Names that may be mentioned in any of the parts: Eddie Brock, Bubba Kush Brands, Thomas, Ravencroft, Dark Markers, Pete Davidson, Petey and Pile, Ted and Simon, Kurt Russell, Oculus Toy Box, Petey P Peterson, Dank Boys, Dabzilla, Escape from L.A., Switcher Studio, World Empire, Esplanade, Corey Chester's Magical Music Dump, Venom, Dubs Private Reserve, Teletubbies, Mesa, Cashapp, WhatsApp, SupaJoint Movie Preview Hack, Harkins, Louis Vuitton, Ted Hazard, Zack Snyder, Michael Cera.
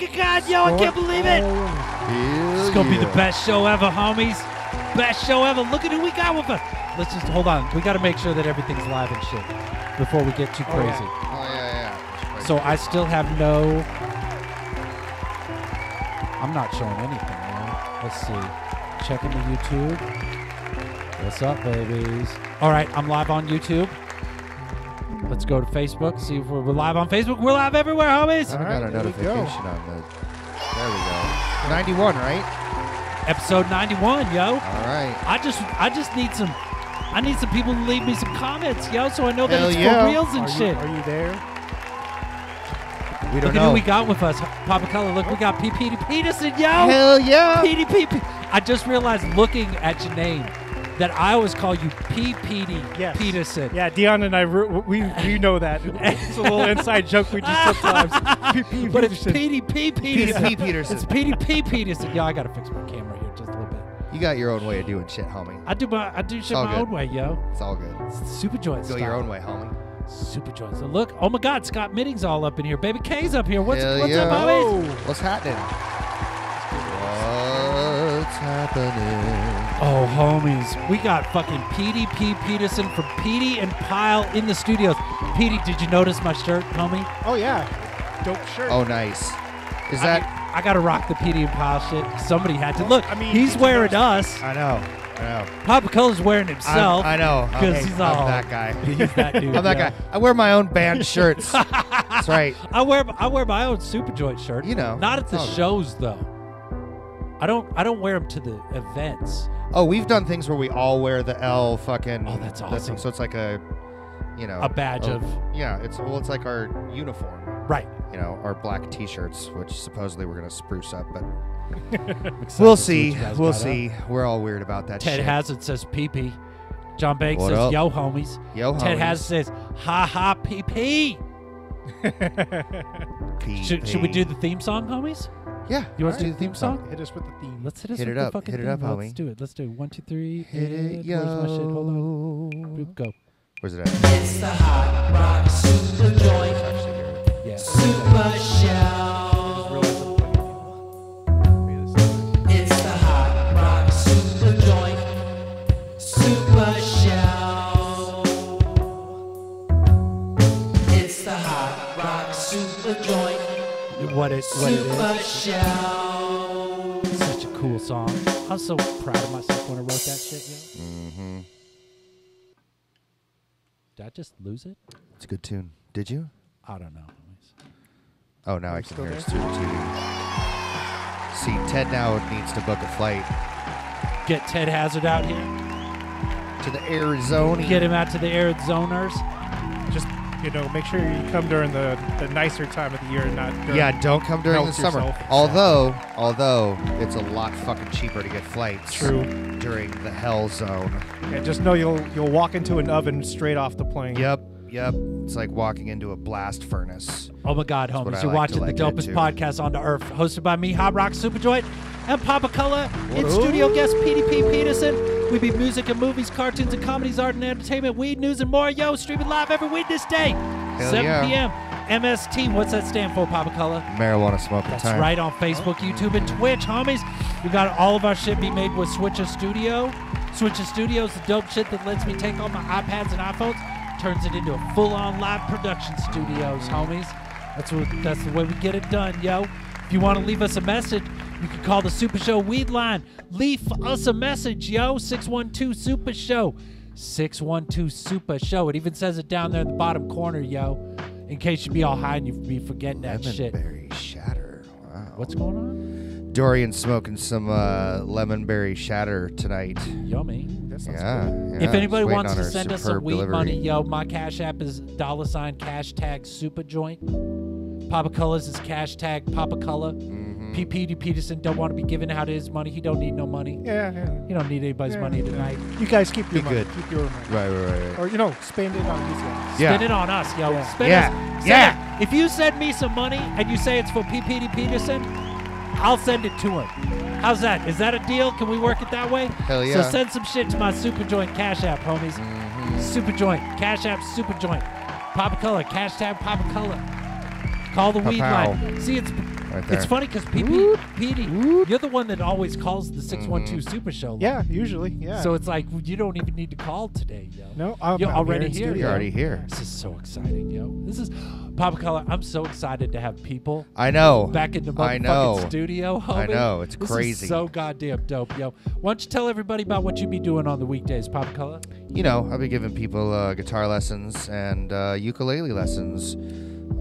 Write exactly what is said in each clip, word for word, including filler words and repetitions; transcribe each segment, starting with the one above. fucking God, yo, I can't believe it. It's going to be the best show ever, homies. Best show ever. Look at who we got with us. Let's just, hold on. We got to make sure that everything's live and shit before we get too crazy. Oh, yeah, oh, yeah, yeah. So I still have no... I'm not showing anything, man. Let's see. Checking the YouTube. What's up, babies? All right, I'm live on YouTube. Let's go to Facebook, see if we're, we're live on Facebook. We're live everywhere, homies. I got a notification on the... There we go. ninety-one, right? Episode ninety-one, yo. All right. I just, I just need some, I need some people to leave me some comments, yo, so I know that Hell it's yeah. for reals and are you, shit. Are you there? We don't Look know. At who we got with us, Papa Color. Look, we got P Petey P Peterson, yo. Hell yeah. Petey P. P I just realized looking at your name. That I always call you P. Petey yes. Peterson. Yeah, Dion and I, we, we know that. It's a little inside joke we do sometimes. P. P. But it's Petey P. Peterson. P. P. Peterson. It's Petey P. Peterson. Yo, I got to fix my camera here just a little bit. You got your own way of doing shit, homie. I do my, I do shit my good. own way, yo. It's all good. It's Super Joint Go style. Your own way, homie. Super Joint. So look, oh my God, Scott Mitting's all up in here. Baby K's up here. What's, what's yeah. up, homies? What's happening? What's happening? Oh, homies, we got fucking Petey P. Peterson from Petey and Pile in the studios. Petey, did you notice my shirt, homie? Oh, yeah. Dope shirt. Oh, nice. Is I that... Mean, I got to rock the Petey and Pile shit. Somebody had to. Look, I mean, he's wearing us. I know. I know. Papa Cole's wearing himself. I'm, I know. Because okay, he's all... I'm that guy. He's that dude. I'm that yeah. guy. I wear my own band shirts. That's right. I wear, I wear my own Super Joint shirt. You know. Not at the shows, good. though. I don't I don't wear them to the events. Oh, we've done things where we all wear the L fucking. Oh, that's awesome. Thing. So it's like a, you know, a badge a, of. Yeah, it's well, it's like our uniform. Right. You know, our black T-shirts, which supposedly we're gonna spruce up, but we'll see. We'll see. Up. We're all weird about that. Ted shit. Hazard says pee pee. John Banks what says up? yo homies. Yo Ted homies. Ted Hazard says ha ha pee pee. pee, should, pee. Should we do the theme song, homies? Yeah. You want right. to do the theme song? Hit us with the theme. Let's hit us hit with it the up. fucking hit it theme. Up, Let's homie. do it. Let's do it. One, two, three. Hit it, yo. Where's my shit? Hold on. Boop, go. Where's it at? It's the Hot Rock Super Joint. Yeah. Super Show. It's the Hot Rock Super Joint. Super Show. It's the Hot Rock Super Joint. What it, what it is. Show. Such a cool song. I'm so proud of myself when I wrote that shit. Yeah? Mm-hmm. Did I just lose it? It's a good tune. Did you? I don't know. Oh, now I'm I can hear it too. See, Ted now needs to book a flight. Get Ted Hazard out here. To the Arizona. Get him out to the Arizoners. Just... You know, make sure you come during the, the nicer time of the year and not during... Yeah, don't come during the summer. Yourself. Although, although, it's a lot fucking cheaper to get flights. True. During the hell zone. And just know you'll you'll walk into an oven straight off the plane. Yep, yep. It's like walking into a blast furnace. Oh my God, homies. You're like watching the dopest podcast on the earth. Hosted by me, Hot Rock Superjoint, and Papa Color. In studio guest, Petey P. Peterson. We be music and movies, cartoons and comedies, art and entertainment, weed, news, and more. Yo, streaming live every Wednesday day, Hell seven p m Yeah. M S T, what's that stand for, Papa Color? Marijuana smoking That's time. That's right, on Facebook, YouTube, and Twitch, homies. We got all of our shit be made with Switcher Studio. Switcher Studio's the dope shit that lets me take all my iPads and iPhones, turns it into a full-on live production studios, homies. That's what. That's the way we get it done, yo. If you want to leave us a message, you can call the Super Show Weed Line. Leave us a message, yo. six one two super show. six one two super show. It even says it down there in the bottom corner, yo. In case you be all high and you be forgetting that shit. Lemonberry shatter. Wow. What's going on? Dorian's smoking some uh, lemonberry shatter tonight. Yummy. That sounds yeah, cool. Yeah, if anybody wants to send us some weed delivery. money, yo, my cash app is dollar sign cash tag super joint. Papa Color's is cash tag Papa Color. Mm-hmm. P. Petey Peterson don't want to be giving out his money. He don't need no money. Yeah, yeah. He don't need anybody's yeah, money yeah. tonight. You guys keep your be money. Good. Keep your money. Right, right, right, right. Or, you know, spend it on these guys. Yeah. Spend it on us, yo. Yeah. Spend yeah. Us. Yeah. It. If you send me some money and you say it's for P. Petey Peterson, I'll send it to him. How's that? Is that a deal? Can we work it that way? Hell yeah. So send some shit to my Super Joint Cash App, homies. Mm-hmm. Super Joint. Cash App, Super Joint. Papa Color. Cash tag Papa Color. Call the weed line. See, it's right there. It's funny because Petey, Petey, you're the one that always calls the six one two mm-hmm. Super Show. Line. Yeah, usually. Yeah. So it's like you don't even need to call today, yo. No, I'm, you're I'm already here. here you're already here. This is so exciting, yo. This is Papa Color. I'm so excited to have people. I know. Back in the motherfucking studio, homie. I know. It's this crazy. Is so goddamn dope, yo. Why don't you tell everybody about what you be doing on the weekdays, Papa Color? You know, I've been giving people uh, guitar lessons and uh, ukulele lessons.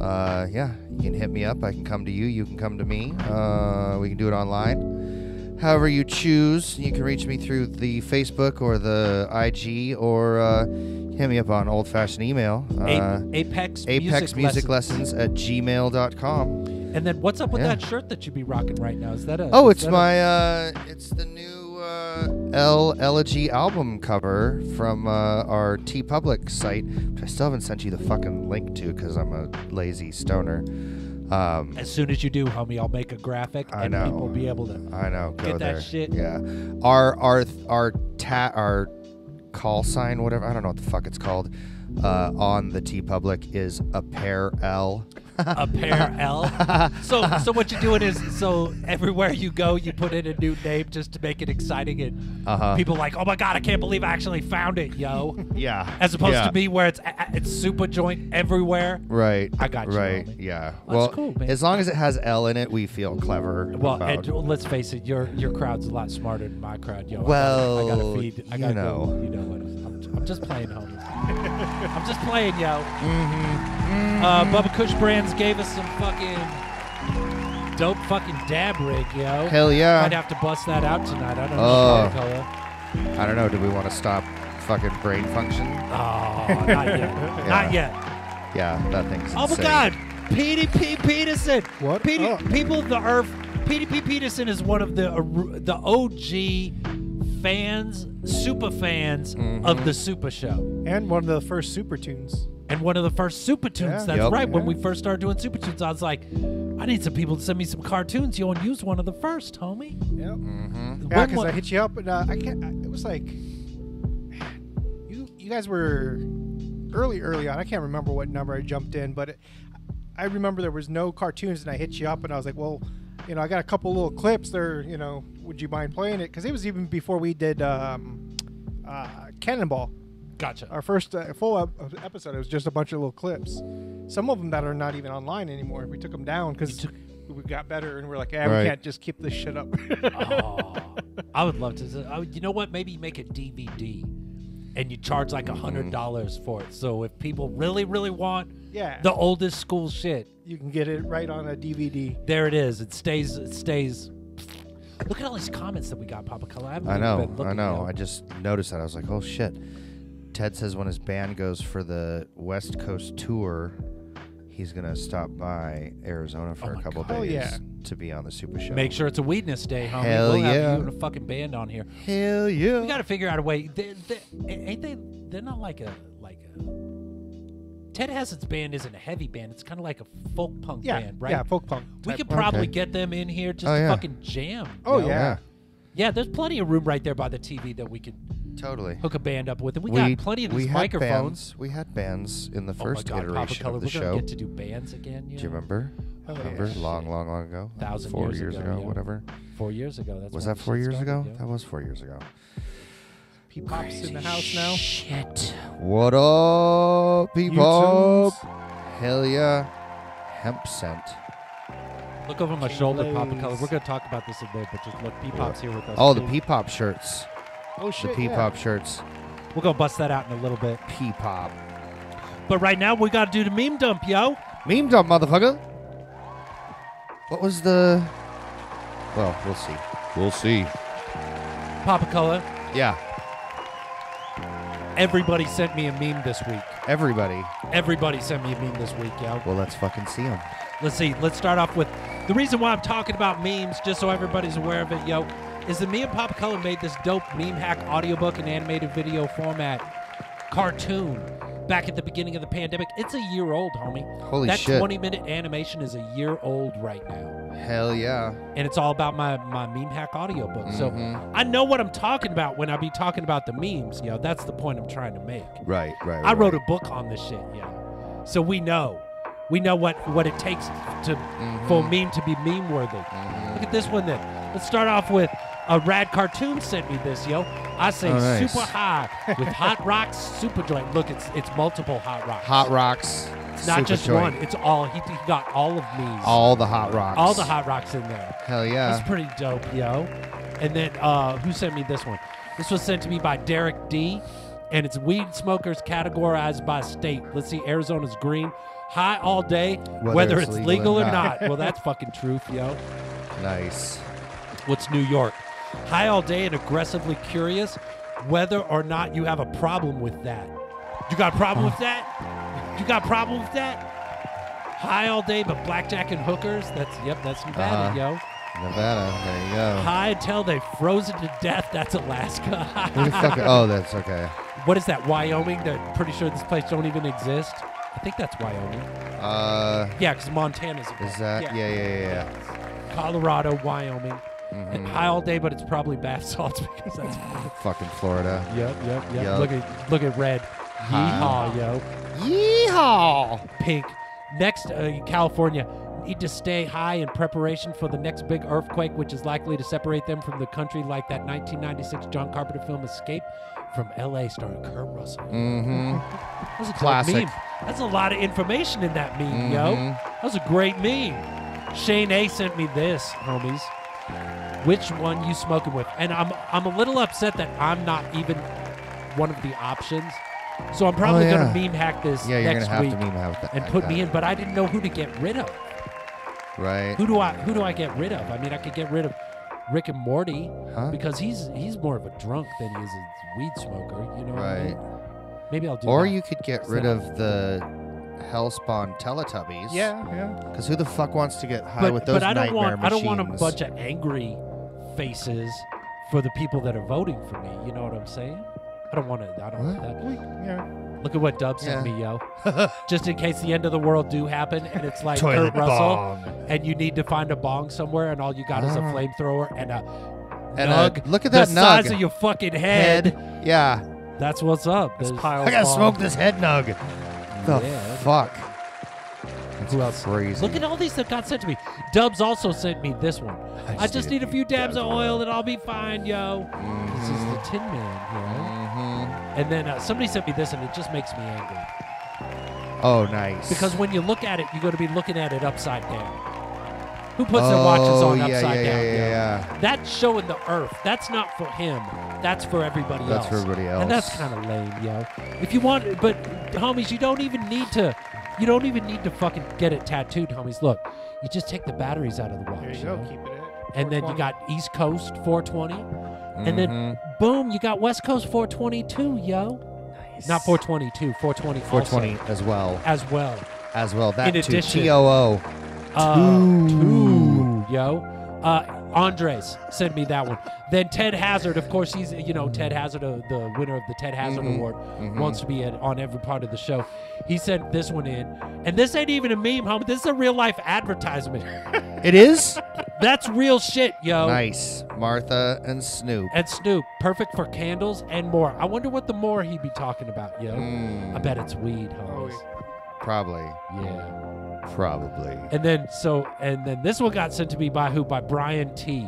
Uh, yeah, you can hit me up. I can come to you. You can come to me. Uh, we can do it online. However you choose, you can reach me through the Facebook or the I G, or uh, hit me up on old-fashioned email. Uh, Apex, Apex Music, Music Lessons. Lessons at gmail dot com. And then what's up with yeah. that shirt that you be rocking right now? Is that a... Oh, it's my... Uh, it's the new uh, El Elegy album cover from uh, our TeePublic site, which I still haven't sent you the fucking link to because I'm a lazy stoner. Um, as soon as you do, homie, I'll make a graphic I and know. people will be able to I know. Go get there. that shit. Yeah. Our, our, our, ta our call sign, whatever, I don't know what the fuck it's called, uh, on the TeePublic is a pair L. A pair L. So, so what you're doing is, so everywhere you go, you put in a new name just to make it exciting, and uh-huh. people like, oh my god, I can't believe I actually found it, yo. Yeah. As opposed yeah. to me, where it's it's Super Joint everywhere. Right. I got you. Right. Homie. Yeah. Well, well that's cool, man. As long as it has L in it, we feel clever. Well, about... and let's face it, your your crowd's a lot smarter than my crowd, yo. Well, I gotta, I gotta feed. I gotta you know. Go, you know what? I'm, I'm just playing, homie. I'm just playing, yo. Mm-hmm. Uh, Bubba Kush Brands gave us some fucking dope fucking dab rig, yo. Hell yeah. I'd have to bust that out tonight. I don't know. Oh. I don't know. Do we want to stop fucking brain function? Oh, not yet. yeah. Not yet. Yeah, that thing's insane. Oh, my God. Petey P Peterson. What? Petey, oh. People of the earth. Petey P Peterson is one of the, uh, the O G fans, super fans mm-hmm. of the Super Show. And one of the first Super Tunes. And one of the first Super Tunes, yeah, that's yep, right. Yeah. When we first started doing Super Tunes, I was like, I need some people to send me some cartoons. You want to use one of the first, homie? Yep. Mm-hmm. Yeah, because I hit you up, and uh, I can't, I, it was like, you you guys were early, early on. I can't remember what number I jumped in, but it, I remember there was no cartoons, and I hit you up, and I was like, well, you know, I got a couple little clips there, you know, would you mind playing it? Because it was even before we did um, uh, Cannonball. Gotcha. Our first uh, full episode, it was just a bunch of little clips. Some of them that are not even online anymore. We took them down because we got better and we're like, yeah, right. we can't just keep this shit up. Oh, I would love to. I would, you know what? Maybe make a D V D and you charge like one hundred dollars mm. for it. So if people really, really want yeah. the oldest school shit, you can get it right on a D V D. There it is. It stays. It stays. Look at all these comments that we got, Papa Color. I, I know. I know. I just noticed that. I was like, oh, shit. Ted says when his band goes for the West Coast tour, he's going to stop by Arizona for oh a couple God. days oh, yeah. to be on the Super Show. Make sure it's a Weedness Day, homie. Hell we'll yeah. have you and a fucking band on here. Hell yeah. We got to figure out a way. They, they, ain't they? They're not like a, like a... Ted Hazard's band isn't a heavy band. It's kind of like a folk punk yeah. band, right? Yeah, folk punk. We could probably okay. get them in here just oh, to yeah. fucking jam. Oh, you know? yeah. Yeah, there's plenty of room right there by the T V that we could... Totally. Hook a band up with it. We, we got plenty of these we microphones. Bands. We had bands in the first oh God, iteration Color, of the we're show. We're get to do bands again. You know? Do you remember? Oh, remember? Yeah. Long, long, long ago. Like thousand four years, years ago, ago yeah. whatever. Four years ago. That's was that four years ago? That was four years ago. P-Pop's in the house now. Shit. What up, P-Pop? Hell yeah. Hemp scent. Look over my Jeez. shoulder, Papa Color. We're going to talk about this a bit, but just look, P-Pop's yeah. here with us. Oh, too. The P-Pop shirts. Oh, shit, the P-Pop yeah. shirts. We're going to bust that out in a little bit. P-Pop. But right now, we got to do the meme dump, yo. Meme dump, motherfucker. What was the... Well, we'll see. We'll see. Papa Color. Yeah. Everybody sent me a meme this week. Everybody. Everybody sent me a meme this week, yo. Well, let's fucking see them. Let's see. Let's start off with... The reason why I'm talking about memes, just so everybody's aware of it, yo... is that me and Papa Color made this dope meme hack audiobook and animated video format cartoon back at the beginning of the pandemic. It's a year old, homie. Holy that shit. That twenty minute animation is a year old right now. Hell yeah. And it's all about my, my meme hack audiobook. Mm-hmm. So I know what I'm talking about when I be talking about the memes. You know, that's the point I'm trying to make. Right, right, right. I wrote a book on this shit, yeah. So we know. We know what, what it takes to mm-hmm. for a meme to be meme-worthy. Mm-hmm. Look at this one then. Let's start off with a Rad Cartoon sent me this, yo. I say oh, nice. Super High with Hot Rocks Super Joint. Look, it's it's multiple Hot Rocks. Hot Rocks It's not Super just joint. one. It's all. He, he got all of these. All the Hot Rocks. All the Hot Rocks in there. Hell yeah. That's pretty dope, yo. And then uh, who sent me this one? This was sent to me by Derek D. And it's weed smokers categorized by state. Let's see, Arizona's green. High all day, whether, whether it's, it's legal, legal or not. Well, that's fucking truth, yo. Nice. What's New York? High all day and aggressively curious, whether or not you have a problem with that. You got a problem with that? You got a problem with that? High all day, but blackjack and hookers. That's, yep, that's Nevada, uh-huh. yo. Nevada, there you go. High until they frozen to death. That's Alaska. Oh, that's okay. What is that? Wyoming? They're pretty sure this place don't even exist. I think that's Wyoming. Uh. Yeah, because Montana's. Is that? Yeah, yeah, yeah. yeah, yeah. Colorado, Wyoming. Mm-hmm. And high all day, but it's probably bath salts because that's fucking Florida. Yep, yep, yep, yep. Look at look at red. Yeehaw, yo. Yeehaw. Pink. Next, uh, California. Need to stay high in preparation for the next big earthquake, which is likely to separate them from the country, like that nineteen ninety-six John Carpenter film Escape from L A starring Kurt Russell. Mm-hmm. That was a classic meme. That's a lot of information in that meme, mm-hmm. yo. That was a great meme. Shane A sent me this, homies. Which one you smoking with? And I'm I'm a little upset that I'm not even one of the options. So I'm probably oh, yeah. gonna meme hack this yeah, next you're week have to meme hack that, and put that. me in. But I didn't know who to get rid of. Right. Who do I who do I get rid of? I mean, I could get rid of Rick and Morty huh? because he's he's more of a drunk than he is a weed smoker. You know. Right. What I mean? Maybe I'll do. Or that. you could get is rid of I... the Hellspawn Teletubbies. Yeah, yeah. Because who the fuck wants to get high but, with those but I don't nightmare want, machines? I don't want a bunch of angry faces for the people that are voting for me. You know what I'm saying? I don't want to. I don't what? want that. Yeah. Look at what Dub sent yeah. me, yo. Just in case the end of the world do happen and it's like Kurt Russell bong. and you need to find a bong somewhere and all you got oh. is a flamethrower and a and nug. A, look at that the nug. The size of your fucking head. head. Yeah. That's what's up. There's I got to smoke this head nug. The yeah, fuck? That's Who else? crazy. Look at all these that got sent to me. Dubs also sent me this one. I just, I just need a few dabs of oil and I'll be fine, yo. Mm-hmm. This is the Tin Man, yo. And then uh, somebody sent me this, and it just makes me angry. Oh, nice. Because when you look at it, you're going to be looking at it upside down. Who puts oh, their watches on yeah, upside yeah, down? Yeah, yeah, yeah. That's showing the earth. That's not for him. That's for everybody that's else. That's for everybody else. And that's kind of lame, yo. If you want, but homies, you don't even need to, you don't even need to fucking get it tattooed, homies. Look, you just take the batteries out of the watch. There you, you go. Know? Keep it at and then you got East Coast four twenty. And then, mm-hmm. boom, you got West Coast four twenty-two, yo. Nice. Not four twenty-two, four twenty four twenty also. as well. As well. As well. That in too. addition. T O O. Uh, two, yo. Uh, Andres sent me that one. Then Ted Hazard, of course, he's, you know, Ted Hazard, uh, the winner of the Ted Hazard mm-hmm. Award, mm-hmm. wants to be at, on every part of the show. He sent this one in. And this ain't even a meme, homie. This is a real-life advertisement. It is? That's real shit, yo. Nice. Martha and Snoop. And Snoop. Perfect for candles and more. I wonder what the more he'd be talking about, yo. Mm. I bet it's weed, homies. Probably. Yeah. Probably. And then so and then this one got sent to me by who? By Brian T.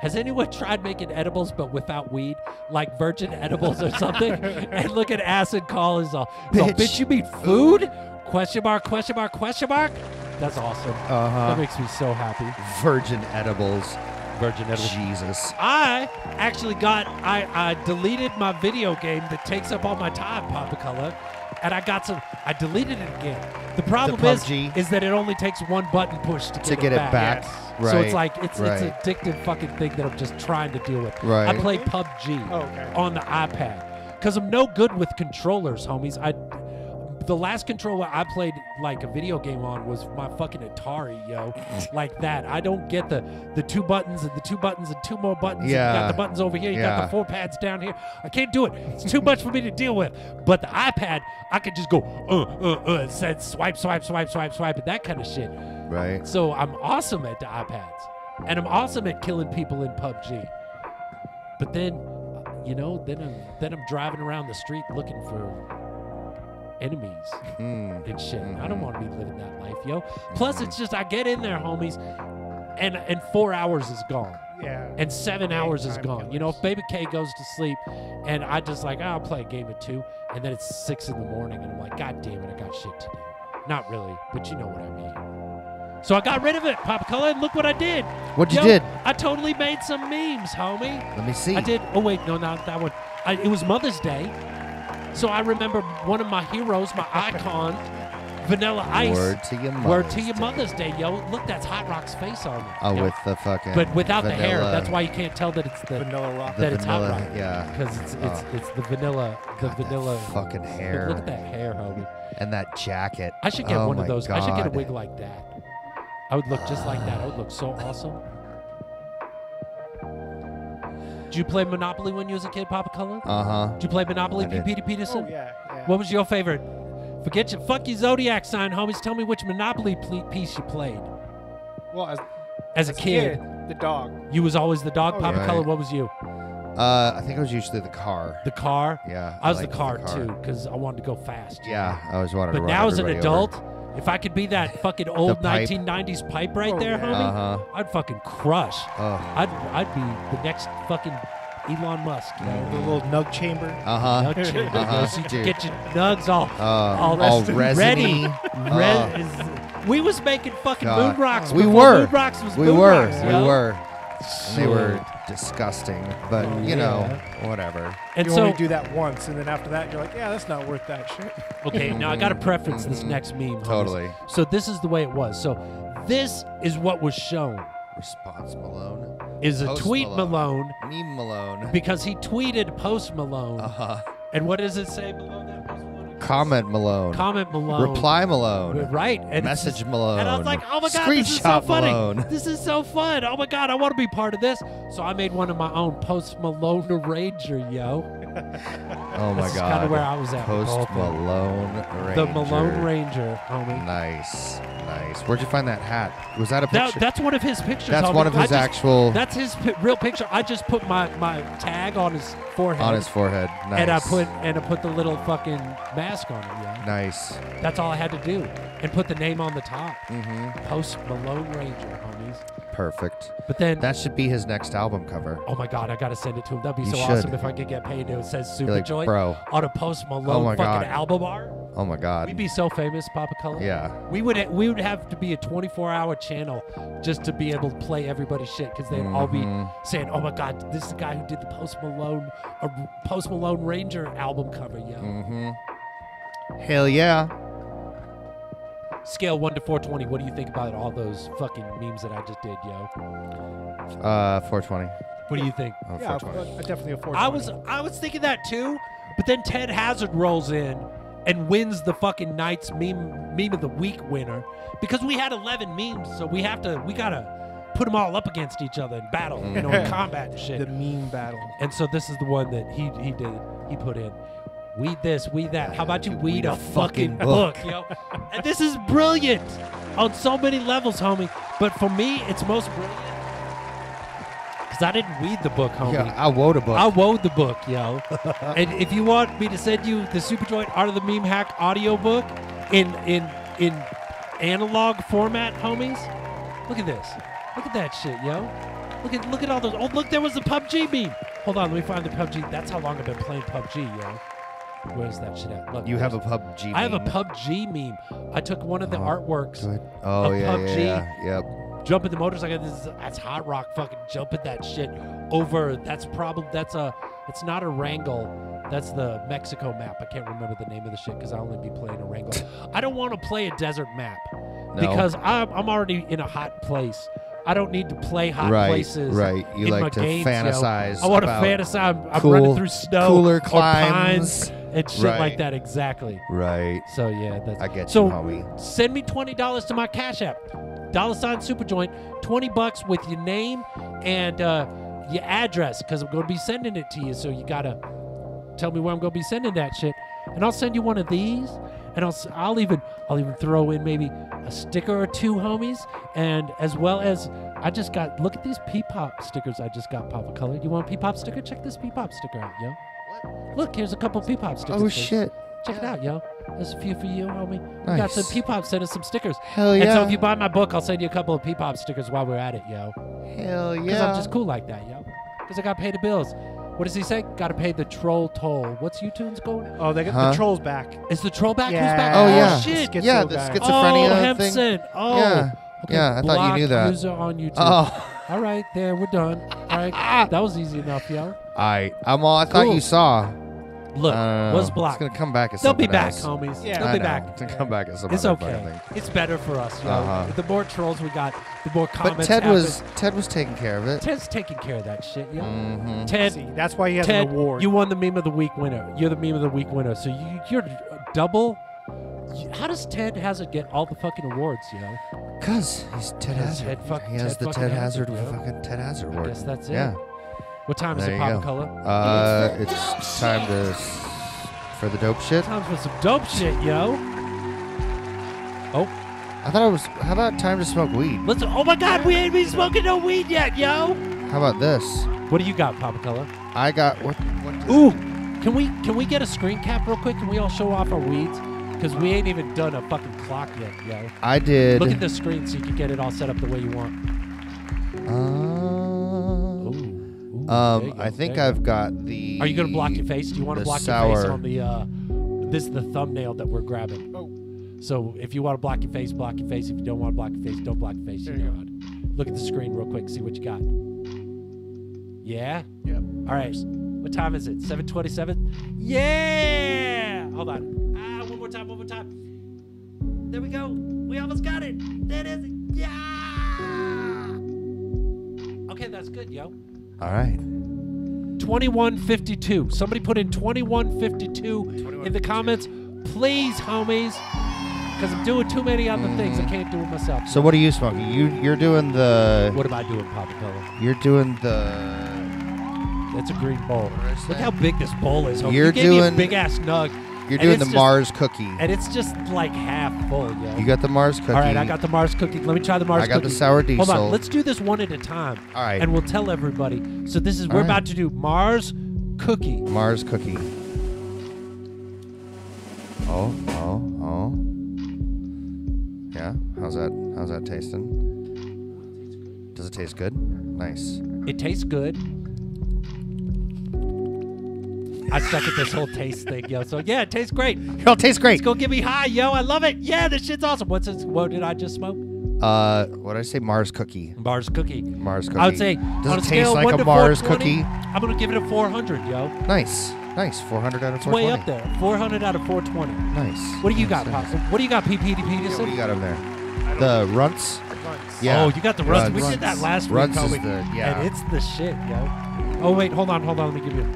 Has anyone tried making edibles but without weed? Like virgin edibles or something? And look at acid call is all. Bitch. So, bitch, you mean food? Question mark, question mark, question mark? That's awesome. Uh-huh. That makes me so happy. Virgin edibles. Virgin edibles. Jesus. I actually got, I, I deleted my video game that takes up all my time, Papa Color. And I got some, I deleted it again. The problem the is, is that it only takes one button push to, to get, get it back. It back. Right. So it's like, it's right. it's an addictive fucking thing that I'm just trying to deal with. Right. I play P U B G oh, okay. on the iPad. Because I'm no good with controllers, homies. I, the last controller I played like a video game on was my fucking Atari, yo. Like that. I don't get the, the two buttons and the two buttons and two more buttons. Yeah. You got the buttons over here. You yeah. got the four pads down here. I can't do it. It's too much for me to deal with. But the iPad, I could just go, uh, uh, uh, said swipe, swipe, swipe, swipe, swipe, and that kind of shit. Right. So I'm awesome at the iPads. And I'm awesome at killing people in P U B G. But then, you know, then I'm, then I'm driving around the street looking for enemies mm. and shit. Mm. I don't want to be living that life, yo. Plus, mm. it's just I get in there, homies, and and four hours is gone. Yeah. And seven Big hours is gone. Killers. You know, if Baby K goes to sleep, and I just like, oh, I'll play a game at two, and then it's six in the morning, and I'm like, God damn it, I got shit to do. Not really, but you know what I mean. So I got rid of it, Papa Color, and look what I did. What you yo, did? I totally made some memes, homie. Let me see. I did. Oh wait, no, not that one. I, it was Mother's Day. So I remember one of my heroes, my icon, Vanilla Ice. Word to your mother's, Word to your mother's day. day, yo. Look, that's Hot Rock's face on it. Oh, yo. With the fucking But without vanilla, the hair. That's why you can't tell that it's the Vanilla Rock. The that it's vanilla, Hot Rock. Yeah. Because it's, it's, oh. it's the vanilla. The God, vanilla. Fucking hair. Look at that hair, homie. And that jacket. I should get oh one of those. God. I should get a wig like that. I would look just uh. like that. I would look so awesome. Did you play Monopoly when you was a kid, Papa Color? Uh-huh. Did you play Monopoly, P Petey Peterson? Oh, yeah, yeah. What was your favorite? Forget your fuck your zodiac sign, homies. Tell me which Monopoly piece you played. Well, as, as, as a kid, kid, the dog. You was always the dog, oh, Papa yeah. Color. What was you? Uh, I think I was usually the car. The car? Yeah. I, I was the car, the car too, because I wanted to go fast. Yeah, I always wanted. But to now as an adult, over. if I could be that fucking old pipe. nineteen nineties pipe right oh, there, yeah. homie, uh -huh. I'd fucking crush. Oh. I'd I'd be the next fucking Elon Musk. You know? The little nug chamber. Uh huh. Nug chamber. Uh -huh. You know, get your nugs all uh, all, all ready. Red uh. is. We was making fucking God. moon rocks. We were. Moon rocks was we moon were. Rocks, we know? were. They were disgusting, but you yeah. know, whatever. And you so, only do that once, and then after that, you're like, yeah, that's not worth that shit. Okay, now I got to preference this next meme. Totally. Homies. So this is the way it was. So this is what was shown. Response Malone is a Post tweet Malone. Malone. Meme Malone. Because he tweeted Post Malone. Uh huh. And what does it say below that? Comment Malone. Comment Malone. Reply Malone. Right. And Message just, Malone. And I was like, oh my God, Screenshot this is so funny. Malone. This is so fun. Oh my God, I want to be part of this. So I made one of my own, Post Malone Ranger, yo. Oh my this God. That's kind of where I was at. Post Malone Ranger. The Malone Ranger, homie. Nice. Nice. Where'd you find that hat? Was that a picture? That, that's one of his pictures. That's homie. one of his just, actual. That's his real picture. I just put my, my tag on his forehead. On his forehead. Nice. And I put, and I put the little fucking mask on it, yeah. Nice. That's all I had to do, and put the name on the top. Mm-hmm. Post Malone Ranger, homies. Perfect. But then that should be his next album cover. Oh my God, I gotta send it to him. That'd be you so should. awesome if I could get paid. It says Super like, Joint bro. on a Post Malone oh fucking God. album art. Oh my God. We'd be so famous, Papa Color. Yeah. We would we would have to be a twenty-four hour channel just to be able to play everybody's shit, because they'd mm-hmm. all be saying, "Oh my God, this is the guy who did the Post Malone or Post Malone Ranger album cover, yo." Mm-hmm. Hell yeah. Scale one to four twenty. What do you think about all those fucking memes that I just did, yo? Uh, four twenty. What do you think? Oh, yeah, four twenty. I, I definitely a four twenty. I was, I was thinking that too, but then Ted Hazard rolls in and wins the fucking night's meme, meme of the week winner, because we had eleven memes, so we have to, we gotta put them all up against each other in battle, mm. you know, in combat and shit. The meme battle. And so this is the one that he, he did, he put in. Weed this, weed that. How about you weed, weed a, a fucking, fucking book, book yo? And this is brilliant on so many levels, homie. But for me, it's most brilliant because I didn't weed the book, homie. Yeah, I wrote a book. I wrote the book, yo. And if you want me to send you the Superjoint Art of the Meme Hack audiobook in in in analog format, homies, look at this. Look at that shit, yo. Look at look at all those. Oh, look, there was the P U B G meme. Hold on, let me find the P U B G. That's how long I've been playing P U B G, yo. Where's that shit at? Look, you have a P U B G meme. I have a P U B G meme. I took one of the oh, artworks good. Oh, of yeah, P U B G. Yeah, yeah. Yep. Jumping the motorcycle. This is, that's Hot Rock fucking jumping that shit over. That's probably, that's a, it's not a Wrangle. That's the Mexico map. I can't remember the name of the shit because I only be playing a Wrangle. I don't want to play a desert map no. because I'm, I'm already in a hot place. I don't need to play hot right, places. Right, right. You in like my to games, fantasize. Yo. I want to fantasize. I'm cool, running through snow, cooler climbs, or pines, and shit right. like that. Exactly. Right. So yeah, that's. I get so, you, homie. Send me twenty dollars to my Cash App, dollar sign Superjoint, twenty bucks with your name and uh, your address, because I'm going to be sending it to you. So you gotta tell me where I'm going to be sending that shit, and I'll send you one of these. And I'll, I'll even I'll even throw in maybe a sticker or two, homies, and as well as I just got look at these P-Pop stickers I just got, Papa Color. You want a P-Pop sticker? Check this P-Pop sticker out, yo. What? Look, here's a couple P-Pop stickers. Oh shit! Check it out, yo. There's a few for you, homie. We nice. got some P-Pop sent us some stickers. Hell yeah. And so if you buy my book, I'll send you a couple of P-Pop stickers while we're at it, yo. Hell yeah. Because I'm just cool like that, yo. Because I got to pay the bills. What does he say? Got to pay the troll toll. What's U-Tunes going on? Oh, they got huh? the troll's back. Is the troll back? Yeah. Who's back? Oh, yeah. Oh, shit. Yeah, the back. schizophrenia oh, Hempson. thing. Oh, yeah. Okay, yeah, I thought you knew that. User on YouTube. Oh. All right, there, we're done. All right, that was easy enough, yo. All right, I'm all, I thought cool. you saw. Look, uh, was blocked. It's going to come back as They'll be back, else. homies. Yeah, They'll I be know. back. It's going to come back as something. It's okay. It's better for us. You know? uh-huh. The more trolls we got, the more comments. But Ted was it. Ted was taking care of it. Ted's taking care of that shit. You know? mm-hmm. Ted, See, that's why he has Ted, an award. You won the meme of the week winner. You're the meme of the week winner. So you, you're double. How does Ted Hazard get all the fucking awards? You know? Because he's Ted Hazard. Ted fuck, he has Ted the Ted Hazard, Hazard fucking Ted Hazard award. I guess that's it. Yeah. What time there is it, Papa Color? Uh, it's, it's time to for the dope shit. Time for some dope shit, yo. Oh, I thought it was. How about time to smoke weed? Let's. Oh my God, we ain't been smoking no weed yet, yo. How about this? What do you got, Papa Color? I got what? what Ooh, can we can we get a screen cap real quick? Can we all show off our weeds? Because we ain't even done a fucking clock yet, yo. I did. Look at the screen so you can get it all set up the way you want. Um. Um, I think there. I've got the. Are you gonna block your face? Do you want to block sour. your face on the? Uh, this is the thumbnail that we're grabbing. Oh. So if you want to block your face, block your face. If you don't want to block your face, don't block your face. There you know. Look at the screen real quick. See what you got. Yeah. Yep. All right. What time is it? seven twenty-seven. Yeah. Hold on. Ah, one more time. One more time. There we go. We almost got it. That is it. Yeah. Okay, that's good, yo. All right. twenty-one fifty-two. Somebody put in twenty-one fifty-two in the comments. Please, homies, because I'm doing too many other mm. things. I can't do it myself. So what are you smoking? You, you're doing the... What am I doing, Papa Color? You're doing the... It's a green bowl. Look how big this bowl is. Homie. You're you gave doing... me a big-ass nug. You're doing the just, Mars cookie. And it's just like half full, yo. You got the Mars cookie. All right, I got the Mars cookie. Let me try the Mars cookie. I got cookie. the sour diesel. Hold on, let's do this one at a time. All right. And we'll tell everybody. So this is, All we're right. about to do Mars cookie. Mars cookie. Oh, oh, oh. Yeah, how's that, how's that tasting? Does it taste good? Nice. It tastes good. I suck at this whole taste thing, yo. So, yeah, it tastes great. It tastes great. It's going to get me high, yo. I love it. Yeah, this shit's awesome. What's this? What did I just smoke? Uh, what did I say? Mars cookie. Mars cookie. Mars cookie. I would say, does it taste like a Mars cookie? I'm going to give it a four hundred, yo. Nice. Nice. four hundred out of four twenty. Way up there. four hundred out of four twenty. Nice. What do you nice, got, nice. Pop? What do you got, P P D P Peterson? Yeah, what do you got up there? The runts. The runts. Yeah. Oh, you got the runts. runts. We did that last runts week, is the, yeah. And it's the shit, yo. Oh, wait. Hold on. Hold on. Let me give you...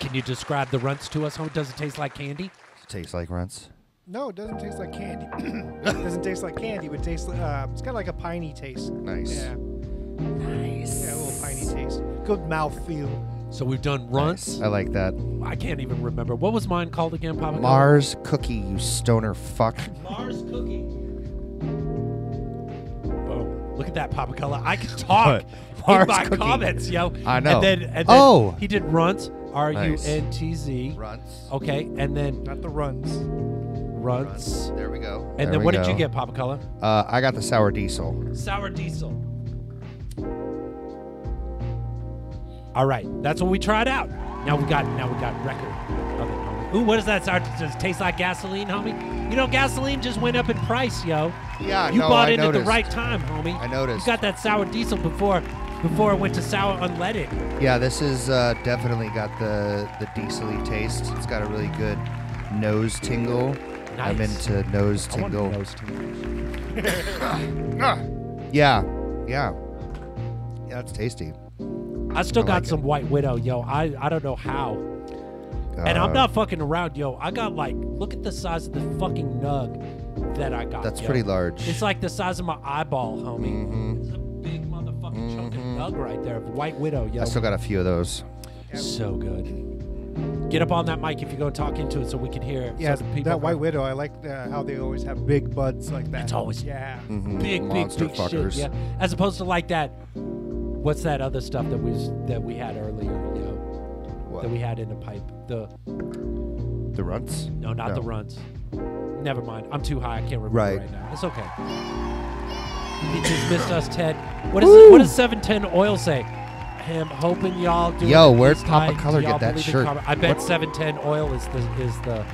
Can you describe the runts to us? How does it taste like candy? Does it taste like runts? No, it doesn't taste like candy. It doesn't taste like candy, but it tastes like, uh, it's got like a piney taste. Nice. Yeah. Nice. Yeah, a little piney taste. Good mouthfeel. So we've done runts. Nice. I like that. I can't even remember. What was mine called again, Papa? Mars Cookie, you stoner fuck. Mars Cookie. Look at that, Papa Color. I can talk in my cookie. comments, yo. I know. And then, and then oh. he did runts, R U N T Z. Runts. Okay, and then. Not the runs. Runts. Runs. There we go. And there then what go. did you get, Papa Color? Uh, I got the sour diesel. Sour diesel. All right, that's what we tried out. Now we got now we got record of it, homie. Ooh, what is that? Sour, does it taste like gasoline, homie? You know, gasoline just went up in price, yo. Yeah, you no, bought I in noticed. at the right time, homie. I noticed. You got that sour diesel before, before it went to sour unleaded. Yeah, this is uh, definitely got the the diesel-y taste. It's got a really good nose tingle. Nice. I'm into nose tingle. I want nose tingle. Yeah, yeah, yeah. It's tasty. I still I got like some it. White Widow, yo. I I don't know how. Uh, and I'm not fucking around, yo. I got like, look at the size of the fucking nug that I got. That's yo. pretty large. It's like the size of my eyeball, homie. Mm-hmm. It's a big motherfucking mm-hmm. chunk of nug right there. White Widow, yo. I still got a few of those. So good. Get up on that mic if you go talk into it so we can hear it. Yeah, so that go. White Widow, I like uh, how they always have big buds like that. It's always yeah, mm-hmm. big, Monster big, big shit. Yeah, as opposed to like that. What's that other stuff that was that we had earlier? You know, what? That we had in the pipe. The the runts? No, not no. the runts. Never mind. I'm too high. I can't remember right, right now. It's okay. He just missed us, Ted. What is it, what does seven ten oil say? Him hoping y'all do. Yo, where'd Papa Color get that shirt? I bet seven ten oil is the is the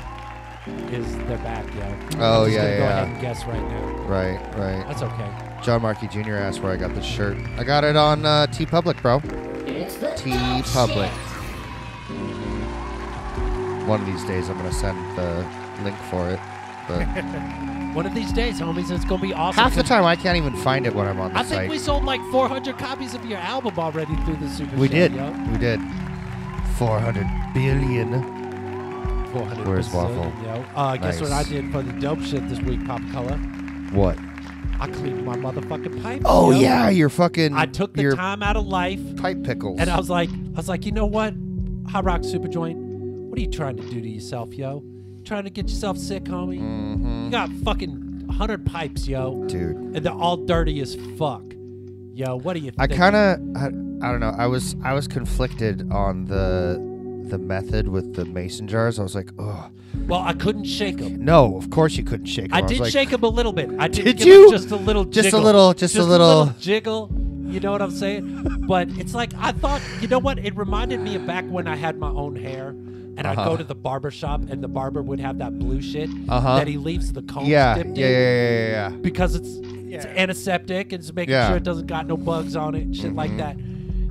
is the back, yo. Oh yeah, yeah. Go ahead and guess right now. Right, right. That's okay. John Markey Junior asked where I got this shirt. I got it on uh, TeePublic, bro. TeePublic. One of these days, I'm gonna send the link for it. But. One of these days, homies, it's going to be awesome. Half the time, I can't even find it when I'm on the site. I think site. we sold like four hundred copies of your album already through the Super Show. We did. Yo. We did. four hundred billion. four hundred Where's Waffle? Yo. Uh, nice. Guess what I did for the dope shit this week, Pop Color? What? I cleaned my motherfucking pipe. Oh, yo. yeah. Your fucking... I took the time out of life. Pipe pickles. And I was like, I was like, you know what? Hot Rock Super Joint, what are you trying to do to yourself, yo? Trying to get yourself sick, homie. Mm-hmm. You got fucking one hundred pipes, yo. Dude. And they're all dirty as fuck. Yo, what do you think? I kind of, I, I don't know. I was I was conflicted on the the method with the mason jars. I was like, oh. Well, I couldn't shake them. No, of course you couldn't shake them. I, I did like, shake them a little bit. I did, did give you? Them just a little just jiggle. A little, just, just a little. a little jiggle. You know what I'm saying? But it's like, I thought, you know what? It reminded me of back when I had my own hair. And uh-huh. I'd go to the barber shop, and the barber would have that blue shit uh-huh. that he leaves the comb yeah. dipped yeah, in. Yeah, yeah, yeah, yeah. Because it's, yeah. it's antiseptic, and it's making yeah. sure it doesn't got no bugs on it and shit mm-hmm. like that.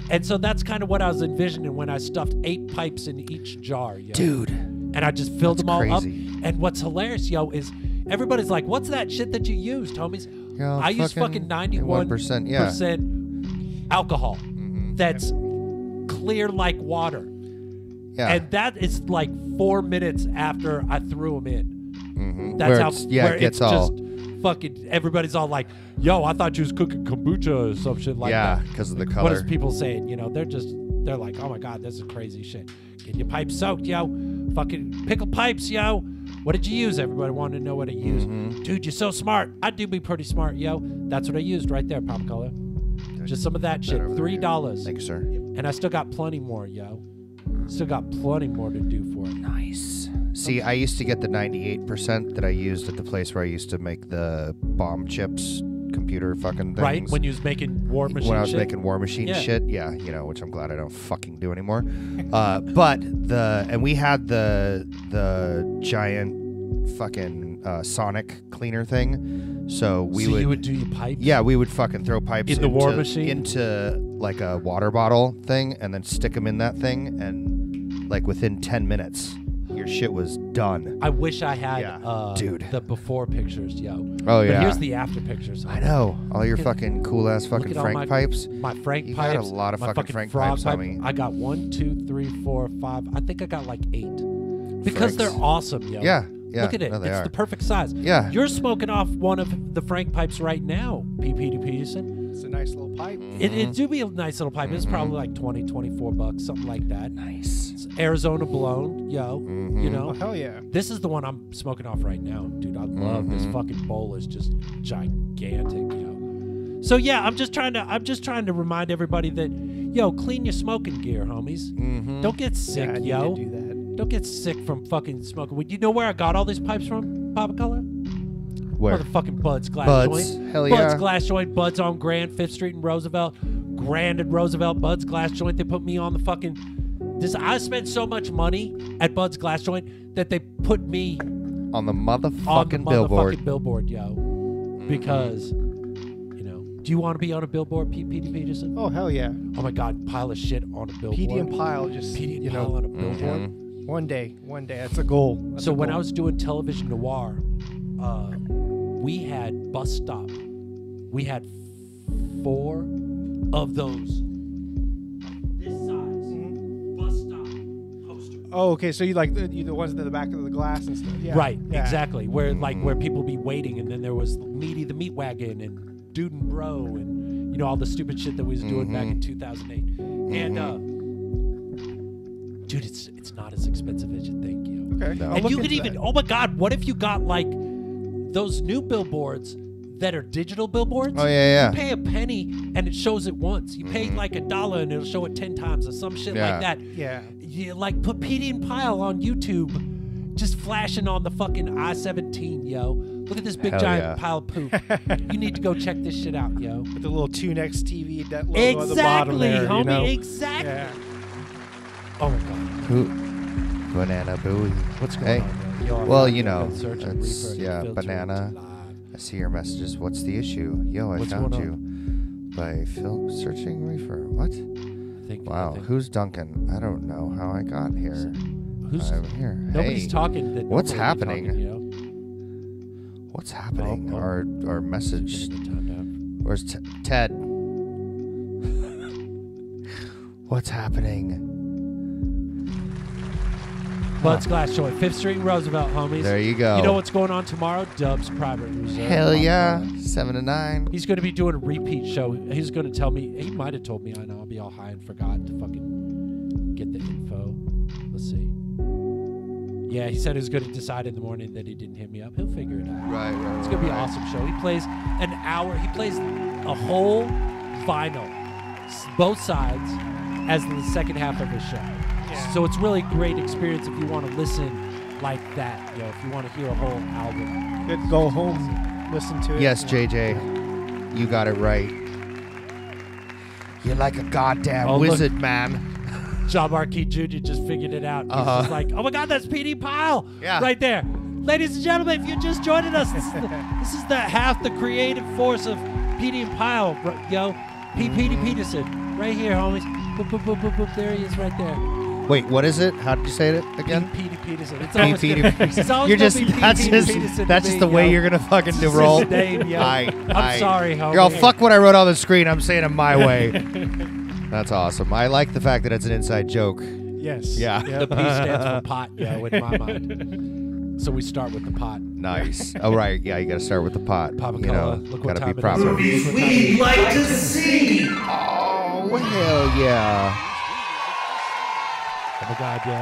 And so that's kind of what I was envisioning when I stuffed eight pipes in each jar, yo. Dude. And I just filled them all crazy. up. And what's hilarious, yo, is everybody's like, what's that shit that you used, homies? Yo, I fucking use fucking ninety-one percent yeah. percent alcohol mm-hmm. that's yeah. clear like water. Yeah. And that is like four minutes after I threw them in. Mm-hmm. That's where how it's, yeah, where it gets it's all. just fucking everybody's all like, yo, I thought you was cooking kombucha or some shit like yeah, that. Yeah, because of the color. What is people saying? You know, they're just, they're like, oh my God, this is crazy shit. Get your pipes soaked, yo. Fucking pickle pipes, yo. What did you use? Everybody wanted to know what I used. Mm-hmm. Dude, you're so smart. I do be pretty smart, yo. That's what I used right there, Pop Color. There's just some of that shit. three dollars. Thanks, sir. And I still got plenty more, yo. Still got plenty more to do for it. Nice. See, I used to get the ninety-eight percent that I used at the place where I used to make the bomb chips, computer fucking things. Right, when you was making War Machine shit? When I was shit? making War Machine yeah. shit, yeah, you know, which I'm glad I don't fucking do anymore. uh, but the, and we had the, the giant fucking uh, Sonic cleaner thing, so we so would... So you would do your pipe? Yeah, we would fucking throw pipes in into, the War Machine? Into... like a water bottle thing and then stick them in that thing and like within ten minutes your shit was done. I wish I had yeah. uh, Dude. the before pictures, yo. Oh yeah. But here's the after pictures. I know. All your fucking cool ass fucking Frank my, pipes. My Frank you pipes. You got a lot of fucking, fucking Frank pipes pipe. on me. I got one, two, three, four, five. I think I got like eight. Because Franks. they're awesome, yo. Yeah. Yeah, look at it. No, it's are. the perfect size. Yeah. You're smoking off one of the Frank pipes right now, Petey Peterson. It's a nice little pipe. Mm-hmm. It, it do be a nice little pipe. Mm-hmm. It's probably like twenty, twenty-four bucks, something like that. Nice. It's Arizona blown, yo. Mm-hmm. You know? Oh, hell yeah. This is the one I'm smoking off right now, dude. I love mm-hmm. this fucking bowl. It's just gigantic, you know? So yeah, I'm just trying to I'm just trying to remind everybody that, yo, clean your smoking gear, homies. Mm-hmm. Don't get sick, yeah, I yo. Need to do that. Don't get sick from fucking smoking weed. You know where I got all these pipes from, Papa Color? Where? Motherfucking Bud's Glass Bud's. Joint. Hell yeah. Bud's Glass Joint. Bud's on Grand, fifth street in Roosevelt. Grand and Roosevelt. Bud's Glass Joint. They put me on the fucking... This, I spent so much money at Bud's Glass Joint that they put me... On the motherfucking, on the motherfucking billboard. billboard, yo. Because, you know... Do you want to be on a billboard, Petey Peterson? Oh, hell yeah. Oh, my God. Pile of shit on a billboard. Petey and Pile just... Petey and you Pile know, on a billboard. Mm-hmm. One day, one day, that's a goal. That's so a goal. When I was doing television noir, uh, we had bus stop. We had four of those this size bus stop posters. Oh, okay. So you like the, you the ones in the back of the glass and stuff. Yeah. Right, yeah. exactly. Where like where people be waiting, and then there was Meaty the Meat Wagon and Dude and Bro, and you know all the stupid shit that we was doing mm-hmm. back in two thousand eight, mm-hmm. and. Uh, dude, it's it's not as expensive as you think, you know. Okay. No. And you could even, that. oh my God, what if you got like those new billboards that are digital billboards? Oh yeah, yeah. You pay a penny and it shows it once. You pay mm. like a dollar and it'll show it ten times or some shit yeah. like that. Yeah. You like put Petey and Pile on YouTube. Just flashing on the fucking I seventeen, yo. Look at this big Hell giant yeah. pile of poop. You need to go check this shit out, yo. With the little Tunex T V that logo exactly, on the bottom there, homie, you know? Exactly. Yeah. Oh my God. Ooh. Banana Booey. What's going hey. on? Yo, well, you know, it's, yeah, banana. I see your messages. What's the issue? Yo, I What's found you by Phil searching reefer. What? I think, wow. I think. Who's Duncan? I don't know how I got here. So, Who's, I'm here. Nobody's hey, talking. That what's happening? Talking, you know? What's happening? Oh, oh. Our our message. Where's t Ted? What's happening? Bud's Glass Joint, Fifth Street and Roosevelt, homies. There you go. You know what's going on tomorrow? Dub's Private Reserve. Hell yeah, seven to nine. He's going to be doing a repeat show. He's going to tell me. He might have told me. I know. I'll be all high and forgot to fucking get the info. Let's see. Yeah, he said he was going to decide in the morning that he didn't hit me up. He'll figure it out. Right, right. It's going to be an awesome show. He plays an hour. He plays a whole vinyl, both sides, as the second half of his show. Yeah. So it's really great experience if you want to listen like that, yo. If you want to hear a whole album. Good. Go home, awesome. Listen to it. Yes, J J, you got it right. You're like a goddamn oh, wizard, look. man. John Marquis Junior just figured it out. He's uh -huh. just like, oh my God, that's Petey Pile yeah. right there. Ladies and gentlemen, if you're just joining us, this is the, this is the half the creative force of Petey and Pile, yo. P Petey Peterson, right here, homies. Boop, boop, boop, boop, boop. There he is, right there. Wait, what is it? How did you say it again? P Petey Peterson. It's always P Petey Peterson. You're just that's P just Peterson that's just the me, way yo. You're gonna fucking do roll. Name, yo. I, I'm I, sorry, homie. Yo, fuck what I wrote on the screen. I'm saying it my way. That's awesome. I like the fact that it's an inside joke. Yes. Yeah. Yep. The P stands for pot, yeah, in my mind. So we start with the pot. Nice. Oh, right. Yeah, you got to start with the pot. Papa you Cola. Know, got to be proper. Movies we like to see. Oh, hell yeah. Oh, my God, yo.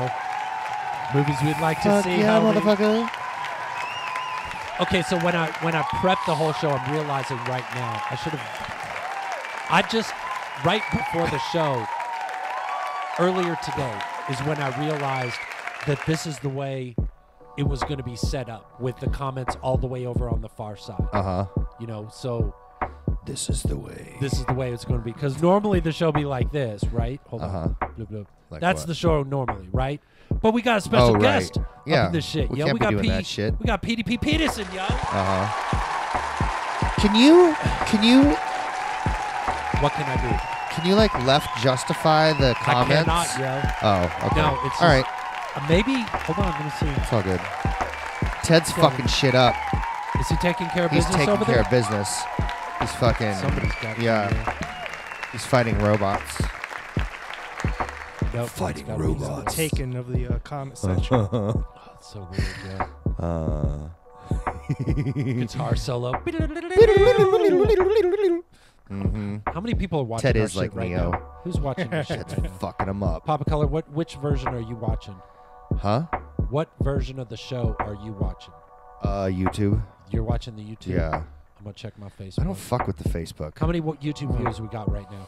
Movies we'd like to Fuck see. yeah, motherfucker. Okay, so when I, when I prepped the whole show, I'm realizing right now, I should have... I just... Right before the show, earlier today, is when I realized that this is the way it was going to be set up, with the comments all the way over on the far side. Uh-huh. You know, so... This is the way. This is the way it's going to be. Because normally the show be like this, right? Hold uh-huh. on. Bloop, bloop. Like That's what? the show normally, right? But we got a special oh, right. guest yeah. up in this shit. We yo. can't we be got doing P that shit. We got Petey P Peterson, yo. Uh-huh. Can you... Can you... What can I do? Can you like left justify the comments? I cannot, yo. Oh, okay. No, it's all right. Uh, maybe. Hold on, let me see. It's all good. Ted's so, fucking shit up. Is he taking care of He's business? He's taking over care there? of business. He's fucking. Somebody's got yeah. Him, He's fighting robots. Nope, fighting robots. Taken of the uh, comment section. Oh, it's so weird. Yeah. Uh. Guitar solo. Mm-hmm. How many people are watching Ted is like right Neo. Now? Who's watching this shit? Ted's right fucking them up. Papa Color, what? Which version are you watching? Huh? What version of the show are you watching? Uh, YouTube. You're watching the YouTube. Yeah. I'm gonna check my Facebook. I don't fuck with the Facebook. How many YouTube views we got right now?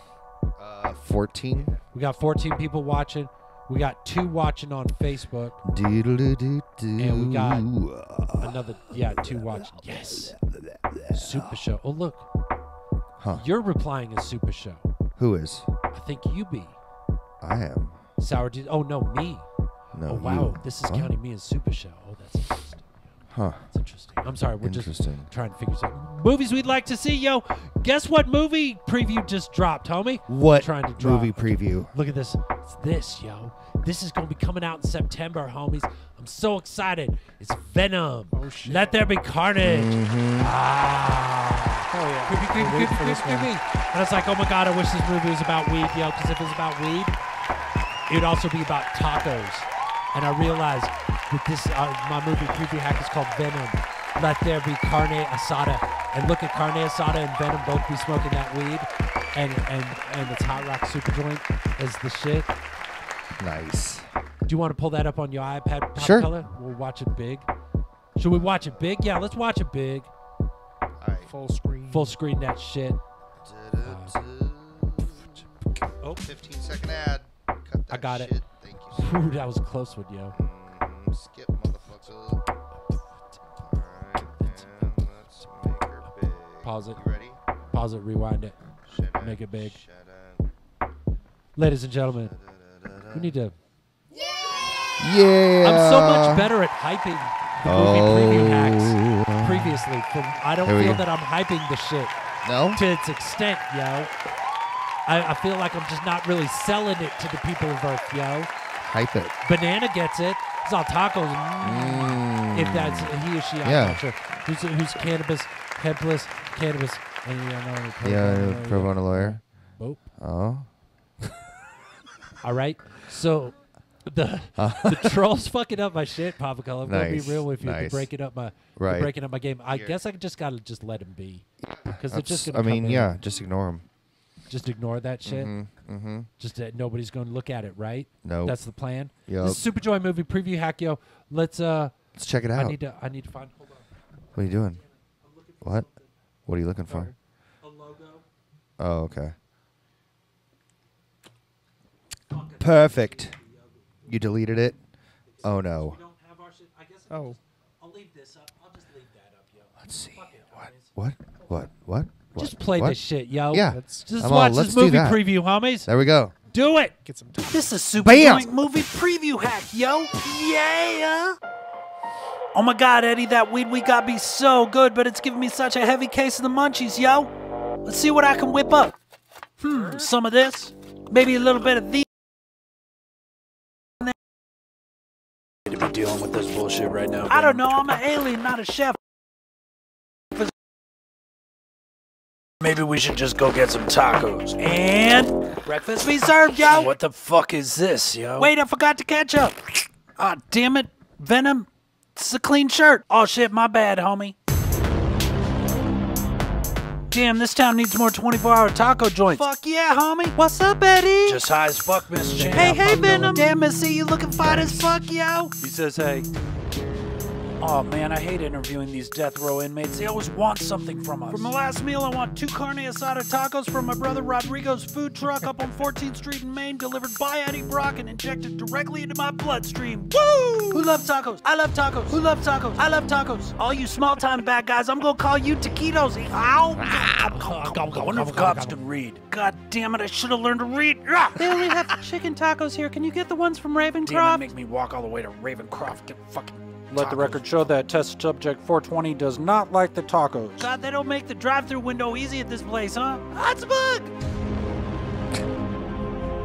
Uh, fourteen. We got fourteen people watching. We got two watching on Facebook. And we got another. Yeah, two watching. Yes. Super Show. Oh look. Huh. You're replying a Super Show. Who is? I think you be. I am. Sour dude. Oh, no, me. No, oh, wow. You. This is what? Counting me as Super Show. Oh, that's interesting. Huh. That's interesting. I'm sorry. We're just trying to figure something out. Movies we'd like to see, yo. Guess what movie preview just dropped, homie? What I'm trying to drop. movie preview? Look at this. It's this, yo. This is going to be coming out in September, homies. I'm so excited. It's Venom. Oh, shit. Let There Be Carnage. Mm-hmm. Ah. Oh, yeah. Creepy, creepy, creepy, creepy, creepy. And I was like, oh my God, I wish this movie was about weed, yo, because if it was about weed, it would also be about tacos. And I realized that this, uh, my movie preview hack is called Venom. Let There Be Carne Asada. And look at Carne Asada and Venom both be smoking that weed. And, and, and it's Hot Rock Super Joint is the shit. Nice. Do you want to pull that up on your iPad? Pop sure. Color? We'll watch it big. Should we watch it big? Yeah, let's watch it big. All right. Full screen. Full screen that shit. Uh, oh. fifteen second ad. Cut that I got shit. It. Thank you. So Ooh, that was a close one, yo. Mm, skip, motherfucker. All right, and let's make her big. Pause it. You ready? Pause it, rewind it. Shut make up, it big. Shut up. Ladies and gentlemen, da, da, da, da. We need to. Yeah! Yeah! I'm so much better at hyping the oh. movie preview hacks previously. I don't feel go. that I'm hyping the shit. No? To its extent, yo. I, I feel like I'm just not really selling it to the people of Earth, yo. Hype it. Banana gets it. It's all tacos. Mm. If that's he or she, I'm yeah. not sure. Who's, who's cannabis, headless, cannabis, and you know, pro yeah, pro bono lawyer. Boop. Oh. All right. So the uh. the troll's fucking up my shit, Papa Color. I'm nice. gonna be real with you. Nice. They're breaking up my right. breaking up my game. I Here. guess I just gotta just let him be, because they're just. Gonna I mean, yeah, in. just ignore him. Just ignore that shit. Mm-hmm, mm-hmm. Just that nobody's going to look at it, right? No, nope. That's the plan. Yeah. This is Super Joy movie preview hack, yo. Let's uh. Let's check it out. I need to. I need to find. Hold on. What are you doing? What? Something. What are you looking for? A logo. Oh, okay. Perfect. You deleted it. Oh no. Oh. I'll leave this up. I'll just leave that up, yo. Let's see. What? What? What? What? What? Just play what? this shit, yo. Yeah. Let's just I'm watch all, let's this movie preview, homies. There we go. Do it. Get some time. This is Super Joint movie preview hack, yo. Yeah. Oh my God, Eddie, that weed we got be so good, but it's giving me such a heavy case of the munchies, yo. Let's see what I can whip up. Hmm, some of this. Maybe a little bit of these. To be dealing with this bullshit right now. I don't know. I'm an alien, not a chef. Maybe we should just go get some tacos. And breakfast be served, yo. What the fuck is this, yo? Wait, I forgot to catch up. Ah, damn it. Venom, it's a clean shirt. Oh, shit, my bad, homie. Damn, this town needs more twenty-four hour taco joints. Fuck yeah, homie. What's up, Eddie? Just high as fuck, Miss Jane. Hey, hey, Venom. Damn, Miss C, you looking fine as fuck, yo. He says, hey. Oh man, I hate interviewing these death row inmates. They always want something from us. For my last meal, I want two carne asada tacos from my brother Rodrigo's food truck up on fourteenth street in Maine, delivered by Eddie Brock and injected directly into my bloodstream. Woo! Who loves tacos? I love tacos. Who loves tacos? I love tacos. All you small-time bad guys, I'm gonna call you taquitos. Ow! I wonder if cops can read. God damn it, I should have learned to read. They only have chicken tacos here. Can you get the ones from Ravencroft? Damn it, make me walk all the way to Ravencroft. Get fucking... Let the record show that test subject four twenty does not like the tacos. God, they don't make the drive-through window easy at this place, huh? That's a bug!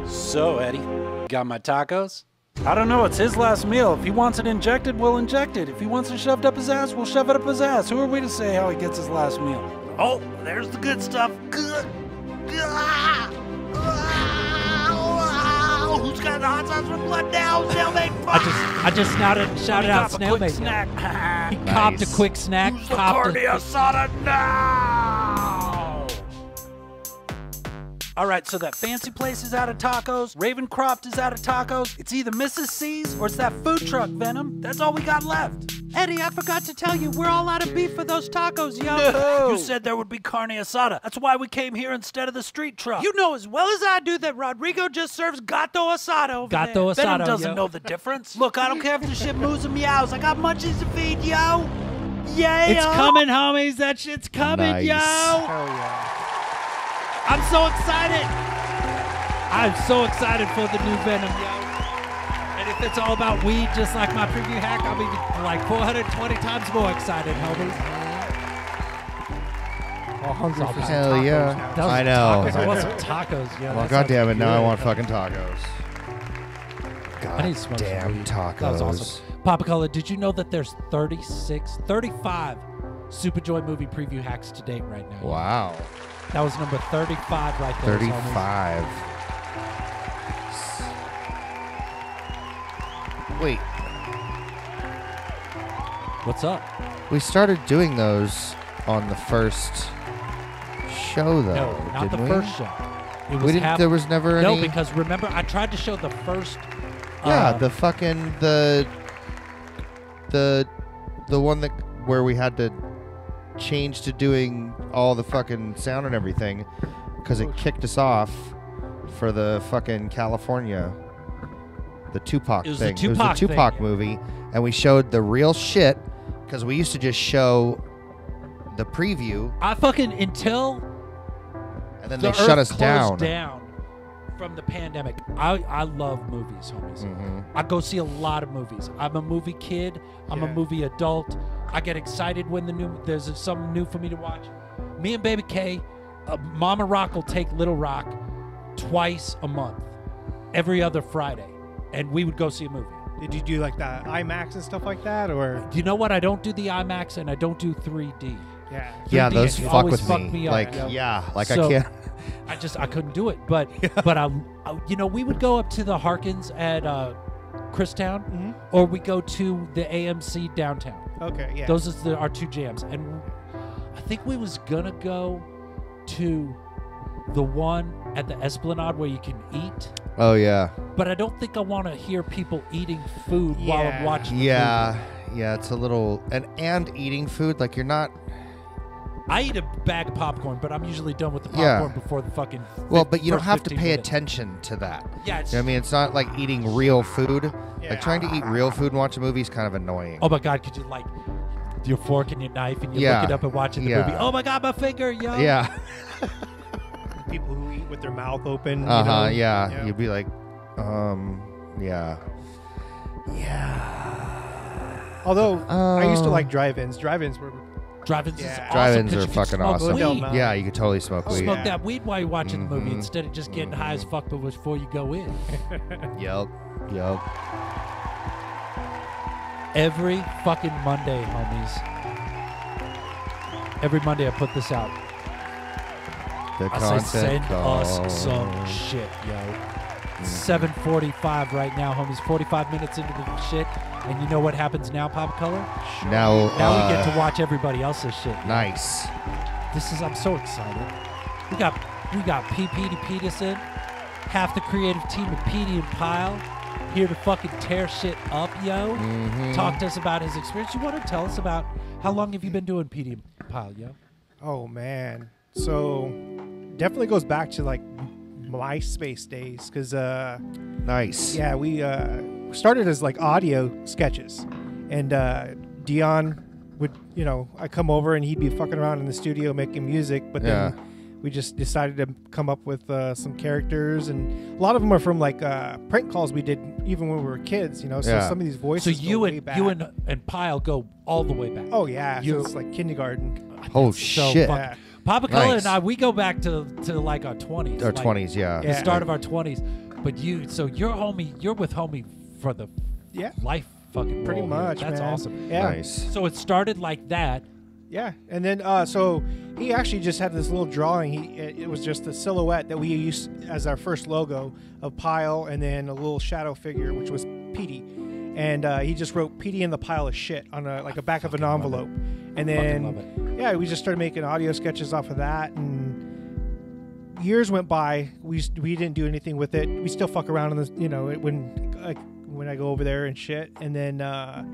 So, Eddie, got my tacos? I don't know, it's his last meal. If he wants it injected, we'll inject it. If he wants it shoved up his ass, we'll shove it up his ass. Who are we to say how he gets his last meal? Oh, there's the good stuff. Good. Ah! Who's got the hot sauce for blood now? Snailmate! I just, I just shouted, shouted out Snailmate. Snack. He nice. copped a quick snack. Who's copped the carne asada now? All right, so that fancy place is out of tacos. Ravencroft is out of tacos. It's either Missus C's or it's that food truck, Venom. That's all we got left. Eddie, I forgot to tell you, we're all out of beef for those tacos, yo. No. You said there would be carne asada. That's why we came here instead of the street truck. You know as well as I do that Rodrigo just serves gato asada over gato there. Asado, Venom doesn't yo. know the difference. Look, I don't care if the shit moves and meows. I got munchies to feed, yo. Yeah, It's yo. coming, homies. That shit's coming, nice. yo. Hell yeah. I'm so excited. I'm so excited for the new Venom, yo. And if it's all about weed, just like my preview hack, I'll be like four hundred twenty times more excited, homies. one hundred percent. Hell yeah. That was I know. Tacos. I want some tacos, yo. Well, God damn it, now I want fucking tacos. God I need to damn tacos. That was awesome. Papa Color, did you know that there's thirty-six, thirty-five Super Joy movie preview hacks to date right now? Wow. That was number thirty-five right there. thirty-five. Wait. What's up? We started doing those on the first show, though. No, not the we? first show. It was we didn't, there was never any. No, because remember, I tried to show the first Yeah, um, the fucking the the the one that where we had to change to doing all the fucking sound and everything because it kicked us off for the fucking California, the Tupac thing. It was the Tupac, it was the Tupac thing, movie, yeah. And we showed the real shit because we used to just show the preview. I fucking until. And then the they shut us down. down. From the pandemic. I, I love movies, homies. Mm-hmm. I go see a lot of movies. I'm a movie kid. I'm yeah. a movie adult. I get excited when the new there's something new for me to watch. Me and Baby K, uh, Mama Rock will take Little Rock twice a month, every other Friday, and we would go see a movie. Did you do like the IMAX and stuff like that, or you know what? I don't do the IMAX and I don't do three D. Yeah, yeah, those fuck with me. me like, up, yeah, like so, I can't. I just I couldn't do it, but yeah. but I, I, you know, we would go up to the Harkins at uh, Christown, mm-hmm. or we go to the A M C downtown. Okay, yeah, those are the, our two jams, and I think we was gonna go to the one at the Esplanade where you can eat. Oh yeah, but I don't think I want to hear people eating food yeah. while I'm watching. Yeah, movie. yeah, it's a little and and eating food like you're not. I eat a bag of popcorn, but I'm usually done with the popcorn yeah. before the fucking. Well, but you don't have to pay minutes. attention to that. Yeah, it's, you know what I mean, it's not like eating real food. Yeah. Like trying to eat real food and watch a movie is kind of annoying. Oh my god, could you like your fork and your knife and you yeah. look it up and watching the yeah. movie? Oh my god, my finger, yo. Yeah. People who eat with their mouth open. Uh huh. You know, yeah. You know. You'd be like, um, yeah, yeah. Although um, I used to like drive-ins. Drive-ins were. Drive-ins yeah. is awesome. Drive-ins are fucking awesome. Weed. Yeah, you could totally smoke oh, weed. Smoke yeah. that weed while you're watching mm-hmm. the movie instead of just getting mm-hmm. high as fuck before you go in. Yep. Yep. Every fucking Monday, homies. Every Monday I put this out. The I content say send call. us some shit, yo. Mm-hmm. seven forty-five right now, homies. forty-five minutes into the shit. And you know what happens now, Pop Color? Sure. Now, now uh, we get to watch everybody else's shit. Dude. Nice. This is I'm so excited. We got we got Petey P Peterson, half the creative team of Petey and Pile, here to fucking tear shit up, yo. Mm-hmm. Talk to us about his experience. You want to tell us about how long have you been doing Petey and Pile, yo? Oh man, so definitely goes back to like MySpace days, cause uh, nice. Yeah, we. Uh, started as like audio sketches, and uh Dion would, you know, I come over and he'd be fucking around in the studio making music, but yeah. then we just decided to come up with uh some characters, and a lot of them are from like uh prank calls we did even when we were kids, you know, so yeah. some of these voices so you and you and and Pyle go all the way back. Oh yeah, you, so it's like kindergarten. Oh shit, so yeah. Papa nice. Color and I, we go back to to like our twenties, our like twenties, yeah, the yeah. start of our twenties. But you, so you're homie, you're with homie for the yeah. life fucking pretty role, much man. That's man. awesome. Yeah. Nice. So it started like that. Yeah. And then uh, so he actually just had this little drawing. He it, it was just a silhouette that we used as our first logo of Pile, and then a little shadow figure which was Petey, and uh, he just wrote Petey in the pile of shit on a, like I a back of an envelope, and then yeah we just started making audio sketches off of that, and years went by. We we didn't do anything with it. We still fuck around in this, you know, it when like when I go over there and shit, and then uh,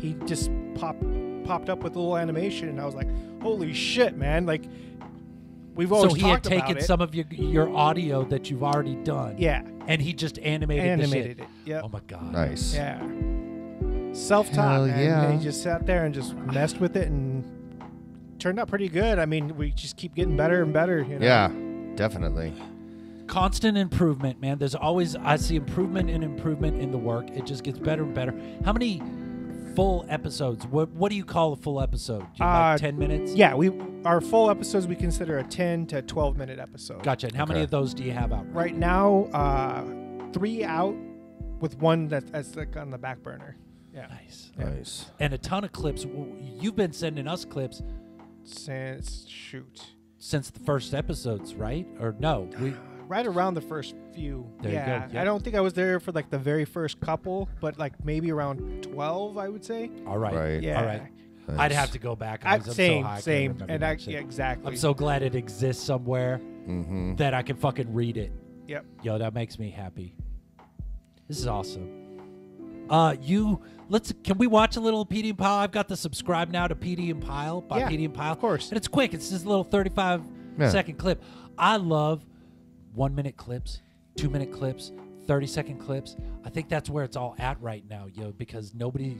he just popped popped up with a little animation, and I was like, "Holy shit, man!" Like we've always so he talked had taken some of your your audio that you've already done, yeah, and he just animated animated the shit. it. Yeah. Oh my god. Nice. Yeah. Self-taught, man. Yeah. And he just sat there and just messed with it, and turned out pretty good. I mean, we just keep getting better and better. You know? Yeah. Definitely. Constant improvement, man. There's always, I see improvement and improvement in the work. It just gets better and better. How many full episodes? What What do you call a full episode? Do you uh, like ten minutes? Yeah, we our full episodes we consider a ten to twelve minute episode. Gotcha. And how okay. many of those do you have out? Right, right now, uh, three out, with one that, that's like on the back burner. Yeah. Nice. Yeah. Nice. And a ton of clips. You've been sending us clips since shoot. Since the first episodes, right? Or no? We right around the first few. There yeah. you go. Yep. I don't think I was there for like the very first couple, but like maybe around twelve, I would say. All right. right. Yeah. All right. Thanks. I'd have to go back. I, I'm same, so high, same. I and I, yeah, exactly. I'm so glad it exists somewhere mm-hmm. that I can fucking read it. Yep. Yo, that makes me happy. This is awesome. Uh, you let's can we watch a little Petey and Pile? I've got to subscribe now to Petey and Pile by yeah, Petey and Pile, of course. And it's quick. It's just a little thirty-five yeah. second clip. I love one minute clips, two minute clips, thirty second clips. I think that's where it's all at right now, yo. Because nobody,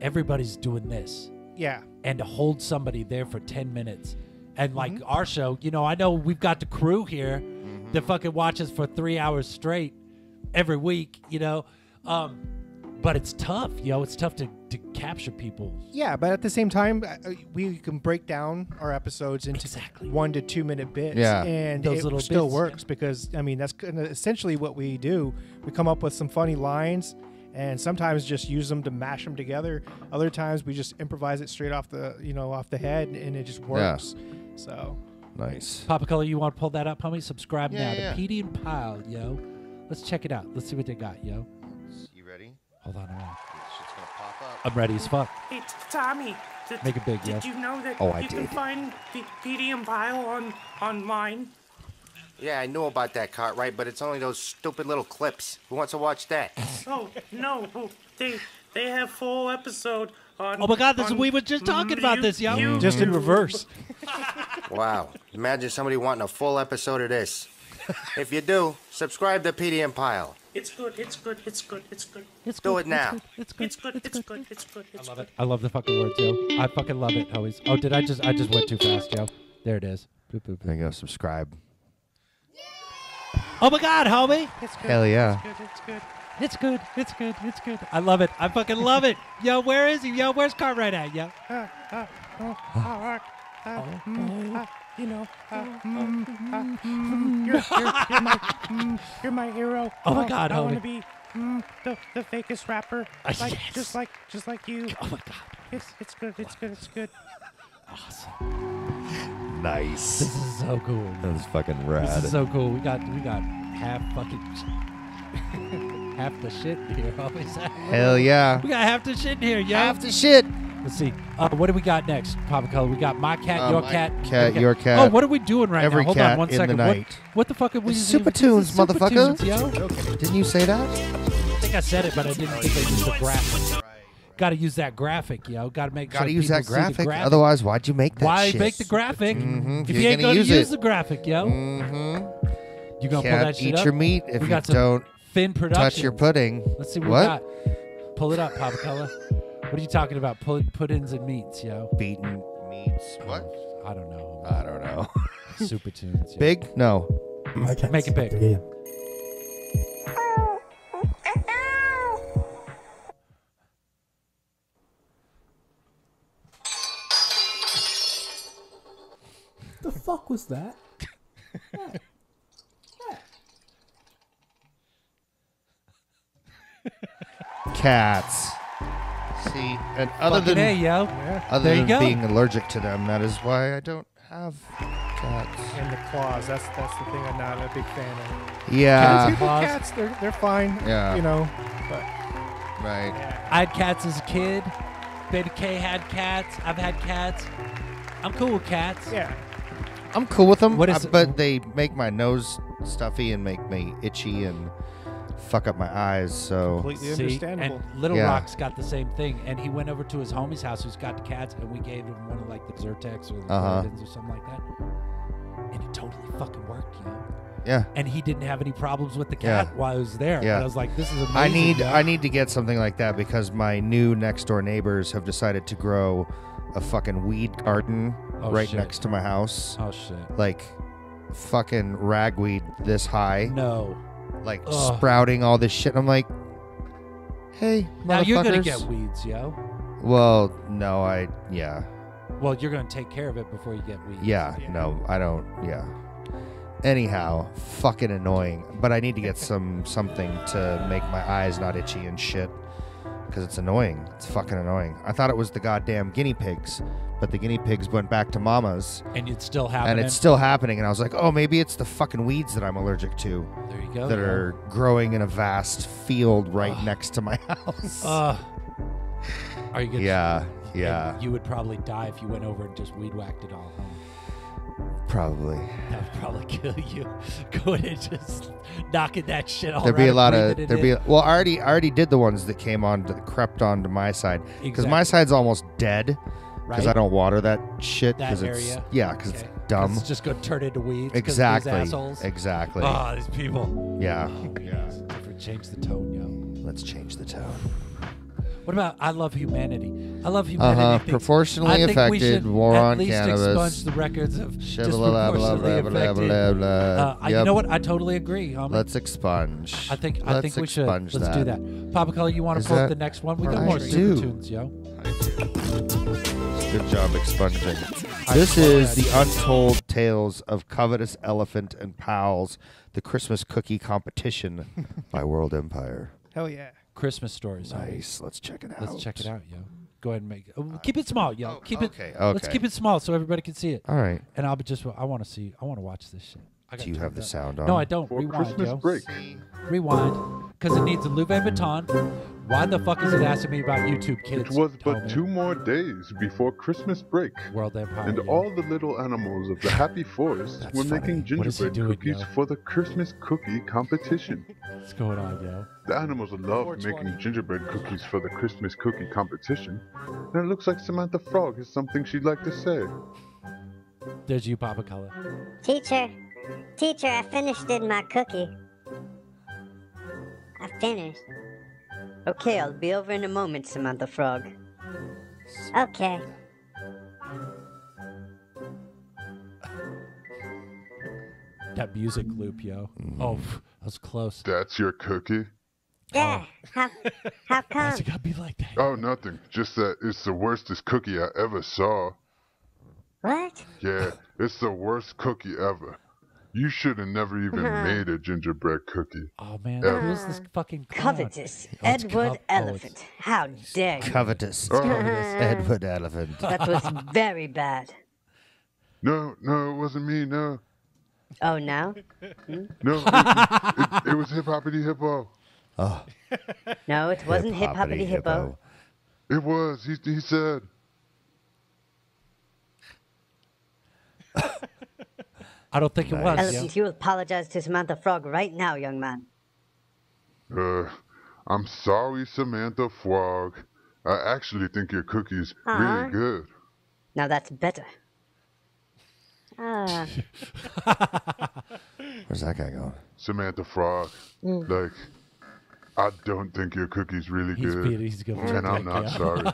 everybody's doing this. Yeah. And to hold somebody there for ten minutes, and like mm-hmm. our show, you know, I know we've got the crew here mm-hmm. that fucking watches for three hours straight every week, you know. Um, But it's tough, you know. It's tough to, to capture people. Yeah, but at the same time, we can break down our episodes into exactly. one to two minute bits, yeah. and Those it little still bits, works yeah. because I mean that's essentially what we do. We come up with some funny lines, and sometimes just use them to mash them together. Other times we just improvise it straight off the you know off the head, and it just works. Yeah. So nice, Papa Color. You want to pull that up, homie? Subscribe yeah, now yeah. to Petey and Pile, yo. Let's check it out. Let's see what they got, yo. You ready? Hold on a minute. Shit's gonna pop up. I'm ready as fuck. Hey, Tommy. Th Make it big, yo. Did you know that oh, you did. can find the Petey and Pile on online? Yeah, I knew about that, Cartwright, but it's only those stupid little clips. Who wants to watch that? Oh, no. They they have full episode on... Oh, my God. This, we were just talking about this, yo. You, just in reverse. Wow. Imagine somebody wanting a full episode of this. If you do, subscribe to Petey and Pile. It's good, it's good, it's good, it's good. It's Do good, it now. It's good, it's good, it's good, it's good. I love it. I love the fucking words, yo. I fucking love it, always. Oh, did I just, I just went too fast, yo. There it is. Boop, boop, boop. There you go, subscribe. Yeah! Oh my God, homie. It's good. Hell yeah. It's good, it's good, it's good, it's good. I love it. I fucking love it. Yo, where is he? Yo, where's Cartwright at, yo? Uh, uh, oh, uh, uh, mm, uh. You know, uh, mm, uh, mm, you're, you're, you're, my, mm, you're my hero. Oh my God, I, I want to be mm, the, the fakest rapper, uh, like, yes. just like just like you. Oh my God, it's it's good, it's good, it's good. Awesome. Nice. This is so cool. That was fucking rad. This is so cool. We got we got half fucking half the shit in here. Hell yeah. We got half the shit in here, yo. Half the shit. Let's see. Uh, what do we got next, Papa Color? We got my cat, um, your cat, cat, your cat. Oh, what are we doing right Every now? Hold cat on one in second. The night. What, what the fuck are we? It's Super Tunes, motherfucker. Tunes, yo. Okay. Didn't you say that? I think I said it, but I didn't think I used the graphic. Right, right. Got to use that graphic, yo. Got to make. Got to sure use that graphic. graphic. Otherwise, why'd you make that? Why shit? make the graphic? Mm-hmm. If you ain't gonna, gonna use, use the graphic, yo. Mm-hmm. You gonna Can't pull that shit eat up? Eat your meat if we you don't. Thin production. Touch your pudding. Let's see what we got. Pull it up, Papa Color. What are you talking about? Pud puddings and meats, yo. Beaten meats. What? I don't know. I don't know. Super Tunes. Yo. Big? No. Make it big. Yeah. The fuck was that? Yeah. Yeah. Cats. See, and other Fucking than, a, yo. Other there than you being allergic to them, that is why I don't have cats. And the claws, that's that's the thing I'm not a big fan of. Yeah. Cats, claws. cats they're, they're fine, yeah. you know. But, right. Yeah. I had cats as a kid. Baby K had cats. I've had cats. I'm cool with cats. Yeah. I'm cool with them, what is I, but they make my nose stuffy and make me itchy and... fuck up my eyes, so completely understandable. See, and Little yeah. Rock's got the same thing, and he went over to his homie's house who's got the cats, and we gave him one of like the Zyrtex or the uh-huh. or something like that, and it totally fucking worked, you know. Yeah. And he didn't have any problems with the cat yeah. while I was there. Yeah. And I was like, this is amazing. I need man. I need to get something like that because my new next door neighbors have decided to grow a fucking weed garden oh, right shit. next to my house. Oh shit! Like fucking ragweed this high. No. Like Ugh. sprouting all this shit. I'm like, hey, now you're gonna get weeds, yo. Well, no, I yeah. Well, you're gonna take care of it before you get weeds. Yeah, yeah. no, I don't. Yeah. Anyhow, fucking annoying. But I need to get some something to make my eyes not itchy and shit because it's annoying. It's fucking annoying. I thought it was the goddamn guinea pigs, but the guinea pigs went back to mama's. And it's still happening. And it's still happening. And I was like, oh, maybe it's the fucking weeds that I'm allergic to. There you go. That man. are growing in a vast field right uh, next to my house. Uh, are you gonna? Yeah, yeah. You would probably die if you went over and just weed whacked it all home. Probably. That would probably kill you. Going and just knocking that shit all. There'd be a lot of there be a, well, I already I already did the ones that came on that crept onto my side because exactly. my side's almost dead because right? I don't water that shit because it's yeah because okay. it's dumb. It's just gonna turn into weeds. Exactly. These assholes. Exactly. Ah, oh, these people. Yeah. Oh, yeah. Change the tone, yo. Let's change the tone. What about I love humanity? I love humanity. Uh-huh. Proportionally affected war on cannabis. At least expunge the records of disproportionately affected. Uh, yep. You know what? I totally agree. Homie. Let's expunge. I think I think we should. Let's do that. Papa Color, you want to pull up the next one? We got more Super Tunes, yo. Good job expunging. This is the Untold Tales of Covetous Elephant and Pals, the Christmas Cookie Competition by World Empire. Hell yeah. Christmas stories. Nice. Homie. Let's check it out. Let's check it out, yo. Go ahead and make it. Oh, keep it small, yo. Oh, keep okay, it. Okay. Let's keep it small so everybody can see it. All right. And I'll be just. I want to see. I want to watch this shit. I Do you have the sound on? No, I don't. For Rewind, Christmas yo. Break. Rewind, because it needs a Louvain Vuitton. Why the fuck is it asking me about YouTube, kids? It was but two more days before Christmas break. World Empire. And yeah. all the little animals of the happy forest were funny. making gingerbread doing, cookies yo? for the Christmas cookie competition. What's going on, yo? The animals loved making gingerbread cookies for the Christmas cookie competition. And it looks like Samantha Frog has something she'd like to say. There's you, Papa Color. Teacher, teacher, I finished in my cookie. I finished. Okay, I'll be over in a moment, Samantha Frog. Okay. That music loop, yo. Mm-hmm. Oh, that was close. That's your cookie? Yeah. Oh. How, how come? Why's it gotta be like that? Oh, nothing. Just that it's the worstest cookie I ever saw. What? Yeah, it's the worst cookie ever. You should have never even uh-huh. made a gingerbread cookie. Oh, man. Uh, who's this fucking clown? Covetous oh, Edward co Elephant. Oh, How dare you? Covetous. Uh, covetous Edward Elephant. That was very bad. No, no, it wasn't me, no. Oh, no? Hmm? No, it, it, it, it was hip-hoppity hippo. Oh. No, it wasn't hip-hoppity hippo. hippo. It was. He, he said... I don't think nice. it was. Elephant, yeah. you apologize to Samantha Frog right now, young man. Uh, I'm sorry, Samantha Frog. I actually think your cookie's uh -huh. really good. Now that's better. Uh. Where's that guy going? Samantha Frog, mm. like, I don't think your cookie's really he's good. Beat, he's good. And I'm not yeah. sorry.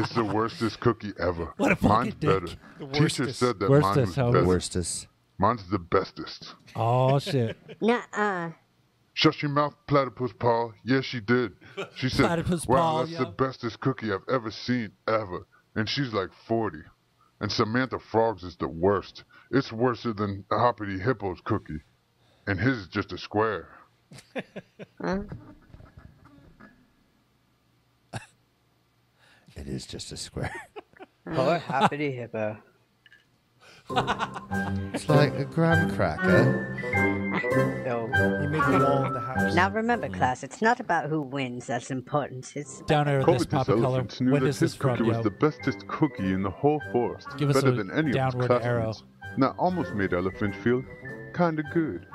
It's the worstest cookie ever. What a Mine's dick. better. The Teacher said that worstest, mine was homie. better. Worstest. Mine's the bestest. Oh, shit. Nuh-uh. Shut your mouth, Platypus Paul. Yes, she did. She said, Platypus wow, Paul, that's yo. the bestest cookie I've ever seen, ever. And she's like forty. And Samantha Frog's is the worst. It's worse than Hoppity Hippo's cookie. And his is just a square. Huh? It is just a square. Or Hoppity Hippo. It's like a graham cracker. No. You make the wall of the house. Now remember, class, it's not about who wins. That's important. It's down over this Papa Color. When is this from, cookie yo? was the bestest cookie in the whole forest. Give us Better a than any downward of arrow. Now almost made elephant feel kind of good.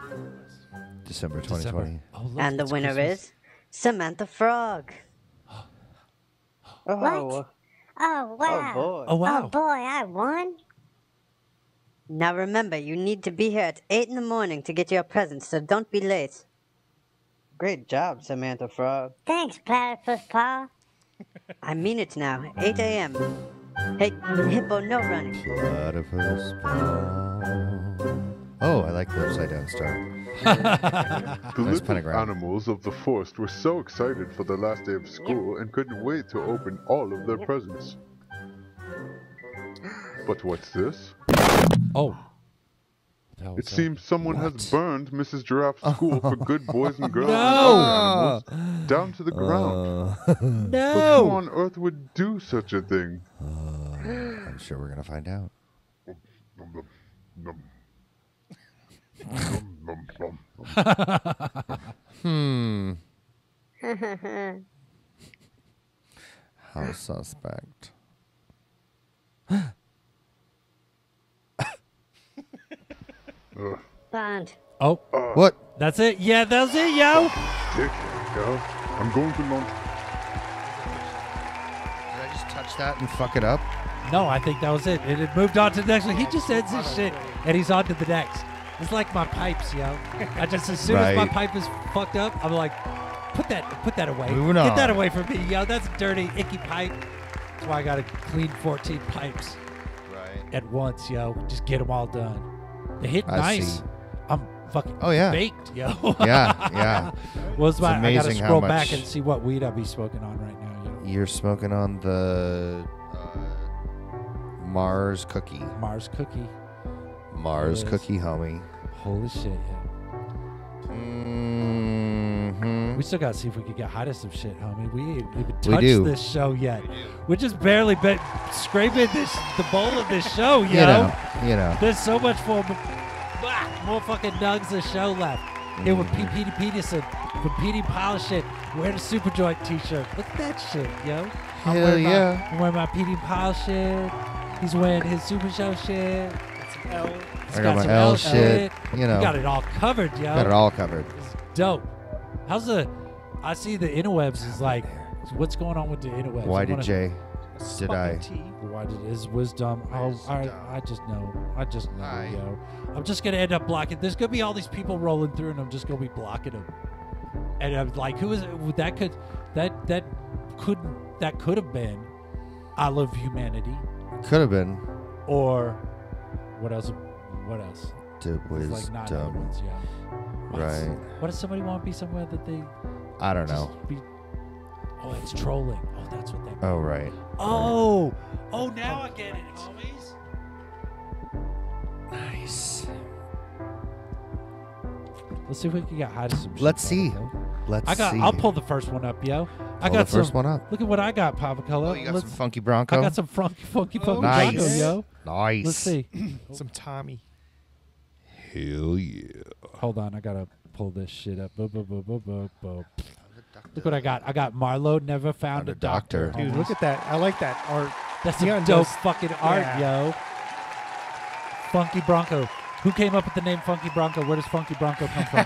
December twenty twenty. Oh, look, and the winner Christmas. is Samantha Frog. oh. What? Oh wow! Oh boy! Oh, wow. oh boy! I won. Now remember, you need to be here at eight in the morning to get your presents, so don't be late. Great job, Samantha Frog. Thanks, Platypus Paul. I mean it now, eight A M Hey, Hippo, no running. Platypus Paul. Oh, I like the upside down star. The nice little animals of the forest were so excited for the last day of school and couldn't wait to open all of their presents. But what's this? Oh. It seems someone what? has burned Missus Giraffe's school for good boys and girls no! and other animals down to the ground. Uh, no! But who on earth would do such a thing? Uh, I'm sure we're going to find out. hmm. How suspect. Oh. Uh, what? That's it? Yeah, that's it, yo. There you go. I'm going to launch. Did I just touch that and fuck it up? No, I think that was it. It, it moved on to the next one. He just ends his shit, and he's on to the next. It's like my pipes, yo. I just as soon right. as my pipe is fucked up, I'm like, put that, put that away. Moving Get on. that away from me, yo. That's a dirty, icky pipe. That's why I got to clean fourteen pipes right. at once, yo. Just get them all done. They hit I nice. See. I'm fucking oh, yeah. baked, yo. yeah, yeah. Well, my, I got to scroll back and see what weed I'll be smoking on right now, yo. You're smoking on the uh, Mars cookie. Mars cookie. Mars cookie, homie. Holy shit, yeah. Mm-hmm. We still gotta see if we can get high to some shit, homie. We ain't even touched we this show yet. We, we just barely been scraping this the bowl of this show, yo. You know, you know. There's so much more, more fucking nugs of show left. Mm-hmm. It would be Petey Peterson, with Petey Pile shit. Wear the Super Joint T-shirt. Look at that shit, yo. I'm Hell wearing yeah! My, I'm wearing my Petey Pile shit. He's wearing his Super Show shit. L. It's I got, got my some L, L shit. L you know, you got it all covered, yo. Got it all covered. It's dope. How's the? I see the interwebs is like, what's going on with the interwebs? Why did Jay? Did I? Why did his wisdom? Oh, I, I, I just know. I just know, I, yo. I'm just gonna end up blocking. There's gonna be all these people rolling through, and I'm just gonna be blocking them. And I'm like, who is it? That could, that that could that could have been, I Love Humanity. Could have been. Or. What else? What else? The wisdom. Like not ones, yeah. What right. Does, what does somebody want to be somewhere that they... I don't know. Be, oh, it's trolling. Oh, that's what that means. Oh, right. Oh. Right. Oh, now oh, I get right. it, homies. Nice. Let's see if we can get high to some shit. Let's see. Though. Let's I got, see. I'll pull the first one up, yo. I pull got the first some, one up. Look at what I got, Papa Color. Oh, you got Let's, some Funky Bronco? I got some funky, funky, funky oh, nice. Bronco, yo. Nice. Let's see. Some Tommy. Hell yeah. Hold on. I got to pull this shit up. Bo, bo, bo, bo, bo, bo. Look what I got. I got Marlo Never Found a Doctor. doctor. Dude, oh, look at that. I like that art. That's some dope does. fucking art, yeah. yo. Funky Bronco. Who came up with the name Funky Bronco? Where does Funky Bronco come from?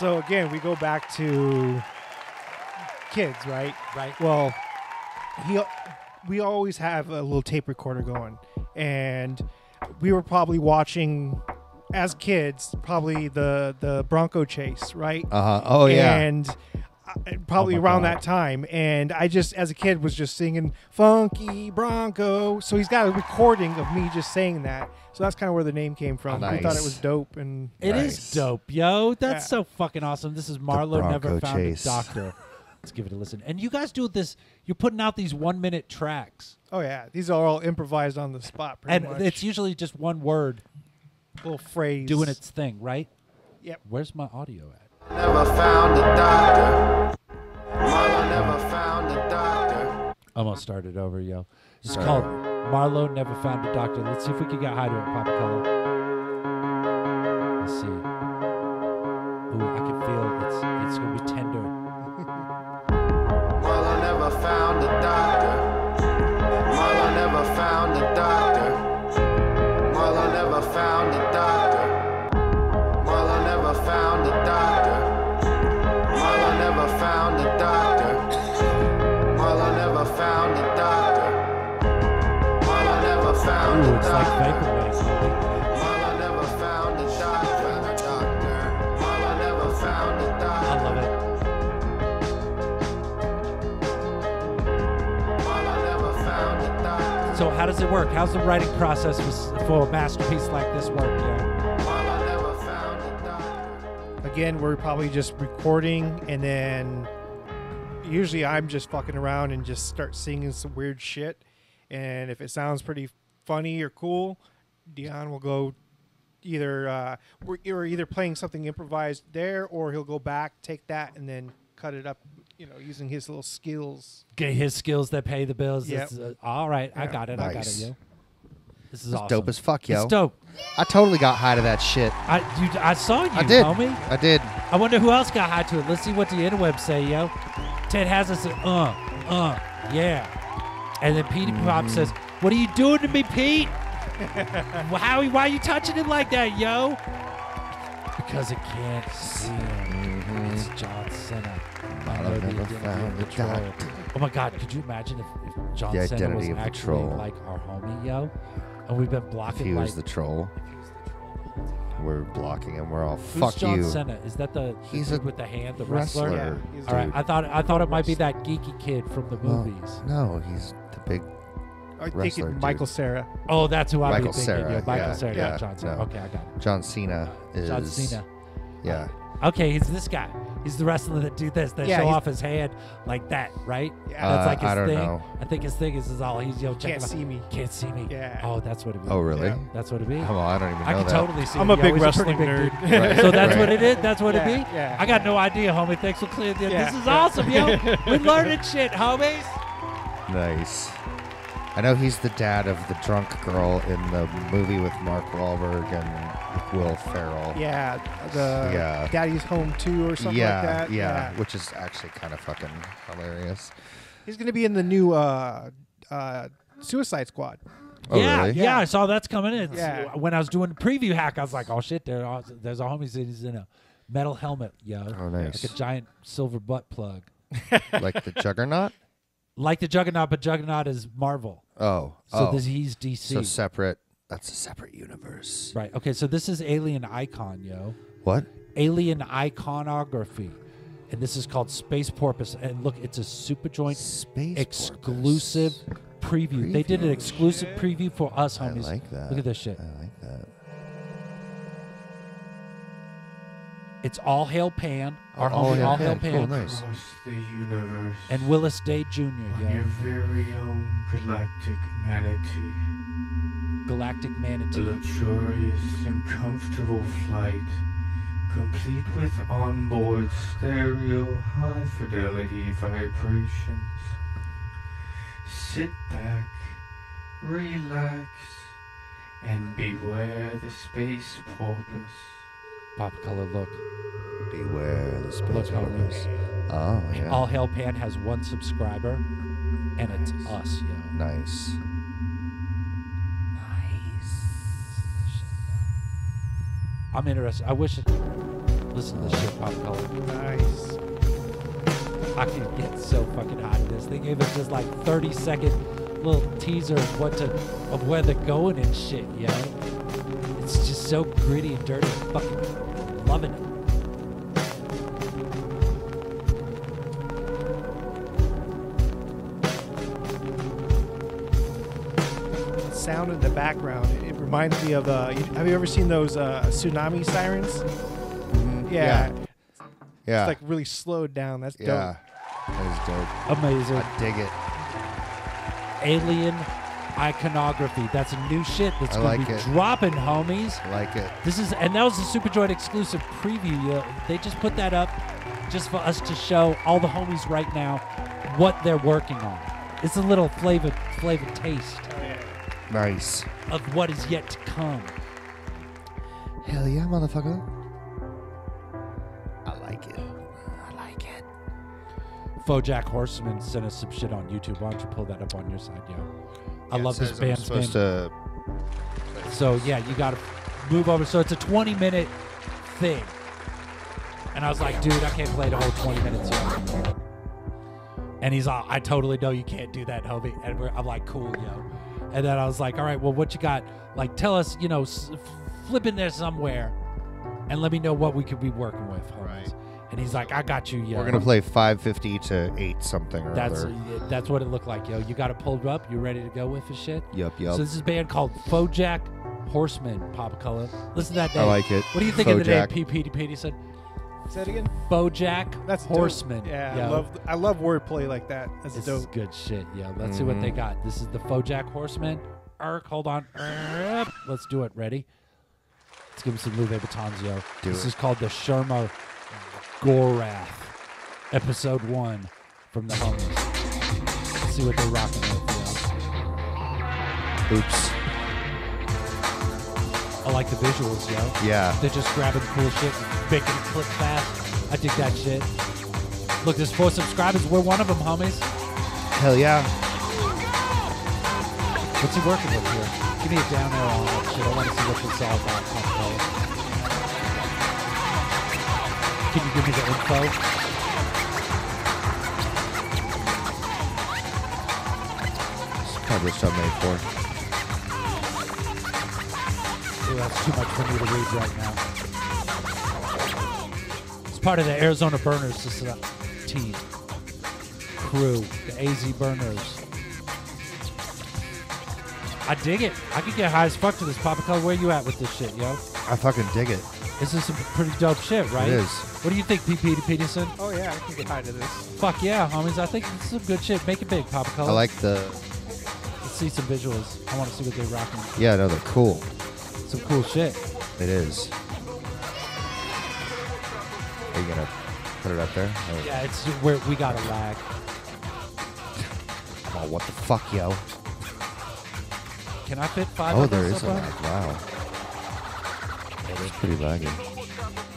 So, again, we go back to kids, right? Right. Well, he, we always have a little tape recorder going. And we were probably watching, as kids, probably the, the Bronco chase, right? Uh-huh. Oh, yeah. And probably oh around God. that time. And I just, as a kid, was just singing Funky Bronco. So he's got a recording of me just saying that. So that's kind of where the name came from. Nice. We thought it was dope. and It nice. is dope, yo. That's yeah. so fucking awesome. This is Marlo Never Found Chase. a Doctor. Let's give it a listen. And you guys do this. You're putting out these one-minute tracks. Oh, yeah. These are all improvised on the spot, pretty and much. And it's usually just one word. A little phrase. Doing its thing, right? Yep. Where's my audio at? Never found a doctor. Marlo never found a doctor. I'm going to start it over, yo. It's Sorry. called Marlo Never Found a Doctor. Let's see if we can get high to it, Papa Color. Let's see. Ooh, I can feel it's it's gonna be tender. Marlo never found a doctor. Marlo never found a doctor. Marlo never found a doctor. Marlo never found a doctor. Marlo never found a doctor. Marlo never found a doctor. Ooh, it's like vaporwave. I love it. So how does it work? How's the writing process for a masterpiece like this work? Yeah. Again, we're probably just recording, and then usually I'm just fucking around and just start singing some weird shit. And if it sounds pretty funny or cool, Dion will go either uh, we're either playing something improvised there, or he'll go back, take that, and then cut it up, you know, using his little skills. Get his skills that pay the bills. Yep. This is, uh, all right, yeah. I got it. Nice. I got it. Yo. This is That's awesome. dope as fuck, yo. It's dope. I totally got high to that shit. I you, I saw you, I did. homie. I did. I wonder who else got high to it. Let's see what the interwebs say, yo. Ted Hazard said, uh, uh, yeah. And then Petey mm. Pop says, what are you doing to me, Pete? How, why are you touching it like that, yo? because it can't see him. Mm-hmm. It's John Cena. I've never found the troll. Oh my God, could you imagine if, if John the Cena was actually like our homie, yo? And we've been blocking. If he was like, the troll. We're blocking him. We're all Who's fuck John you. Cena? Is that the, the he's a with the hand, the wrestler? wrestler. Yeah, all right, I thought I thought it might be that geeky kid from the movies. No, no he's the big. I think it's Michael Cera. Oh, that's who I was thinking. Cera, yeah, Michael yeah, Cera, yeah, not John Cena. No. Okay, I got it. John Cena is. John Cena. Yeah. Okay, he's this guy. He's the wrestler that do this. They yeah, show off his hand like that, right? Yeah. Uh, that's like his I don't thing. Know. I think his thing is, is all he's, yo, check Can't see me. Can't see me. Yeah. Oh, that's what it be. Oh, really? Yeah. That's what it be. Oh, I don't even know I can that. totally see I'm it. a big yo, wrestling big nerd. Right. So that's right. what it is? That's what yeah. it be? Yeah. I got no idea, homie. Thanks for clearing this. Yeah. This is awesome, yo. We're learning shit, homies. Nice. I know he's the dad of the drunk girl in the movie with Mark Wahlberg and Will Ferrell. Yeah, the yeah. Daddy's Home two or something yeah, like that. Yeah, yeah, which is actually kind of fucking hilarious. He's going to be in the new uh, uh, Suicide Squad. Oh, yeah, really? yeah, yeah, I saw that's coming in. Yeah. When I was doing the preview hack, I was like, oh, shit, there are, there's a homie who's in a metal helmet, yo. Oh, nice. Like a giant silver butt plug. Like the Juggernaut? Like the Juggernaut, but Juggernaut is Marvel. Oh. So oh. This, he's D C. So separate. That's a separate universe. Right. Okay, so this is Alien Icon, yo. What? Alien Iconography. And this is called Space Porpoise. And look, it's a Super Joint Space exclusive preview. preview. They did an exclusive shit. preview for us, homies. I like that. Look at this shit. I like that. It's All Hail Pan, our oh, homie, yeah, All Hail Pan. Cool, nice. The universe and Willis Day Junior Yeah. Your very own galactic manatee. Galactic manatee. A luxurious and comfortable flight, complete with onboard stereo high fidelity vibrations. Sit back, relax, and beware the space porpoise. Pop color, look. Beware the space porpoise. Oh, yeah. All Hail Pan has one subscriber, and nice. it's us, yo. Nice. Nice. I'm interested. I wish it. Listen to this shit, Pop Color. Nice. I can get so fucking hot at this. They gave us just like thirty second little teaser of what to, of where they're going and shit, yo. It's just so gritty and dirty. I'm fucking loving it. Sound in the background, it reminds me of uh have you ever seen those uh tsunami sirens? Mm-hmm. yeah. yeah yeah It's like really slowed down. That's dope. Yeah, that is dope. Amazing. I dig it. Alien Iconography, that's new shit that's I gonna like be it. dropping, homies. I like it. This is, and that was a Super Joint exclusive preview. Yeah. They just put that up just for us to show all the homies right now what they're working on. It's a little flavor flavor taste. Nice. Of what is yet to come. Hell yeah, motherfucker. I like it. I like it. Bojack Horseman sent us some shit on YouTube. Why don't you pull that up on your side, yo? I yeah, love this band. Supposed to... So yeah, you gotta move over. So it's a twenty minute thing. And I was like, dude, I can't play the whole twenty minutes yet. And he's all, I totally know you can't do that, homie. And we're, I'm like, cool, yo. And then I was like, all right, well, what you got? Like, tell us, you know, s flip in there somewhere and let me know what we could be working with. Right. And he's like, I got you, yo. We're going to play five fifty to eight something or that's, other. That's what it looked like, yo. You got it pulled up. You ready to go with this shit? Yep, yep. So this is a band called Bojack Horseman, Papa Color. Listen to that name. I like it. What do you think Bojack. of the name, P. Petey Peterson? Say that again? Bojack That's Horseman. Dope. Yeah, yo. I love I love wordplay like that. That's this dope. Is good shit, yo. Let's mm-hmm. see what they got. This is the Bojack Horseman. Erk, hold on. Erk. Let's do it. Ready? Let's give him some Louis Vuittons, yo. Do this it. is called the Sherma Gorath, episode one from the homies. Let's see what they're rocking with, yo. Oops. I like the visuals, yo. Yeah. They're just grabbing cool shit and making it click fast. I dig that shit. Look, there's four subscribers. We're one of them, homies. Hell yeah. What's he working with here? Give me a down arrow on that shit. I want to see what this is all about. Can you give me the info? Probably sub made for. Ooh, that's too much for me to read right now. It's part of the Arizona Burners this uh, team crew, the A Z Burners. I dig it. I could get high as fuck to this. Papa Color, where you at with this shit, yo? I fucking dig it. This is some pretty dope shit, right? It is. What do you think, P P to Peterson? Oh yeah, I can get high to this. Fuck yeah, homies. I think this is some good shit. Make it big, Papa Color. I like the. See some visuals. I want to see what they're rocking. Yeah, no, they're cool. Some cool shit. It is. Are you gonna put it up there? Or? Yeah, it's we're, we got a lag. Oh, what the fuck, yo? Can I fit five? Oh, there is a lag. Wow. Yeah, that's pretty laggy.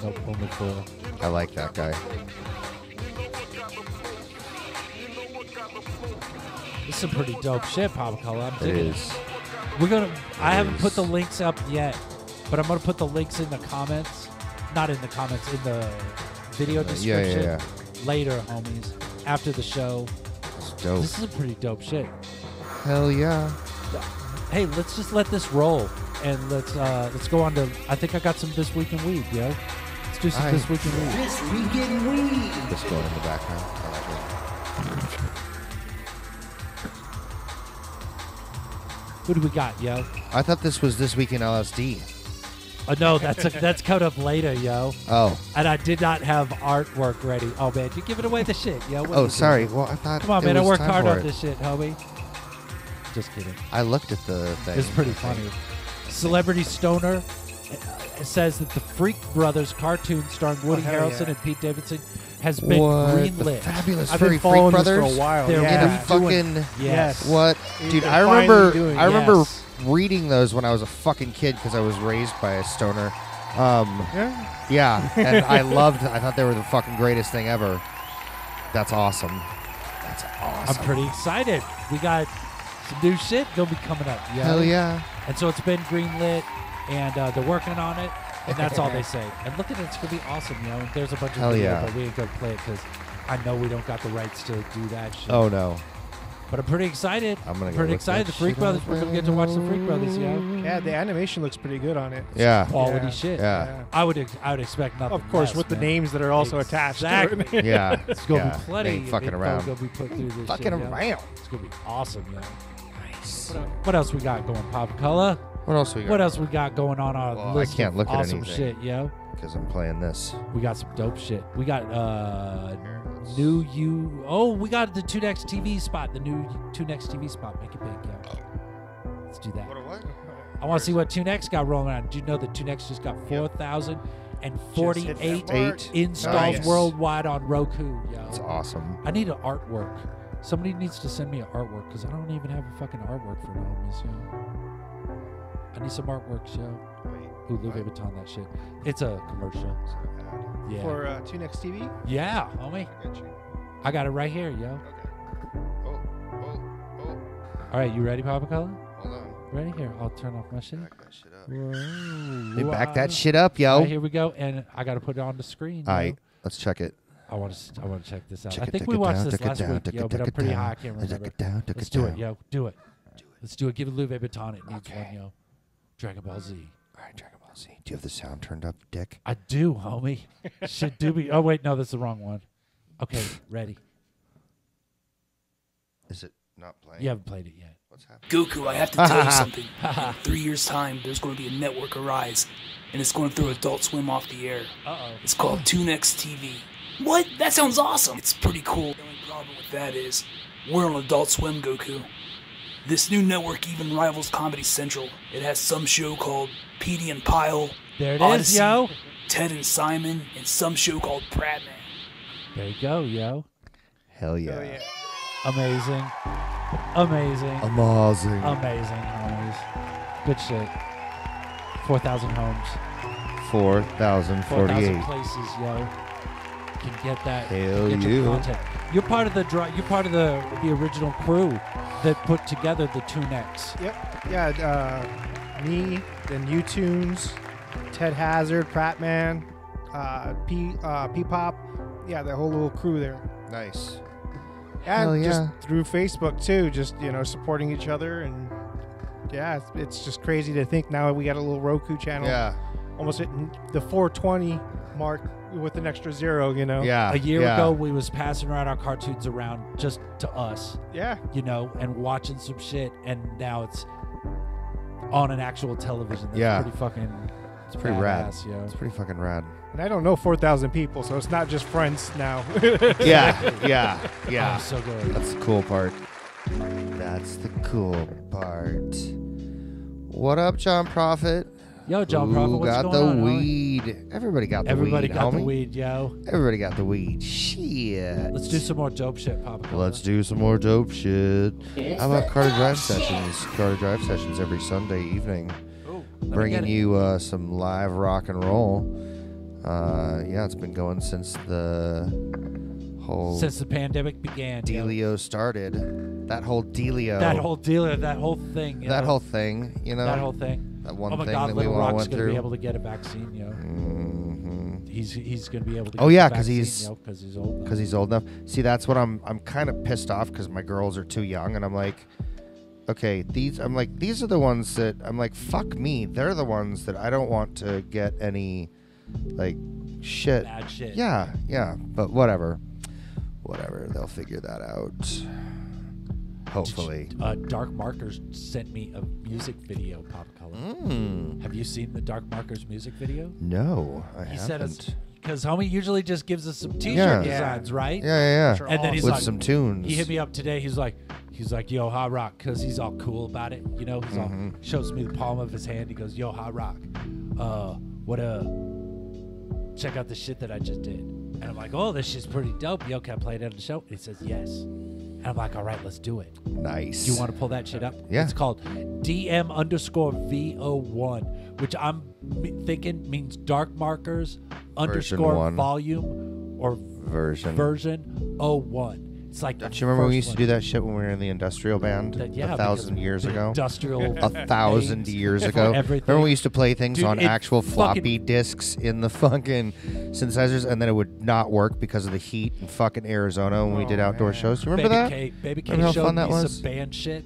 Nope, only four. I like that guy. This is some pretty dope shit, Papa Color. I'm digging it. Is. We're gonna. It I haven't is. put the links up yet, but I'm gonna put the links in the comments. Not in the comments, in the video in the, description. Yeah, yeah, yeah. Later, homies. After the show. It's dope. This is a pretty dope shit. Hell yeah. Hey, let's just let this roll, and let's uh, let's go on to. I think I got some This Week in Weed, yo. Let's do some I, This Week in Weed. This Week in Weed. This going in the background. I like it. Who do we got, yo? I thought this was This Week in L S D. Oh, no, that's a, that's cut up later, yo. Oh. And I did not have artwork ready. Oh, man, you're giving away the shit, yo. What oh, sorry. Doing? Well, I thought Come on, it man, was I worked hard on this shit, homie. Just kidding. I looked at the thing. It's pretty funny. Celebrity Stoner says that the Freak Brothers cartoon starring Woody oh, Harrelson yeah. and Pete Davidson has been what? greenlit. The fabulous I've furry Freak Brothers for a while. They're yeah. fucking yes. What, dude? They're I remember. Doing, I remember yes. reading those when I was a fucking kid because I was raised by a stoner. Um, yeah. Yeah, and I loved. I thought they were the fucking greatest thing ever. That's awesome. That's awesome. I'm pretty excited. We got some new shit gonna be coming up. Yeah. Hell yeah! And so it's been greenlit, and uh, they're working on it. And that's all they say. And look at it. It's going to be awesome, you know. There's a bunch of Hell people, yeah. but we ain't going to play it because I know we don't got the rights to do that shit. Oh, no. But I'm pretty excited. I'm gonna pretty excited. The Freak Brothers. We're going to get to watch the Freak Brothers, yo. Yeah, the animation looks pretty good on it. It's yeah. Quality yeah. shit. Yeah. yeah. I would I would expect nothing Of course, less, with man. the names that are also exactly. attached. Exactly. It. Yeah. It's going to yeah. be plenty. Ain't fucking around. It's going to be put through this Fucking shit, around. Yo. It's going to be awesome, yo. Nice. What, what else we got going, Papa Color? What else we got? What else we got going on? Our well, list I can't look of awesome at anything shit, yo. Because I'm playing this. We got some dope shit. We got uh, new you. Oh, we got the Tunex T V spot. The new Tunex T V spot. Make it big, yo. Let's do that. What do I? I want to see what Tunex got rolling on. Do you know that Tunex just got four thousand and forty-eight installs nice. worldwide on Roku, yo? That's awesome. I need an artwork. Somebody needs to send me an artwork because I don't even have a fucking artwork for homies, yo. I need some artwork, yo. Who Louis right. Vuitton that shit? It's a commercial. It's yeah. For uh, Tunex T V. Yeah, homie. I got you. I got it right here, yo. Okay. Oh, oh, oh. All right, you ready, Papa Color? Hold on. Ready here? I'll turn off my shit. Back that shit up. Whoa. They back that shit up, yo. Right, here we go, and I got to put it on the screen. All right, yo. Let's check it. I want to. I want to check this out. Check I think it, we watched down, this last down, week, yo, but I'm pretty down, high. I can't remember. Down, Let's do down. it, yo. Do it. Do it. Let's do it. Give it Louis Vuitton. It needs one, yo. Dragon Ball Z. All right, Dragon Ball Z. Do you have the sound turned up, Dick? I do, homie. Should do be. Oh, wait, no, that's the wrong one. Okay, ready. Is it not playing? You haven't played it yet. What's happening? Goku, I have to tell you something. In three years' time, there's going to be a network arise, and it's going to throw Adult Swim off the air. Uh-oh. It's called Tunex T V. What? That sounds awesome. It's pretty cool. The only problem with that is we're on Adult Swim, Goku. This new network even rivals Comedy Central. It has some show called Petey and Pile. There it Odyssey, is, yo. Ted and Simon, and some show called Prattman. There you go, yo. Hell yeah. Hell yeah. Amazing. Amazing. Amazing. Amazing, homies. Good shit. four thousand homes. four thousand forty-eight. four thousand places, yo. Can get that. Hell get your content. You're part of the you're part of the the original crew that put together the Tunex. Yep. Yeah. Uh, me, then U Tunes, Ted Hazard, Prattman. uh, P uh, P-Pop, yeah, the whole little crew there. Nice. And yeah. just through Facebook too, just you know, supporting each other, and yeah, it's, it's just crazy to think now we got a little Roku channel. Yeah. Almost hitting the four twenty mark with an extra zero, you know. Yeah. A year yeah. ago, we was passing around our cartoons around just to us. Yeah. You know, and watching some shit, and now it's on an actual television. That's yeah. pretty fucking. It's pretty badass, rad. Yo. It's pretty fucking rad. And I don't know four thousand people, so it's not just friends now. yeah, yeah, yeah. Oh, so good. That's the cool part. That's the cool part. What up, John Prophet? Yo, John Prophet, what's going on? Who got the weed? Everybody got the Everybody weed, Everybody got homie. the weed, yo. Everybody got the weed. Shit. Let's do some more dope shit, Papa Color. Let's do some more dope shit. It's How about Carter Drive shit. Sessions? Carter Drive Sessions every Sunday evening. Ooh, bringing you uh, some live rock and roll. Uh, yeah, it's been going since the whole... Since the pandemic began. Dealio yo. started. That whole dealio. That whole dealio, that whole thing. That know? whole thing, you know? That whole thing. That one oh my thing God, that Little we Rock's went gonna through. be able to get a vaccine, yo. Mm-hmm. He's he's gonna be able to. Oh get yeah, because he's because he's old. Because he's old enough. See, that's what I'm. I'm kind of pissed off because my girls are too young, and I'm like, okay, these. I'm like, these are the ones that I'm like, fuck me. They're the ones that I don't want to get any, like, shit. Bad shit. Yeah, yeah. But whatever, whatever. They'll figure that out. Hopefully. Uh, Dark Markers sent me a music video, Pop Color. Mm. Have you seen the Dark Markers music video? No, I he haven't. Because homie usually just gives us some T-shirt yeah. designs, right? Yeah, yeah, yeah. And awesome. then he's With like, some tunes. He hit me up today. He's like, he's like, yo, Hot Rock, because he's all cool about it. You know, he's mm-hmm. all shows me the palm of his hand. He goes, yo, Hot Rock, uh, what a check out the shit that I just did. And I'm like, oh, this shit's pretty dope. Yo, can I play it on the show? And he says, yes. And I'm like, all right, let's do it. Nice. You want to pull that shit up? Yeah. It's called D M underscore V O one, which I'm thinking means Dark Markers underscore volume or version version oh one. It's like, don't you remember we used to do that shit when we were in the industrial band that, yeah, a thousand years ago? Industrial. A thousand years ago. Remember we used to play things Dude, on actual floppy disks in the fucking synthesizers, and then it would not work because of the heat in fucking Arizona when oh, we did outdoor man. shows. You remember Baby that? K, Baby K remember showed me was? some band shit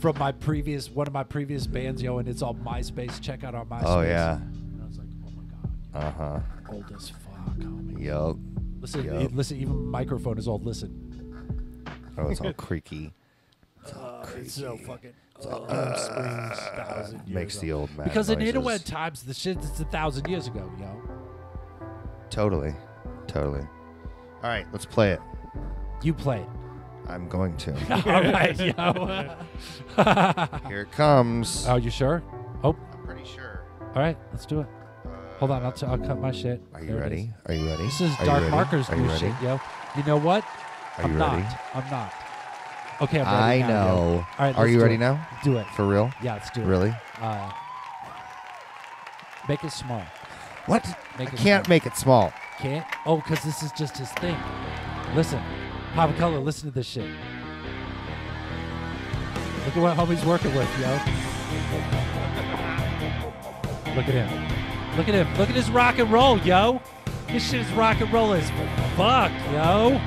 from my previous, one of my previous bands, yo, and it's all MySpace. Check out our MySpace. Oh, yeah. And I was like, oh, my God. Uh-huh. Old as fuck, homie. Yup. Listen, yep. listen, even my microphone is old. Listen. Oh, it's all creaky. It's all uh, creaky. It's so fucking... It's all uh, uh, springs, years makes old. the old man Because noises. in Inuit times, the shit that's a thousand years ago, yo. Totally. Totally. All right, let's play it. You play it. I'm going to. All right, yo. Here it comes. Oh, you sure? Oh. I'm pretty sure. All right, let's do it. Uh, Hold on, I'll, t I'll cut my shit. Are you there ready? Are you ready? This is Are Dark Markers new shit, yo. You know what? Are I'm you ready? Not. I'm not. Okay, I'm ready. I now, know. Yo. All right, Are you ready it. now? Do it. For real? Yeah, let's do it. Really? Uh, make it small. What? Make I it can't small. make it small. Can't? Oh, because this is just his thing. Listen. Papa Color, listen to this shit. Look at what homie's working with, yo. Look at him. Look at him. Look at his rock and roll, yo. This shit is rock and roll as fuck, yo.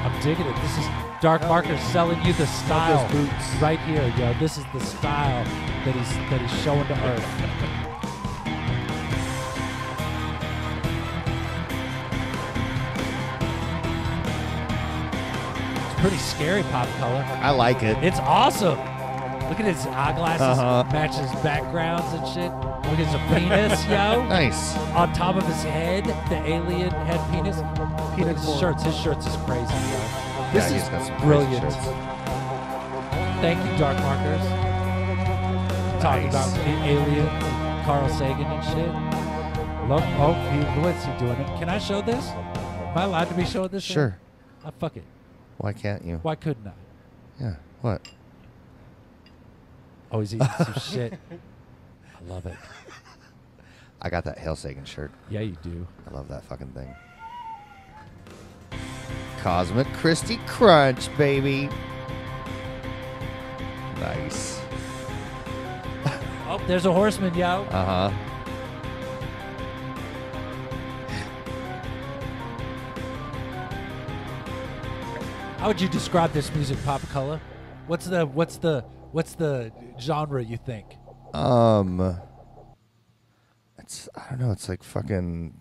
I'm digging it. This is Dark Markers selling you the style right here, yo. This is the style that he's that he's showing to Earth. It's pretty scary, Pop Color. I like it. It's awesome. Look at his eyeglasses, uh-huh. matches backgrounds and shit. Look at his penis, yo. Nice. On top of his head, the alien head penis. Look at his shirts. His shirts is crazy, yo. This yeah, is brilliant. Thank you, Dark Markers. Nice. Talking about the alien, Carl Sagan and shit. Love, oh, he, what's he doing? It. Can I show this? Am I allowed to be showing this? Sure. Oh, fuck it. Why can't you? Why couldn't I? Yeah. What? Oh, he's eating some shit. I love it. I got that Hail Sagan shirt. Yeah, you do. I love that fucking thing. Cosmic Christie Crunch, baby. Nice. Oh, there's a horseman, yo. Uh-huh. How would you describe this music, Papa Color? What's the what's the what's the genre you think? Um, it's I don't know. It's like fucking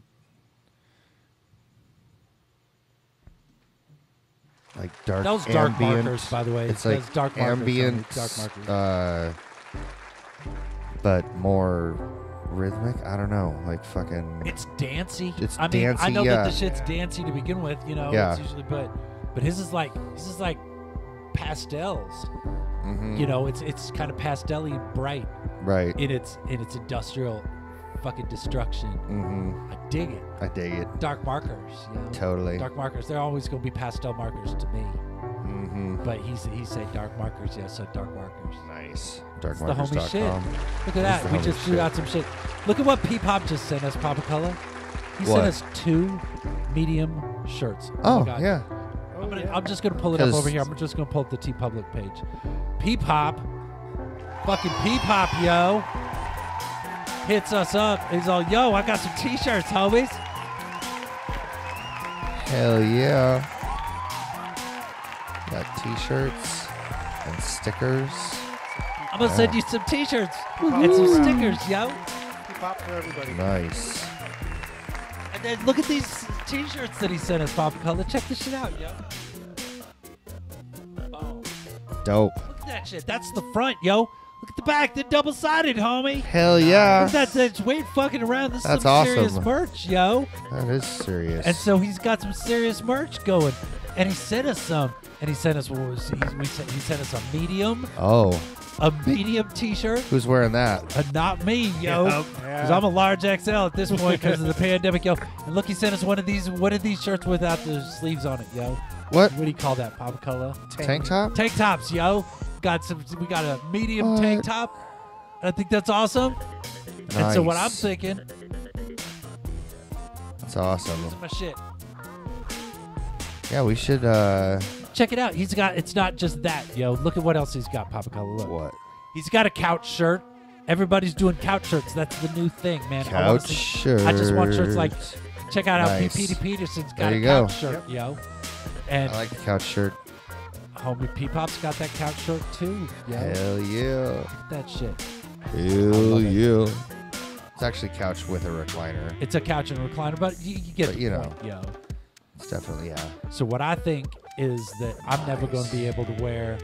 like dark. That was Dark ambient. Markers, by the way. It's like Dark Markers, ambient, Dark Markers. Uh, but more rhythmic. I don't know, like fucking. It's dancey. It's I mean, dancey. I know yeah. that the shit's dancey to begin with, you know. Yeah. It's usually, but but his is like this is like pastels. Mm-hmm. You know, it's it's kind of pastel-y bright. Right. In its in its industrial fucking destruction. Mm-hmm. I dig it. I dig it. Dark Markers. You know? Totally. Dark Markers. They're always gonna be pastel markers to me. Mm-hmm. But he's he said Dark Markers, yeah, so Dark Markers. Nice. Dark Markers. The homie shit. Look at that. It's we just threw shit. out some shit. Look at what P-Pop just sent us, Papa Color. He what? sent us two medium shirts. Oh, oh yeah. Oh, I'm, gonna, yeah. I'm just going to pull it up over here. I'm just going to pull up the TeePublic page. P-Pop. Fucking P-Pop, yo. Hits us up. He's all, yo, I got some t-shirts, homies. Hell yeah. Got t-shirts and stickers. I'm gonna yeah. send you some t-shirts and some stickers, yo. P-Pop for everybody. Nice. And then look at these t-shirts that he sent us, Papa Color. Check this shit out, yo. Oh. Dope. Look at that shit. That's the front, yo. Look at the back. They're double-sided, homie. Hell yeah. Look at that. It's way fucking around. This That's is some awesome. serious merch, yo. That is serious. And so he's got some serious merch going. And he sent us some. And he sent us what was he, we sent, he sent us a medium. Oh. A medium t-shirt. Who's wearing that? Uh, not me, yo. Because yeah, yeah. I'm a large X L at this point because of the pandemic, yo. And look, he sent us one of these one of these shirts without the sleeves on it, yo. What? What do you call that, Papa Color? Tank, tank top? Tank tops, yo. Got some. We got a medium what? tank top. I think that's awesome. Nice. And so what I'm thinking. That's awesome. That's my shit. Yeah, we should uh check it out. He's got it's not just that, yo. Look at what else he's got, Papa Color. Look. What? He's got a couch shirt. Everybody's doing couch shirts. That's the new thing, man. Couch shirt. I just want shirts like check out nice. how Petey P Peterson's got a couch go. shirt, yep. yo. And I like the couch shirt. Homie P-Pop's got that couch shirt too, yo. Hell yeah. Look at that shit. Hell yeah. It's actually couch with a recliner. It's a couch and a recliner, but you, you get but, the you point, know. yo. It's definitely, yeah. So what I think is that I'm nice. never going to be able to wear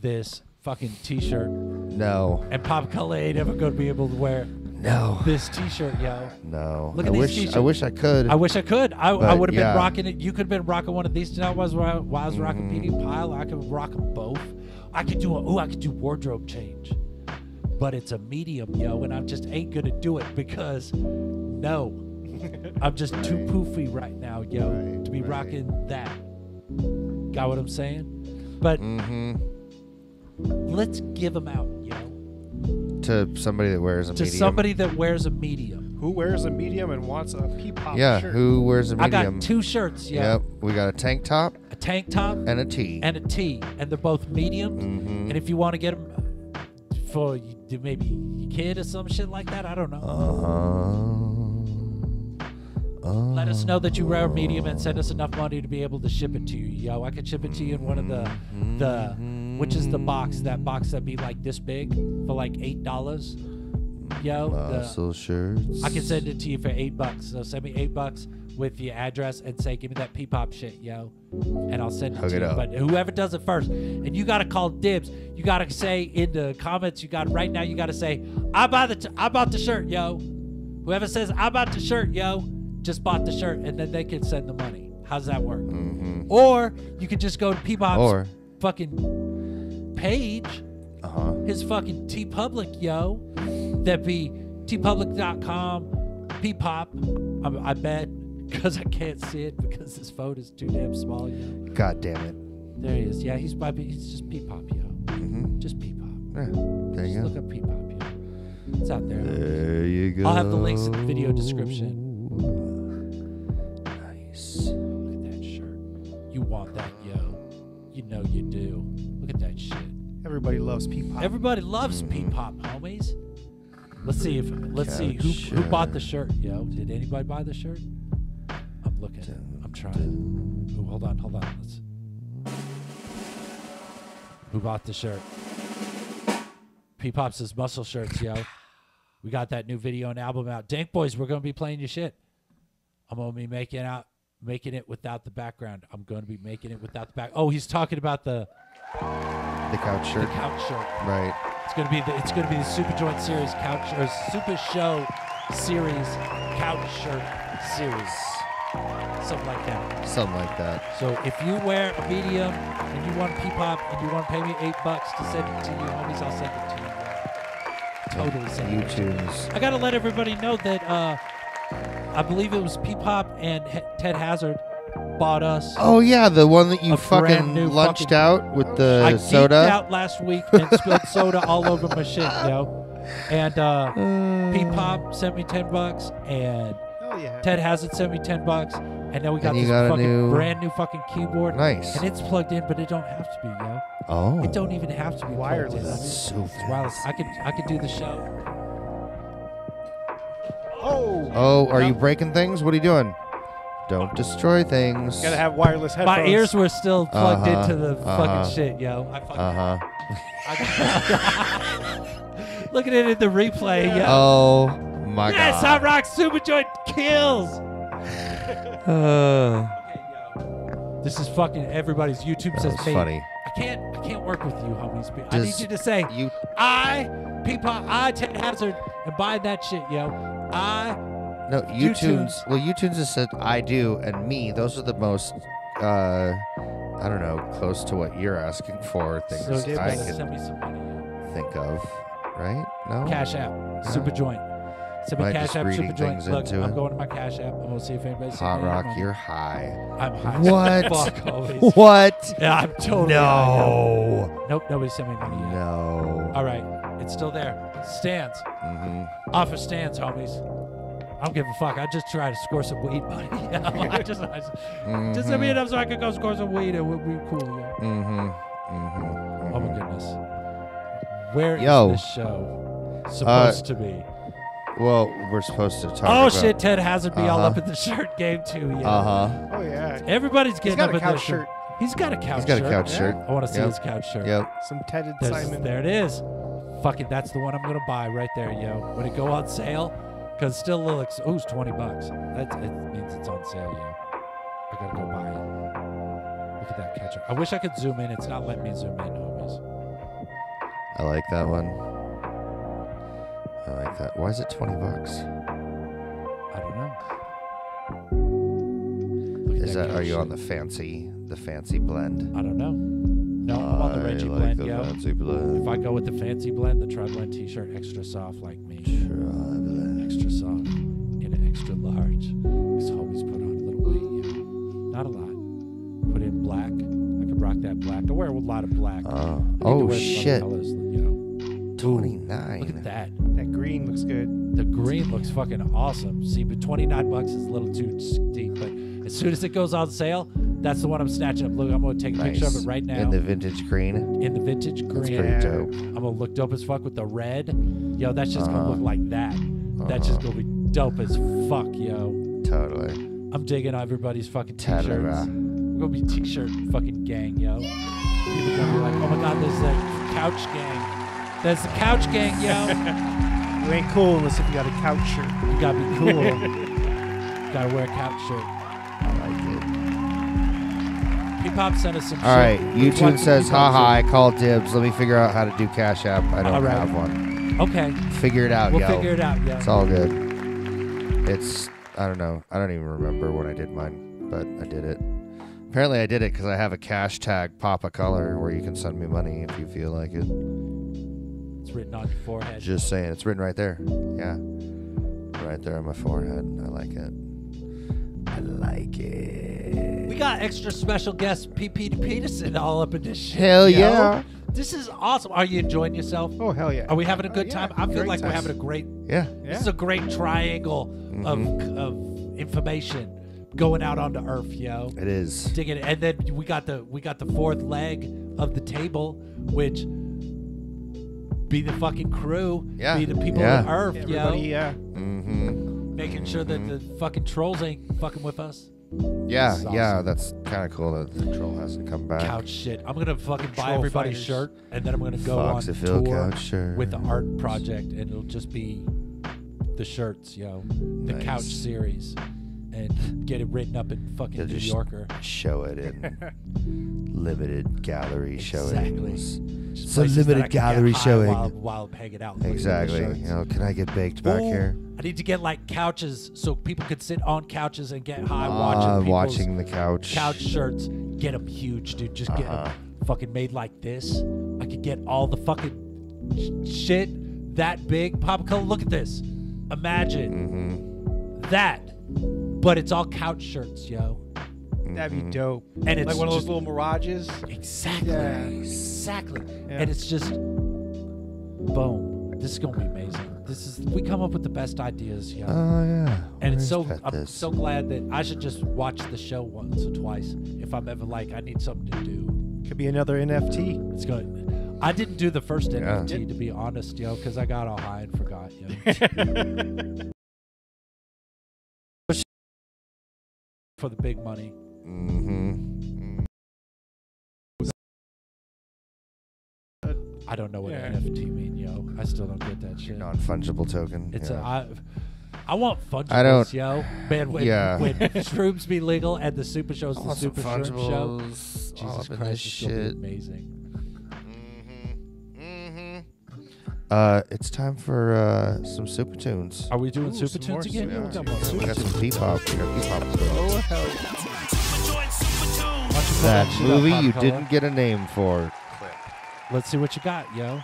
this fucking t-shirt. No. And Papa Color ain't ever going to be able to wear no. this t-shirt, yo. No. Look at I these wish, t-shirts. I wish I could. I wish I could. I, I would have yeah. been rocking it. You could have been rocking one of these tonight while I was, while I was mm-hmm. rocking Petey and Pile. I could rock them both. I could do a, ooh, I could do wardrobe change. But it's a medium, yo, and I just ain't going to do it because no. I'm just right. too poofy right now, yo, right, to be right. rocking that. Got what I'm saying? But mm-hmm. let's give them out, yo. To somebody that wears a to medium. To somebody that wears a medium. Who wears a medium and wants a P-Pop yeah, shirt? Yeah, who wears a medium? I got two shirts, yo. Yep, we got a tank top. A tank top. And a tee. And a tee. And they're both mediums. Mm-hmm. And if you want to get them for maybe your kid or some shit like that, I don't know. Uh-huh. Let us know that you wear a medium and send us enough money to be able to ship it to you, yo. I could ship it to you in one of the, the which is the box, that box that'd be like this big for like eight dollars, yo. Muscle shirts. I can send it to you for eight bucks. So send me eight bucks with your address and say, give me that P-Pop shit, yo. And I'll send it Hook to it you. Up. But whoever does it first, and you got to call dibs. You got to say in the comments, you got right now, you got to say, I bought the, t I bought the shirt, yo. Whoever says, I bought the shirt, yo. Just bought the shirt, and then they can send the money. How's that work? Mm-hmm. Or you could just go to P-Pop's fucking page, uh-huh. his fucking TeePublic, yo. That'd be TeePublic dot com, P-Pop, I, I bet, because I can't see it because this phone is too damn small, yo. God damn it. There he is. Yeah, he's by, he's just P-Pop, yo. Mm-hmm. Just P-Pop. Yeah, there you just go. Look up P-Pop, yo. It's out there. There you go. I'll have the links in the video description. Look at that shirt. You want that, yo. You know you do. Look at that shit. Everybody loves P-Pop. Everybody loves P-Pop, homies. Let's see if let's Couch see who shirt. who bought the shirt, yo. Did anybody buy the shirt? I'm looking. I'm trying. Ooh, hold on, hold on. Let's Who bought the shirt? P-Pop's his muscle shirts, yo. We got that new video and album out. Dank Boys, we're going to be playing your shit. I'm going to be making out, making it without the background. I'm going to be making it without the back. Oh, he's talking about the the couch shirt. The couch shirt. Right. It's going to be the it's going to be the Super Joint series couch or Super Show series couch shirt series. Something like that. Something like that. So if you wear a medium and you want P-Pop and you want to pay me eight bucks to send it to you, homies, I'll send it to you. Totally send it to you. I got to let everybody know that uh, I believe it was P-Pop and H Ted Hazard bought us. Oh, yeah, the one that you fucking lunched fucking out with the I soda. I out last week and spilled soda all over my shit, yo. And uh, mm. P-Pop sent me ten bucks and... Yeah. Ted Hazard sent me ten bucks, and now we got this got fucking new... brand new fucking keyboard. Nice, and it's plugged in, but it don't have to be, yo. Oh, it don't even have to be wireless. That's so it's wireless. I could, I could do the show. Oh, oh, are no. you breaking things? What are you doing? Don't destroy things. You gotta have wireless headphones. My ears were still plugged uh-huh, into the uh-huh. fucking shit, yo. I fucking. Uh huh. Looking at it in the replay, yeah. yo. Oh. My yes, Hot Rock Super Joint kills. uh, this is fucking everybody's YouTube that says was funny. I can't, I can't work with you, homies. Does I need you to say, you I, P-Pop, I, Ted Hazard, and buy that shit, yo. I, no, YouTunes. Well, YouTunes has said I do and me. Those are the most, uh, I don't know, close to what you're asking for things so I can send me some money, yeah. think of, right? No, Cash App, no. Super Joint. Send me Cash App, Super Joint. Look, I'm going to my Cash App. I'm going to see if anybody's Hot Rock, you're high. I'm high. What? Fuck, always. What? Yeah, I'm totally No. Nope, nobody sent me money yet. No. All right, it's still there. Stands. Mm-hmm. Offer stands, homies. I don't give a fuck. I just try to score some weed money. You know? I just, I just, mm-hmm. just send me enough so I could go score some weed and we'll be cool. Yeah. Mm-hmm. Mm-hmm. Mm-hmm. Oh, my goodness. Where Yo. is this show supposed uh, to be? Well, we're supposed to talk. Oh about, shit! Ted Hazard be uh -huh. all up in the shirt game too. Yeah. Uh huh. Oh yeah. Everybody's getting up in their shirt. He's got a couch shirt. He's got a couch shirt. Yeah. I want to see yep. his couch shirt. Yep. Some Tedded Simon. There it is. Fucking, that's the one I'm gonna buy right there, yo. When it go on sale, cause still looks. Oh, it's twenty bucks. That it means it's on sale, yo. I gotta go buy it. Look at that catcher. I wish I could zoom in. It's not letting me zoom in, homies. I like that one. I like that. Why is it twenty bucks? I don't know. Is that, that are you on the fancy the fancy blend? I don't know. No, I'm on the Reggie like blend, the yo. Fancy blend. If I go with the fancy blend, the tri-blend t-shirt extra soft like me. Tri-blend. Extra soft in an extra large. Because homies put on a little weight, yeah. Not a lot. Put in black. I could rock that black. I wear a lot of black. Uh, oh, shit. Colors, you know. twenty-nine. Look at that. That green looks good. The green looks fucking awesome. See, but twenty-nine bucks is a little too steep. But as soon as it goes on sale, that's the one I'm snatching up. Look, I'm going to take a nice. picture of it right now. In the vintage green? In the vintage green. That's pretty dope. I'm going to look dope as fuck with the red. Yo, that's just uh-huh. going to look like that. Uh-huh. That's just going to be dope as fuck, yo. Totally. I'm digging everybody's fucking t-shirts. We're going to be t-shirt fucking gang, yo. Yeah. People are going to be like, oh my God, there's that couch gang. That's the couch gang, yo. You ain't cool unless if you got a couch shirt. You gotta be cool. You gotta wear a couch shirt. I like it. P-Pop sent us some All shit. All right, YouTube says, haha, I call dibs. Let me figure out how to do Cash App. I don't right. have one. Okay. Figure it out, we'll yo. We'll figure it out, yo. It's all good. It's, I don't know. I don't even remember when I did mine, but I did it. Apparently I did it because I have a cash tag, Papa Color, where you can send me money if you feel like it. Written on your forehead. Just saying, it's written right there. Yeah, right there on my forehead. I like it. I like it. We got extra special guest Petey P Peterson all up in this shit. Hell yeah, this is awesome. Are you enjoying yourself? Oh hell yeah. Are we having a good time? I feel like we're having a great. Yeah. This is a great triangle of of information going out onto Earth, yo. It is. Digging it, and then we got the we got the fourth leg of the table, which. Be the fucking crew. Yeah. Be the people yeah. on Earth, Everybody, yo. yeah. Mm-hmm. Making mm-hmm. sure that the fucking trolls ain't fucking with us. Yeah, awesome. Yeah, that's kind of cool that the control hasn't come back. Couch shit. I'm going to fucking control buy everybody's fighters. Shirt, and then I'm going to go Fox on tour couch shirt. With the art project, and it'll just be the shirts, yo. The nice. Couch series. And get it written up in fucking They'll New just Yorker. Show it in limited gallery exactly. showing. It's so limited gallery showing. While, while hanging out. Exactly. You know, can I get baked Ooh, back here? I need to get like couches so people could sit on couches and get high uh, watching watching the couch. Couch shirts. Get them huge, dude. Just get uh-huh. them fucking made like this. I could get all the fucking sh shit that big. Papa Color, look at this. Imagine mm-hmm. that. But it's all couch shirts, yo. That'd be dope. And it's like one of those just, little mirages. Exactly. Yeah. Exactly. Yeah. And it's just, boom. This is gonna be amazing. This is we come up with the best ideas, yo. Oh yeah. And it's so I'm this. so glad that I should just watch the show once or twice if I'm ever like I need something to do. Could be another N F T. It's going. I didn't do the first yeah. N F T to be honest, yo, because I got all high and forgot, yo. For the big money. Mm-hmm. I don't know what yeah. N F T mean, yo. I still don't get that shit. Non-fungible token. It's yeah. a, I, I want fungibles, I don't, yo. Man, when, yeah. when shrooms be legal and the Super Show's the Super Shroom Show. Jesus Christ, it's gonna be amazing. Mm-hmm. Mm-hmm. Uh, it's time for uh, some Super Tunes. Are we doing Ooh, Super Tunes again? Yeah. Yeah. Yeah. We got some P-Pop. We got P-Pop. That movie you didn't get a name for. Let's see what you got, yo.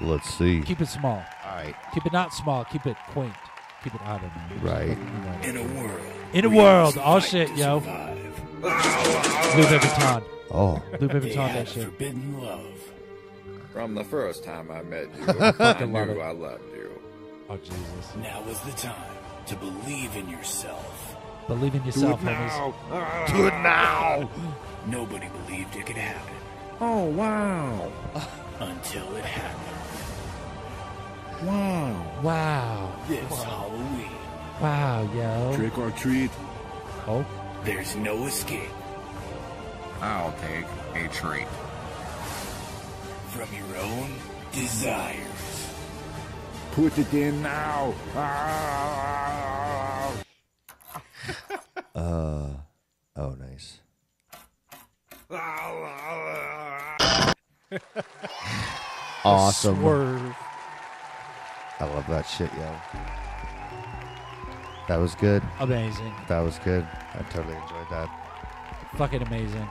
Let's see. Keep it small. All right. Keep it not small. Keep it quaint. Keep it out of me. Right. In a world. In a world. All shit, yo. Louis Vuitton. Oh. Louis Vuitton, that shit. Forbidden love. From the first time I met you, I knew I loved you. Oh, Jesus. Now is the time to believe in yourself. Believe in yourself, do it now. Uh, do it now. Nobody believed it could happen. Oh, wow. Until it happened. Wow. Wow. This wow. Halloween. Wow, yo. Trick or treat. Oh. There's no escape. I'll take a treat. From your own desires. Put it in now. Ah. Uh oh, nice. Awesome. Swerve. I love that shit, yo. That was good. Amazing. That was good. I totally enjoyed that. Fucking amazing.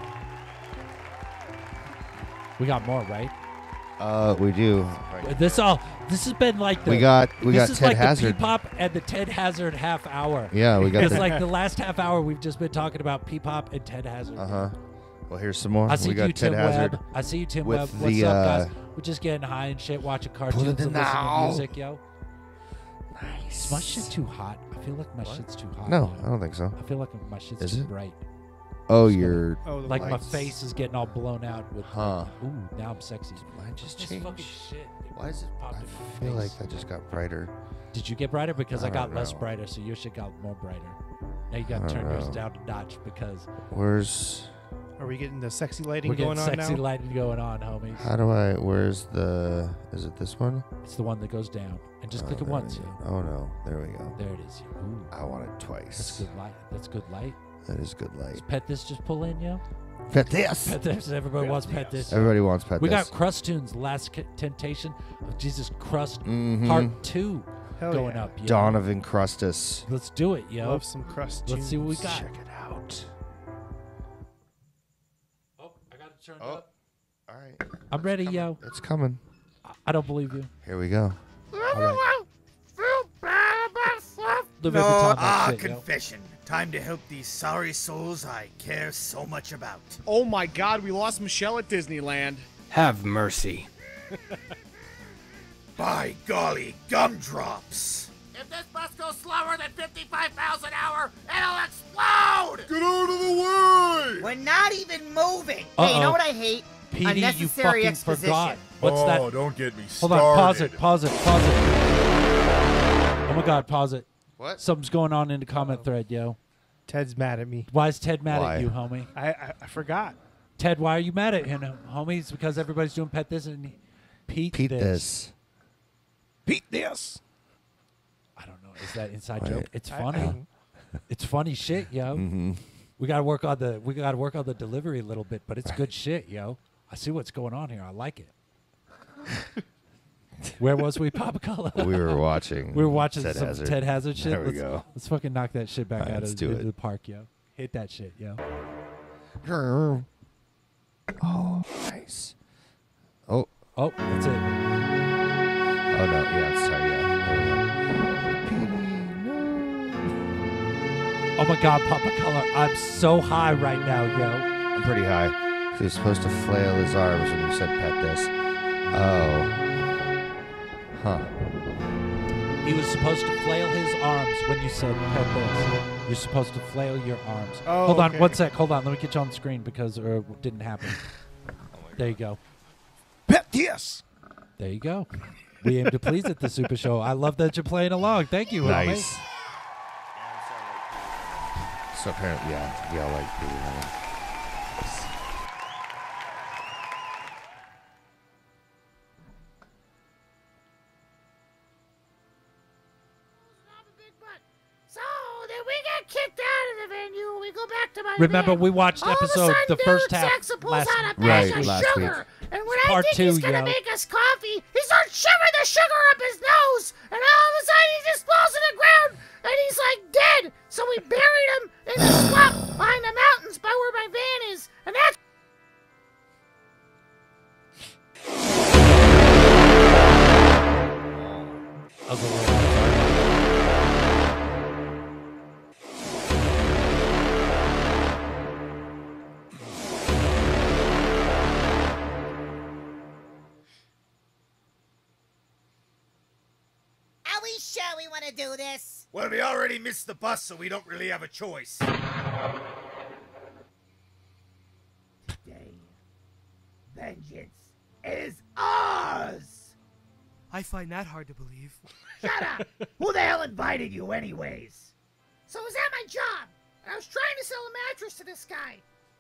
We got more, right? Uh, we do. This all. This has been like the. We got. We got Ted like Hazard. This is like the P-Pop and the Ted Hazard half hour. Yeah, we got. It's like the last half hour we've just been talking about P-Pop and Ted Hazard. Uh huh. Well, here's some more. I see we got you, Ted Tim Hazard. Webb. I see you, Tim Webb. What's the, up, guys? Uh, We're just getting high and shit, watching cartoons and listening to music, yo. Nice. Is my shit too hot? I feel like my what? shit's too hot. No, now. I don't think so. I feel like my shit's is too it? bright. Oh, you're oh, like lights. my face is getting all blown out with. Huh. Like, ooh, now I'm sexy. Mine just this changed. Fucking shit. It Why is it? I feel face. like I just got brighter. Did you get brighter? Because I, I got know. less brighter, so your shit got more brighter. Now you got to turn know. yours down to notch because. Where's? Are we getting the sexy lighting we're going on sexy now? Sexy lighting going on, homies. How do I? Where's the? Is it this one? It's the one that goes down. And just oh, click it once. Oh no! There we go. There it is. Ooh. I want it twice. That's good light. That's good light. That is good light. Does Pet This just pull in, yo? Pet This! Pet This. Everybody pet wants this. Pet This. Everybody wants Pet we This. We got Crust Tunes, Last Temptation of Jesus Crust, mm-hmm. Part two Hell going yeah. up, yo. Dawn of Encrustus. Let's do it, yo. Love some Crust Tunes. Let's see what we got. Check it out. Oh, I got it turned oh. up. All right. I'm it's ready, coming. yo. It's coming. I don't believe you. Here we go. No, ah, shit, confession. Yo. Time to help these sorry souls I care so much about. Oh my God, we lost Michelle at Disneyland. Have mercy. By golly, gumdrops. If this bus goes slower than fifty-five miles an hour, it'll explode! Get out of the way! We're not even moving. Uh-oh. Hey, you know what I hate? Petey, unnecessary you fucking exposition. Forgot. What's oh, that? Oh, don't get me started. Hold on, pause it, pause it, pause it. Oh my God, pause it. What? Something's going on in the comment Uh-oh. thread, yo. Ted's mad at me. Why is Ted mad why? at you, homie? I, I I forgot. Ted, why are you mad at him, homie? It's because everybody's doing pet this and Pete, Pete this. this. Pete this. I don't know. Is that inside right. joke? It's funny. I, I, it's funny shit, yo. Mm-hmm. We gotta work on the we gotta work on the delivery a little bit, but it's right. good shit, yo. I see what's going on here. I like it. Where was we, Papa Color? We were watching. We were watching Ted some Hazard. Ted Hazard shit. There we let's, go. Let's fucking knock that shit back right, out of the park, yo. Hit that shit, yo. Oh, nice. Oh, oh, that's it. Oh no, yeah, I'm sorry, yeah. Oh my God, Papa Color, I'm so high right now, yo. I'm pretty high. He was supposed to flail his arms when you said pet this. Oh. Huh. He was supposed to flail his arms when you said pet this. You're supposed to flail your arms. Oh, hold on, okay. one sec. Hold on. Let me get you on the screen because uh, it didn't happen. Oh there God. you go. Pet this. There you go. We aim to please at the Super Show. I love that you're playing along. Thank you. Nice. Homie. So apparently, yeah, yeah, I like Petey. Huh? Remember, we watched All episode of the, the first half last, right, last sugar. week. And when Part I think two, he's gonna yo. make us coffee, he starts shoving the sugar up his nose, and all of a sudden he just falls to the ground, and he's like dead. So we buried him in the swamp behind the mountains by where my van is, and that's. do this? Well, we already missed the bus, so we don't really have a choice. Today, vengeance is ours! I find that hard to believe. Shut up! Who the hell invited you anyways? So I was at my job, and I was trying to sell a mattress to this guy,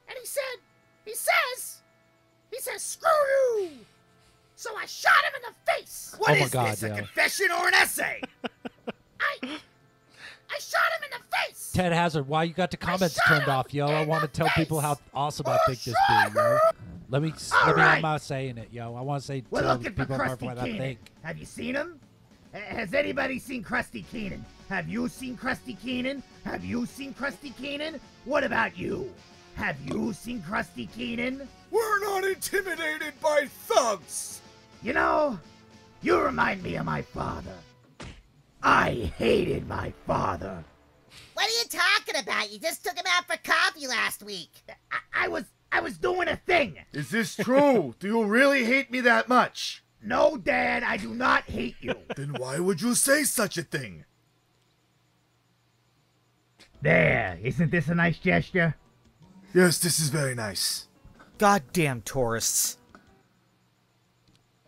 and he said, he says, he says, screw you! So I shot him in the face! What oh is God, this, yeah. a confession or an essay? I, I shot him in the face! Ted Hazard, why you got the comments turned off, yo? I want to tell face. people how awesome I think this is, yo. Let me, All let right. me, I'm not saying it, yo. I want to say We're tell looking people for Krusty what Keenan. I think. Have you seen him? Has anybody seen Krusty Keenan? Have you seen Krusty Keenan? Have you seen Krusty Keenan? What about you? Have you seen Krusty Keenan? We're not intimidated by thugs! You know, you remind me of my father. I hated my father. What are you talking about? You just took him out for coffee last week. I, I was I was doing a thing. Is this true? Do you really hate me that much? No, Dad, I do not hate you. Then why would you say such a thing? There, isn't this a nice gesture? Yes, this is very nice. Goddamn tourists.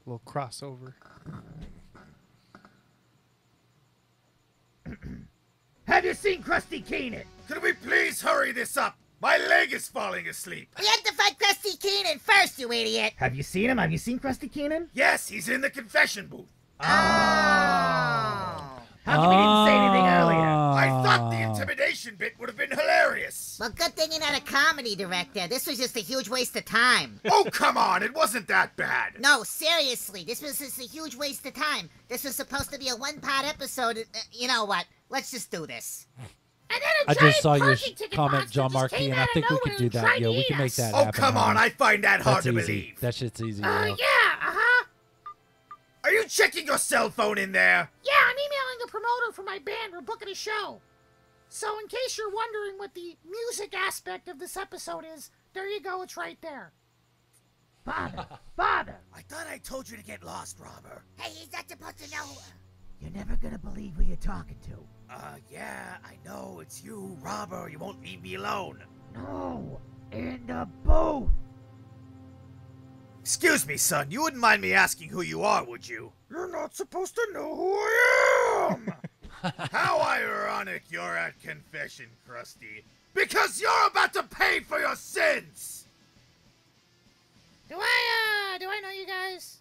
A little crossover. Have you seen Krusty Keenan? Could we please hurry this up? My leg is falling asleep. We had to fight Krusty Keenan first, you idiot. Have you seen him? Have you seen Krusty Keenan? Yes, he's in the confession booth. Oh. How come he didn't say anything earlier? I thought the intimidation bit would have been hilarious. Well, good thing you're not a comedy director. This was just a huge waste of time. Oh, come on. It wasn't that bad. No, seriously. This was just a huge waste of time. This was supposed to be a one-part episode. Uh, you know what? Let's just do this. And then a I just saw your comment, John Markey, and I think we could do that. Yo, we can make that happen. Oh, come on. I find that hard to believe. That shit's easy, yo. Uh, yeah, uh-huh. Are you checking your cell phone in there? Yeah, I'm emailing the promoter for my band. We're booking a show. So in case you're wondering what the music aspect of this episode is, there you go. It's right there. Father, father. I thought I told you to get lost, Robert. Hey, he's not supposed to know. You're never going to believe who you're talking to. Uh, yeah, I know. It's you, Robert. You won't leave me alone. No, in the booth. Excuse me, son. You wouldn't mind me asking who you are, would you? You're not supposed to know who I am. How ironic you're at confession, Krusty. Because you're about to pay for your sins! Do I, uh, do I know you guys?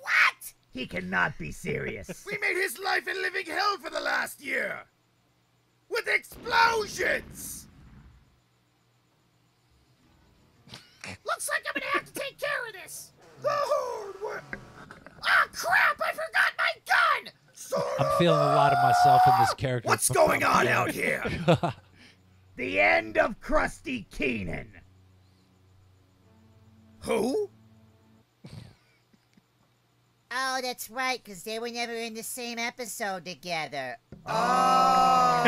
What? He cannot be serious. We made his life a living hell for the last year! With explosions! Looks like I'm gonna have to take care of this! The hard work! Oh, crap! I forgot my gun! So I'm feeling a lot of myself in this character. What's going on out here? The end of Krusty Keenan. Who? Oh, that's right, because they were never in the same episode together. Oh!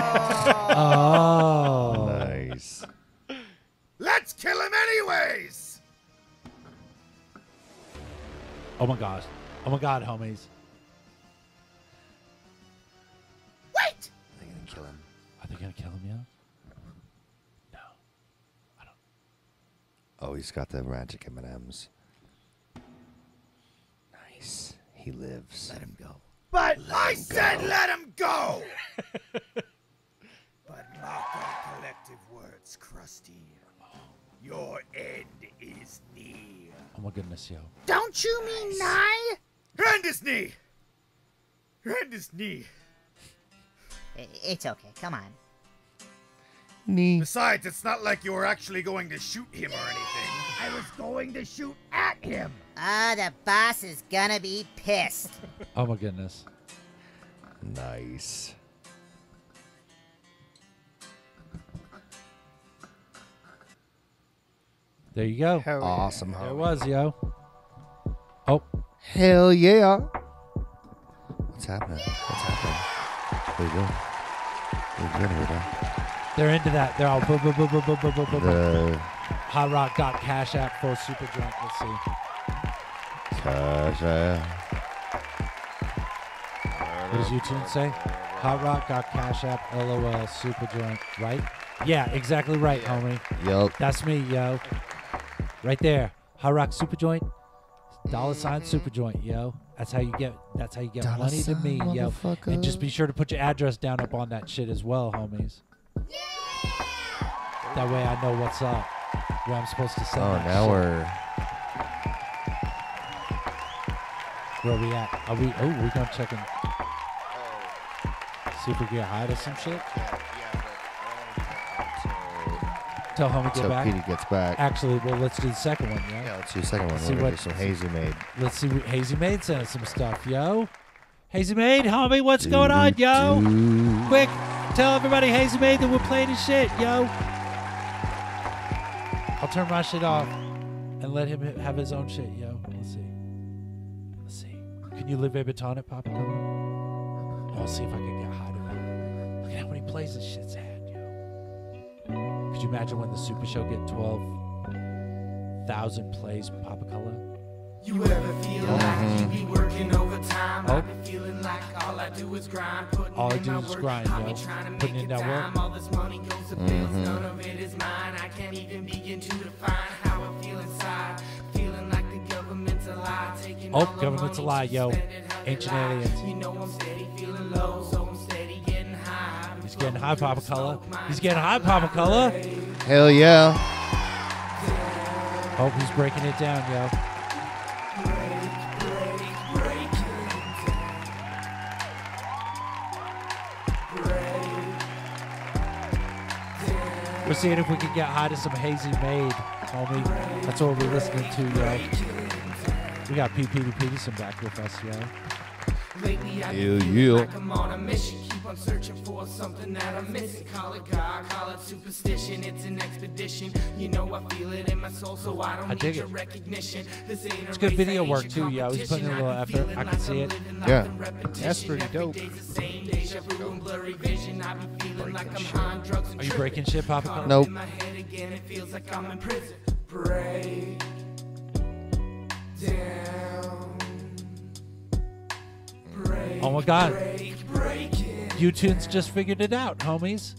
Oh. Nice. Let's kill him anyways! Oh my gosh. Oh my god, homies. Wait! Are they gonna kill him? Are they gonna kill him, yeah? No. I don't. Oh, he's got the magic M and M's. Nice. He lives. Let him go. But let I said go. Let him go! But mark our collective words, Krusty. Your end is near. Oh my goodness, yo. Don't you mean nigh? Rend his knee! Rend his knee. It's okay, come on. Knee. Besides, it's not like you were actually going to shoot him or anything. I was going to shoot at him. Ah, oh, the boss is gonna be pissed. Oh my goodness. Nice. There you go. Hell awesome. Yeah. There it was, yo. Oh. Hell yeah. What's happening? Yeah. What's happening? There you go. There you go, right? They're into that. They're all boom, boom, boom, boom, boom, boom, boom, boom. The... Hot Rock got Cash App for Super Joint. Let's see. Cash App. What does YouTube say? Hot Rock got Cash App, LOL, Super Joint, right? Yeah, exactly right, homie. Yo. That's me, yo. Right there, Hot Rock Super Joint, dollar sign Super Joint, yo. That's how you get. That's how you get dollar money to me, yo. And just be sure to put your address down up on that shit as well, homies. Yeah! That way I know what's up, where I'm supposed to send. Oh, that now shit. We're. Where are we at? Are we? Oh, we're gonna check in. See if we get hide or some shit. Tell homie get so back. Petey gets back. Actually, well, let's do the second one, yeah? Yeah, let's do the second one. Let's see what some Hazy Maid. Let's see what Hazy Maid sent us some stuff, yo. Hazy Maid, homie, what's do, going on, yo? Do. Quick, tell everybody, Hazy Maid, that we're playing this shit, yo. I'll turn my shit off and let him have his own shit, yo. Let's see. Let's see. Can you live a baton at Papa Color? I'll see if I can get high to that. Look at how many plays this shit's at. Could you imagine when the Super Show get twelve thousand plays with Papa Color? You ever feel mm-hmm. like you be working overtime? Oh. I've been feeling like all I do is grind. Putting all I do is work. Grind, yo. Putting in that work. All this money goes to bills. Mm-hmm. None of it is mine. I can't even begin to define how I feel inside. Feeling like the government's a lie. Taking oh, government's a lie, yo. Ancient aliens. You know I'm steady feeling low, so I'm steady getting high. He's getting high, Papa Color. He's getting high, Papa Color. Hell yeah. Hope he's breaking it down, yo. We're seeing if we can get high to some Hazy Maid, homie. That's what we're listening to, yo. We got Petey P Peterson back with us, yo. Lately, I feel yeah, like I'm on a mission. Keep on searching for something that I'm missing. Call it God, call it superstition. It's an expedition. You know I feel it in my soul, so I don't I need your it. Recognition. This ain't it's good video work too, yo. He's putting in a little effort. I can see it. Yeah, that's pretty dope. Are you breaking shit, Papa? Nope. Break down. Oh my god. YouTunes just figured it out, homies.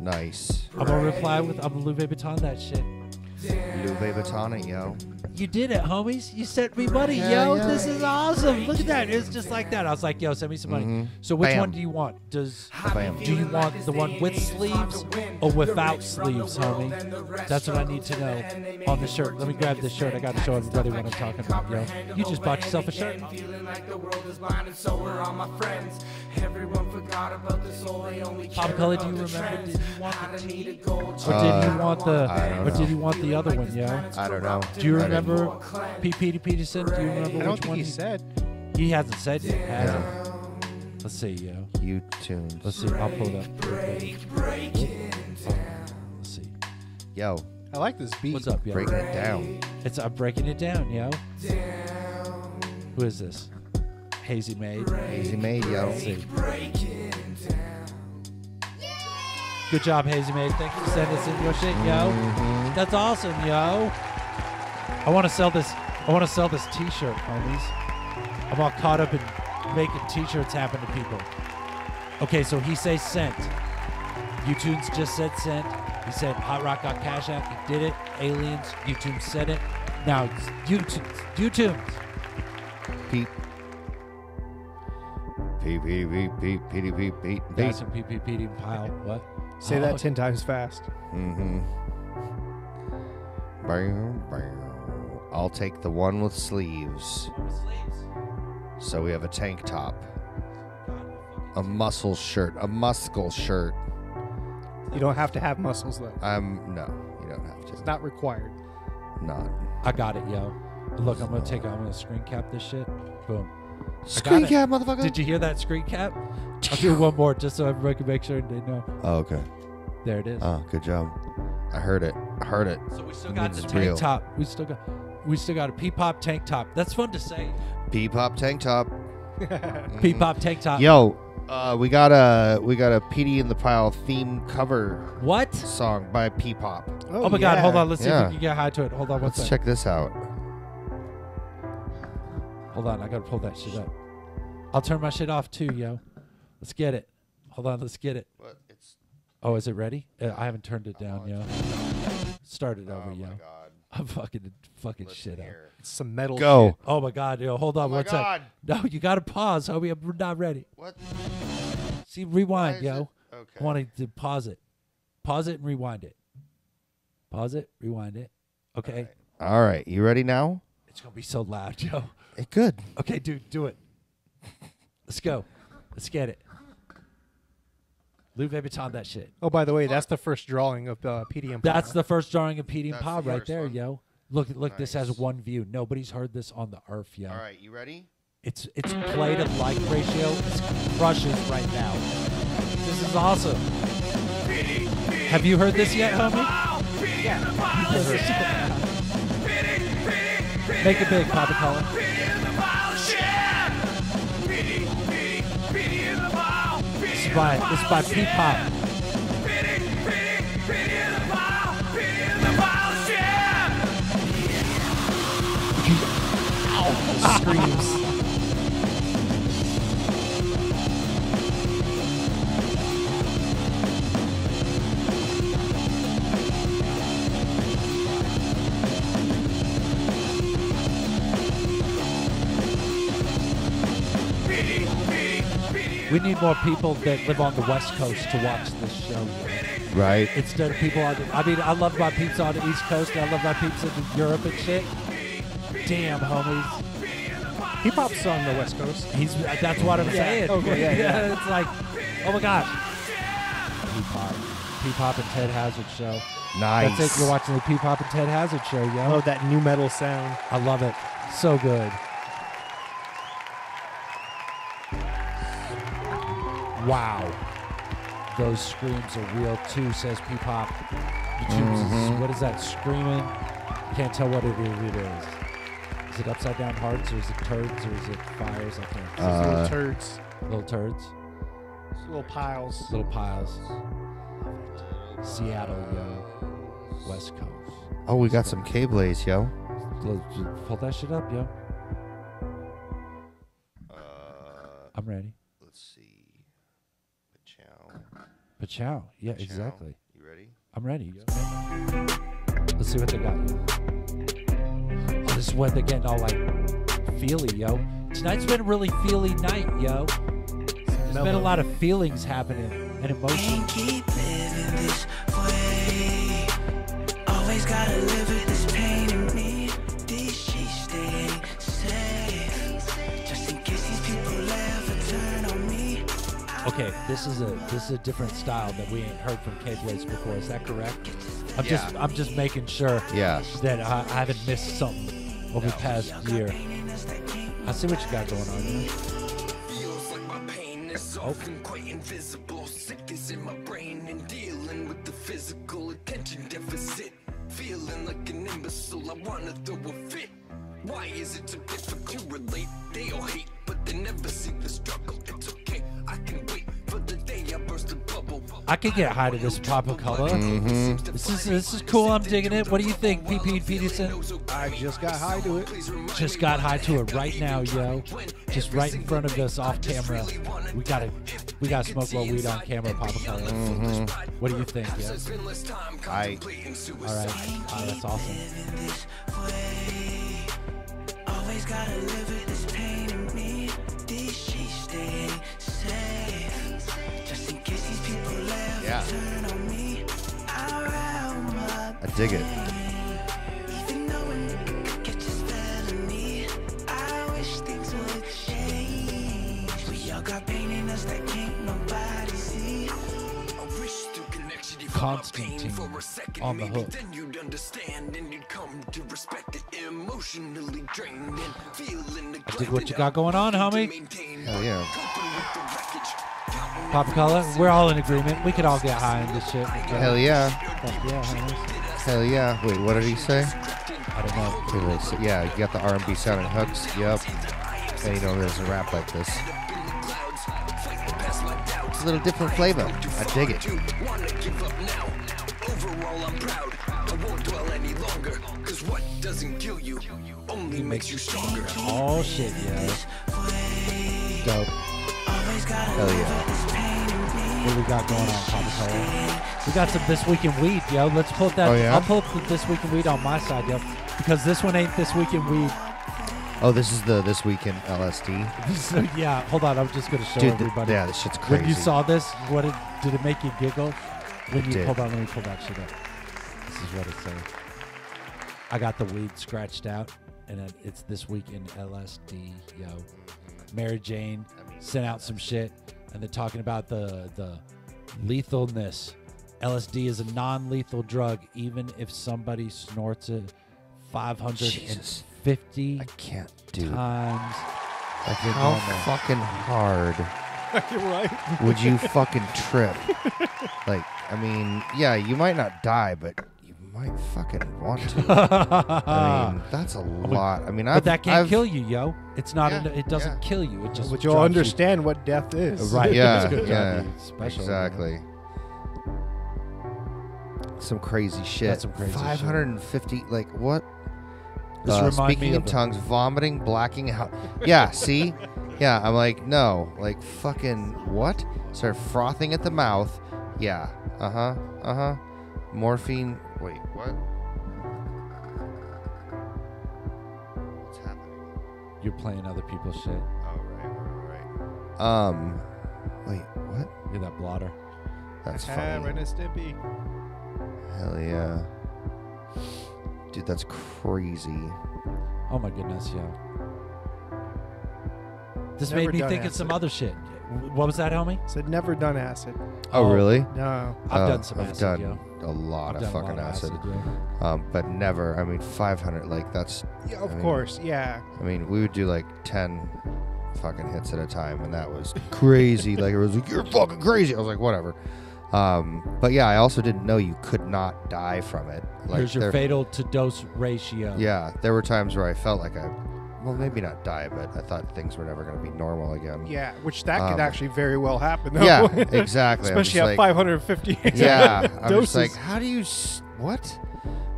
Nice. I'm gonna reply with I'm Louis Vuitton that shit. Louis Vuitton it, yo. you did it, homies. You sent me money, yeah, yo. Yeah. This is awesome. Look at that. It's just like that. I was like, yo, send me some money. Mm-hmm. So which Bam. one do you want? Does Bam. do you want the one with sleeves or without sleeves, homie? That's what I need to know on the shirt. Let me grab this shirt. I got to show everybody what I'm talking about, yo. You just bought yourself a shirt. Pop Color, do you remember? Did you want the tee? Or did you want the? Or did you want the other one, yo? I don't know. Do you remember P. Petey Peterson? Do you remember I don't which think one he, he said? He hasn't said yet, has he? Let's see, yo. You tuned. Let's see. Break, I'll pull it up. Break, break it oh. Let's see. Yo, I like this beat. What's up, yo? Breaking it down. It's I'm breaking it down, yo. Down. Who is this? Hazy Maid. Break, Hazy Maid, yo. Let's see. Break it down. Good job, Hazy Maid. Thank you for sending us in your shit, yo. Mm-hmm. That's awesome, yo. I want to sell this. I want to sell this T-shirt, homies. I'm all caught up in making T-shirts happen to people. Okay, so he says sent. YouTunes just said sent. He said Hot Rock got Cash App. He did it. Aliens. YouTunes said it. Now YouTunes. YouTunes. Pete. Pete. Pete. Pete. Pete. Pete. Pete. That's a Pete. Pete. Petey and Pile. What? Say that ten times fast. Mm-hmm. Bam. Bam. I'll take the one with sleeves. So we have a tank top, a muscle shirt, a muscle shirt. You don't have to have muscles though. Um, no, you don't have to. It's not required. Not. I got it, yo. Look, it's I'm gonna take. I'm gonna screen cap this shit. Boom. Screen cap, it. motherfucker. Did you hear that screen cap? I'll do one more just so everybody can make sure they know. Oh, okay. There it is. Oh, good job. I heard it. I heard it. So we still got the tank real. top. We still got. We still got a P-Pop tank top. That's fun to say. P-Pop tank top. P-Pop tank top. Yo, uh, we got a we got a Petey and the Pile theme cover. What? Song by P-Pop. Oh, oh my yeah. God! Hold on. Let's yeah. see if we can get high to it. Hold on. Let's check this out. Hold on. I gotta pull that shit up. I'll turn my shit off too, yo. Let's get it. Hold on. Let's get it. What? It's... Oh, is it ready? Uh, I haven't turned it down, oh, yo. Start it over, oh, yo. My God. I'm fucking fucking Let's shit hear. up. It's some metal Go. shit. Oh my God, yo, hold on oh one second. No, you gotta pause, homie. I'm not ready. What? See, rewind, yo. It? Okay. I wanted to pause it. Pause it and rewind it. Pause it, rewind it. Okay. All right, All right. You ready now? It's gonna be so loud, yo. It could. Okay, dude, do it. Let's go. Let's get it. Lou Vuitton, that shit. Oh, by the way, that's the first drawing of uh, Petey and Pile. That's the first drawing of Petey and Pile the right there, one. yo. Look, look, nice. This has one view. Nobody's heard this on the earth, yo. All right, you ready? It's it's play to like ratio. It's crushes right now. This is awesome. Petey, Petey, Have you heard Petey this yet, homie? Yeah. Petey, yeah. Petey, Petey, Make it big, Papa Color. It's by, it's by P-Pop. Ow, screams. We need more people that live on the West Coast to watch this show. Right. Instead of people on the, I mean, I love my peeps on the East Coast. And I love my peeps in Europe and shit. Damn, homies. He pops on the West Coast. He's. That's what I'm yeah. saying. Okay, yeah, yeah. yeah, it's like, oh my gosh. P-Pop. P-Pop and Ted Hazard show. Nice. That's it. You're watching the P-Pop and Ted Hazard show, yo. Oh, that new metal sound. I love it. So good. Wow, those screams are real too, says P-Pop. Mm-hmm. What is that screaming? Can't tell what it really is. Is it upside down hearts, or is it turds, or is it fires? I can't. Uh, little turds. Little turds. It's little piles. Little piles. Seattle, yo. West Coast. Oh, we got some K-Blaze, yo. Pull that shit up, yo. Uh, I'm ready. Pachow. Yeah, Pachow. Exactly. You ready? I'm ready. Let's see what they got. Oh, This is when they're getting all like feely, yo. Tonight's been a really feely night, yo. There's no, been no. a lot of feelings happening and emotions. Can't keep living this way. Always gotta live with this pain in me. This she staying safe. Just in case these people ever turn on me. Okay, this is a this is a different style that we ain't heard from K-Blaze before. Is that correct? I'm yeah. just I'm just making sure yeah. that I, I haven't missed something over no. the past year. I see what you got going on here. Feels like my pain is often quite invisible. Sickness in my brain and dealing with the physical attention deficit. Feeling like an imbecile, I wanna throw a fit. Why is it so difficult to relate? They all hate, but they never see the struggle. It's okay, I can wait for the day I burst a bubble. I could get high to this Papa Color. Mm-hmm. This is this is cool. I'm digging it. What do you think, P P and Peterson? I just got high to it. Just got high to it right now, yo. Just right in front of us, off camera. We gotta we gotta smoke more weed on camera, Papa Color. Mm-hmm. What do you think, yo? I. All right. Oh, that's awesome. Always gotta live with this pain in me. Did she stay safe? Just in case these people left. Yeah. Turn on me. I dig it. Even though a nigga could get just better than me, I wish things would change. We all got pain in us that can't nobody see. I wish through connection you got pain for a second. Maybe then you'd understand and you'd come to respect it. Emotionally drained and feeling neglected. I dig what you got going on, homie. Hell yeah. Papa Color, we're all in agreement. We could all get high on this shit. Hell yeah. Fuck yeah, homies. Hell yeah. Wait, what did he say? I don't know. Wait, yeah, you got the R and B sounding hooks. Yep. And you know there's a rap like this. It's a little different flavor. I dig it. Overall, I'm proud. I won't dwell any longer. Cause what doesn't kill you only makes you stronger. Oh shit, yeah. Dope. Hell yeah. What do we got going on, Papa Color? We got some This Week in Weed, yo. Let's pull up that. Oh, yeah? I'll pull up This Week in Weed on my side, yo. Because this one ain't This Week in Weed. Oh, this is the This Week in L S D. So, yeah, hold on. I'm just going to show Dude, everybody. The, yeah, this shit's crazy. When you saw this, what did, did it make you giggle? When you, hold on, let me pull that shit up. This is what it says. I got the weed scratched out, and it's This Week in L S D, yo. Mary Jane sent out some shit, and they're talking about the the lethalness. L S D is a non-lethal drug, even if somebody snorts it five hundred fifty Jesus. I can't do times. I can't How do fucking hard right? would you fucking trip? Like, I mean, yeah, you might not die, but you might fucking want to. I mean, that's a lot. I mean, I've, but that can't I've, kill you, yo. It's not. Yeah, a, it doesn't yeah. kill you. It just. But you'll understand you. what death is, right? Yeah, it's good yeah, special, exactly. You know? Some crazy shit. That's some crazy. Five hundred and fifty. Like what? This uh, speaking me of, of tongues, vomiting, blacking out. Yeah. See. Yeah. I'm like, no. Like fucking what? Start frothing at the mouth. Yeah. Uh huh. Uh huh. Morphine. Wait. What? What's happening? You're playing other people's shit. Oh right, right, right. Um. Wait. What? You're that blotter. That's funny. Right in a stimpy. Hell yeah. Dude, that's crazy. Oh my goodness, yeah. This Never made me think acid. of some other shit. What was that, homie? Said never done acid. Oh, oh really? No, I've uh, done some. I've acid, done yo. a lot I've of fucking lot of acid, acid yeah. um, but never. I mean, five hundred. Like that's. Yeah, of I mean, course, yeah. I mean, we would do like ten fucking hits at a time, and that was crazy. Like it was like, you're fucking crazy. I was like, whatever. Um, but yeah, I also didn't know you could not die from it. Like, Here's your there, fatal to dose ratio. Yeah, there were times where I felt like I. Well, maybe not die, but I thought things were never going to be normal again. Yeah, which that um, could actually very well happen, though. Yeah, exactly. Especially at like, five hundred fifty yeah, doses. Yeah, I'm just like, how do you... S what?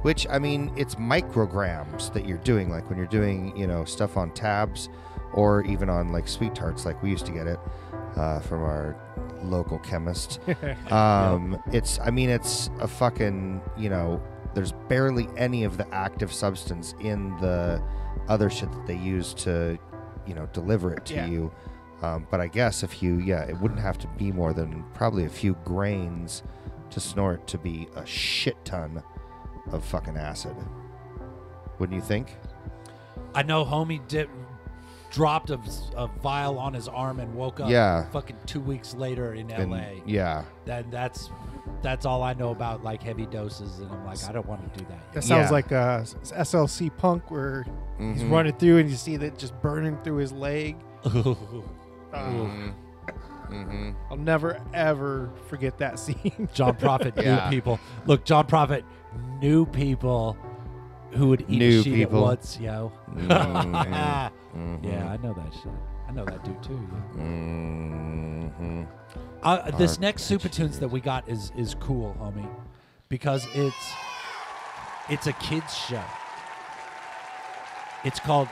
Which, I mean, it's micrograms that you're doing. Like, when you're doing, you know, stuff on tabs or even on, like, sweet tarts, like we used to get it uh, from our local chemist. um, yep. It's, I mean, it's a fucking, you know, There's barely any of the active substance in the other shit that they use to, you know, deliver it to yeah. you. Um, but I guess if you, yeah, it wouldn't have to be more than probably a few grains to snort to be a shit ton of fucking acid. Wouldn't you think? I know homie dip, dropped a, a vial on his arm and woke up yeah. fucking two weeks later in L A. And, yeah. That, that's... That's all I know about, like, heavy doses, and I'm like, I don't want to do that. That sounds yeah. like uh, S L C Punk, where mm-hmm. he's running through and you see that just burning through his leg. uh, mm-hmm. I'll never, ever forget that scene. John Prophet yeah. knew people. Look, John Prophet knew people who would eat new shit people. At once, yo. Mm-hmm. mm-hmm. Yeah, I know that shit. I know that dude, too. Yeah. Mm-hmm. Uh, this next Super Tunes that we got is is cool, homie, because it's it's a kids show. It's called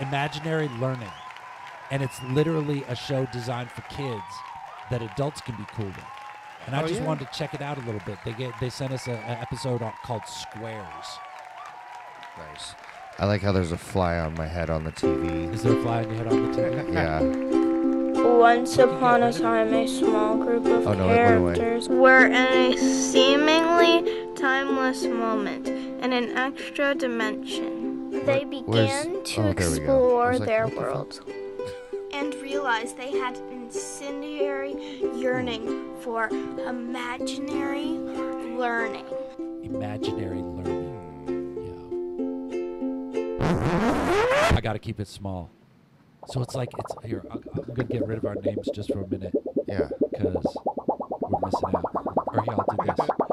Imaginary Learning, and it's literally a show designed for kids that adults can be cool with. And I oh, just yeah. wanted to check it out a little bit. They get they sent us an episode on, called Squares. Nice. I like how there's a fly on my head on the T V. Is there a fly on your head on the T V? Yeah. Once upon a time, a small group of oh, no, characters were in a seemingly timeless moment in an extra dimension. Where, they began to oh, explore like, their world the and realized they had an incendiary yearning for imaginary learning. Imaginary learning. Yeah. I gotta keep it small. So it's like, it's here, I'm, I'm going to get rid of our names just for a minute. Yeah. Because we're missing out. Or here, I'll do this. Squares!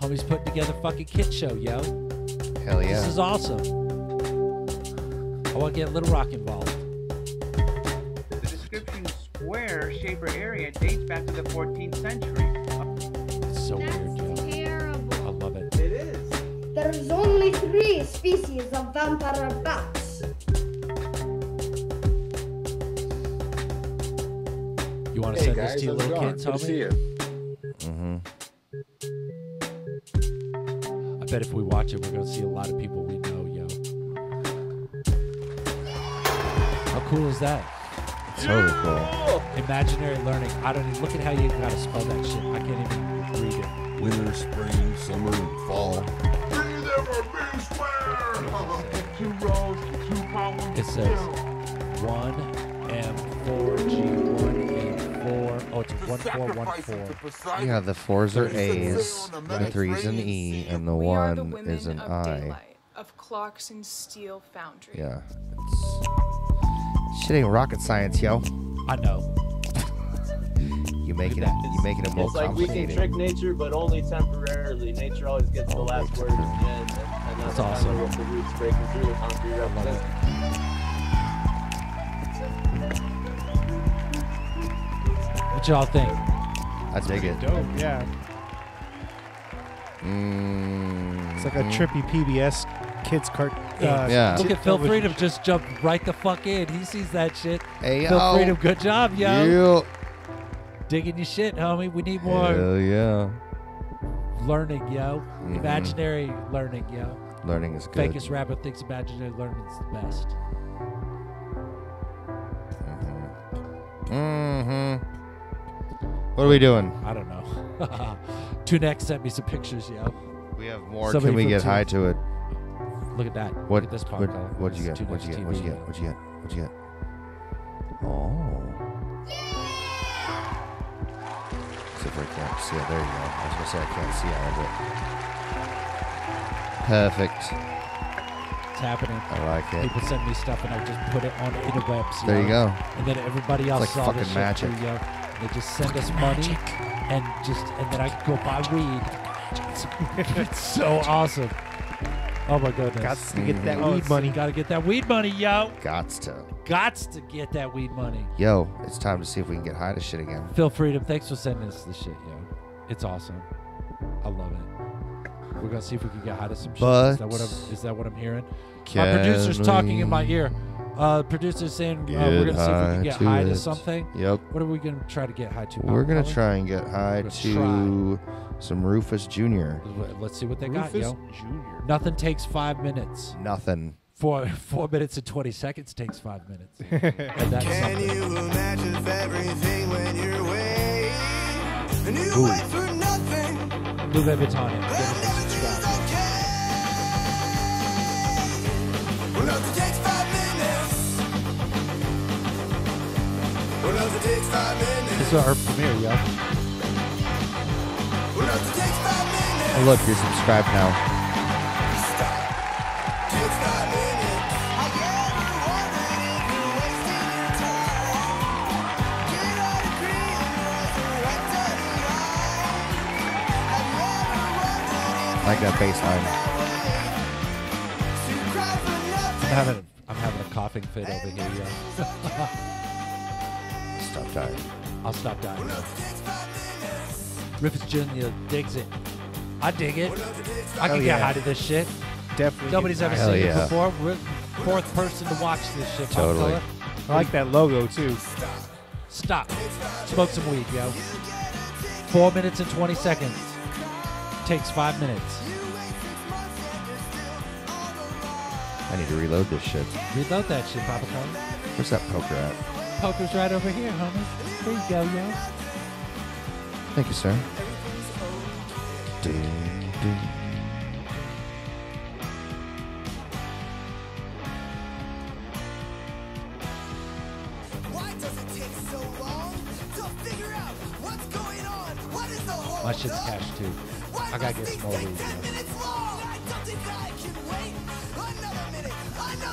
Homie's putting together a fucking kid show, yo. Hell yeah. This is awesome. I want to get Little Rock involved. The description square shape or area dates back to the fourteenth century. It's so That's weird, Joe. Terrible. I love it. It is. There's only three species of vampire bats. You want to hey send guys, this to your little gone. Kids, homie? Mm-hmm. I bet if we watch it, we're going to see a lot of people we know. How cool is that? It's totally cool. Imaginary learning. I don't even look at how you gotta spell that shit. I can't even read it. Winter, spring, summer, and fall. Be there or be square. Two rows, two columns. It says one M four G one eight four. Oh, it's one four one four. Yeah, the fours are A's, the threes an E, and the one is an I. Of clocks and steel foundry. Yeah. Shit ain't rocket science, yo. I know. you making it. You making it more it's like complicated. We can trick nature, but only temporarily. Nature always gets the last word. And that's awesome. Kind of the roots breaking through the concrete represents. What y'all think? I dig it. Dope, yeah. Mm-hmm. It's like a trippy P B S. Kids cart. Uh, yeah. Look at Phil Freedom just jump right the fuck in. He sees that shit. Hey, Phil oh. Freedom, good job, yo. yo. Digging your shit, homie. We need more. Hell yeah. Learning, yo. Mm-hmm. Imaginary learning, yo. Learning is good. Fakest rabbit thinks imaginary learning is the best. Mm-hmm. Mm-hmm. What are we doing? I don't know. Tunex sent me some pictures, yo. We have more. Somebody Can we get Tunex? High to it? Look at that. What, Look at this pop what, color. What'd you get? What'd you get? What'd you get? What'd you get? What'd you get? Oh. Except for I can't see it. There you go. I was going to say I can't see it. But... perfect. It's happening. I like it. People send me stuff and I just put it on interwebs. There you know? go. And then everybody else it's like saw fucking this magic. Too, yo. They just send fucking us money magic. and just and then I can go buy weed. It's so awesome. Oh my goodness. Gots to get that mm-hmm. weed money. Gotta get that weed money, yo. Gots to. Gots to get that weed money. Yo, it's time to see if we can get high to shit again. Phil Freedom, thanks for sending us this shit, yo. It's awesome. I love it. We're gonna see if we can get out of some shit. Is that what I'm, is that what I'm hearing? My producer's talking in my ear. Uh, producer's saying uh, we're gonna see if we can get high to something. Yep. What are we gonna try to get high to? We're gonna try and get high to some Rufus Junior. Let's see what they got, yo. Junior Nothing takes five minutes. Nothing. Four, four minutes and twenty seconds takes five minutes. And that's Can you imagine everything when you're away? And you wait for nothing. Louis Vuitton. Well, nothing takes five minutes. Well, nothing takes five minutes. This is our premiere, yo. Well, nothing takes five minutes. Oh, look, you're subscribed now. I like that bass line. I'm having, I'm having a coughing fit over here, yo. Stop dying. I'll stop dying, yo. Rufus Junior digs it. I dig it. I can yeah. get high to this shit. Definitely. Nobody's ever Hell seen yeah. it before. We're fourth person to watch this shit. Totally. I like that logo, too. Stop. Smoke some weed, yo. Four minutes and twenty seconds. Takes five minutes. I need to reload this shit. Reload that shit, Papa Color. Where's that poker at? Poker's right over here, homie. There you go, yo. Thank you, sir. Ding, ding. My shit's cash, too. I gotta get some more weed.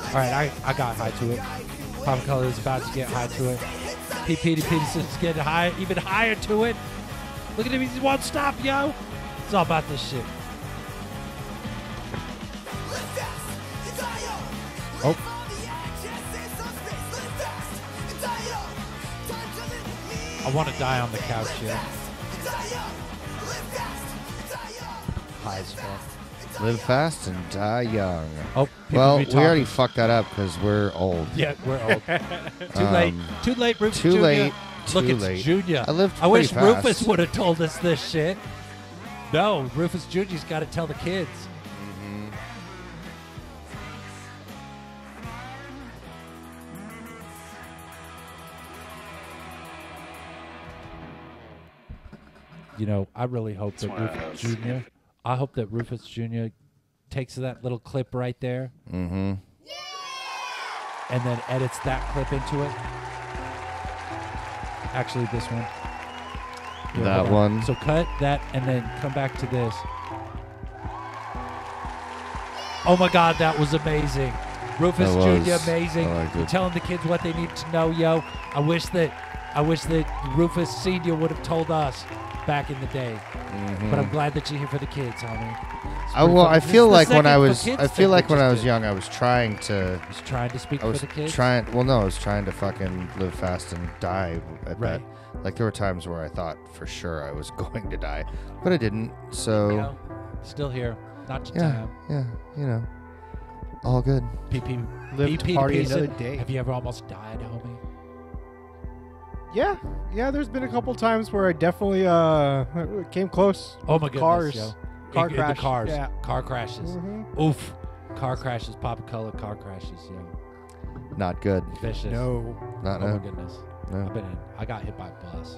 Alright, I, I got high to it. Papa Color is about to get high to it. P. Petey Peterson's getting high, even higher to it. Look at him, he won't stop, yo. It's all about this shit. Oh. I want to die on the couch, yo. High as fuck. Live fast and die young. Oh, well, we already fucked that up because we're old. Yeah, we're old. Too um, late. Too late, Rufus Junior Too late. Look, too it's late. Junior. I lived I wish fast. Rufus would have told us this shit. No, Rufus Junior's got to tell the kids. Mm-hmm. You know, I really hope that Rufus Junior I hope that Rufus Junior takes that little clip right there, mm-hmm. yeah! and then edits that clip into it. Actually, this one. Here, that one. So cut that and then come back to this. Oh, my God, that was amazing. Rufus Junior amazing. You're telling the kids what they need to know, yo. I wish that, I wish that Rufus Senior would have told us back in the day, mm-hmm. but I'm glad that you're here for the kids, homie. I, well, I feel like when I was, I feel like when I was young, I was trying to. I was trying to speak for the kids. Trying, well, no, I was trying to fucking live fast and die at that. Like there were times where I thought for sure I was going to die, but I didn't. So, you know, still here, not your time. Yeah, you know, all good. P P lived to party another day. Have you ever almost died, homie? Yeah, yeah. There's been a couple times where I definitely uh, came close. Oh my goodness, cars, yo. car crashes, the cars, yeah. car crashes. Mm-hmm. Oof, car crashes. Papa Color, car crashes. Yeah, not good. Vicious. No, not oh no. my goodness. No. I've been in. I got hit by a bus.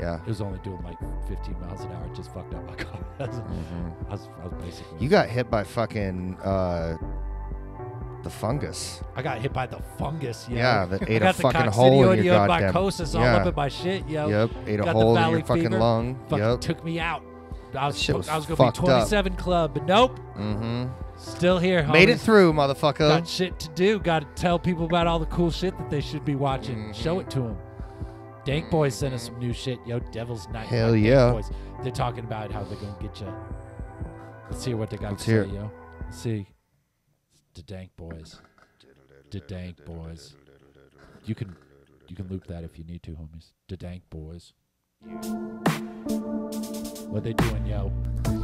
Yeah, it was only doing like fifteen miles an hour. It just fucked up my car. mm-hmm. I was, I was basically. You got hit by fucking. Uh, The fungus. I got hit by the fungus. Yo. Yeah, that ate a fucking hole in your goddamn. Mycosis all yeah. up in my shit. Yo. Yep, ate got a hole in your fucking fever. lung. Fucking yep. took me out. I was, was I was gonna be twenty-seven up. Club, but nope. Mm-hmm. Still here. Homies. Made it through, motherfucker. Got shit to do. Got to tell people about all the cool shit that they should be watching. Mm-hmm. Show it to them. Dank Boys sent us some new shit. Yo, Devil's Night. Hell like yeah. Boys. They're talking about how they're gonna get you. Let's hear what they got Let's to hear. say, yo. Let's see. The Dank Boys, the Dank Boys. You can, you can loop that if you need to, homies. The Dank Boys. What they doing, yo?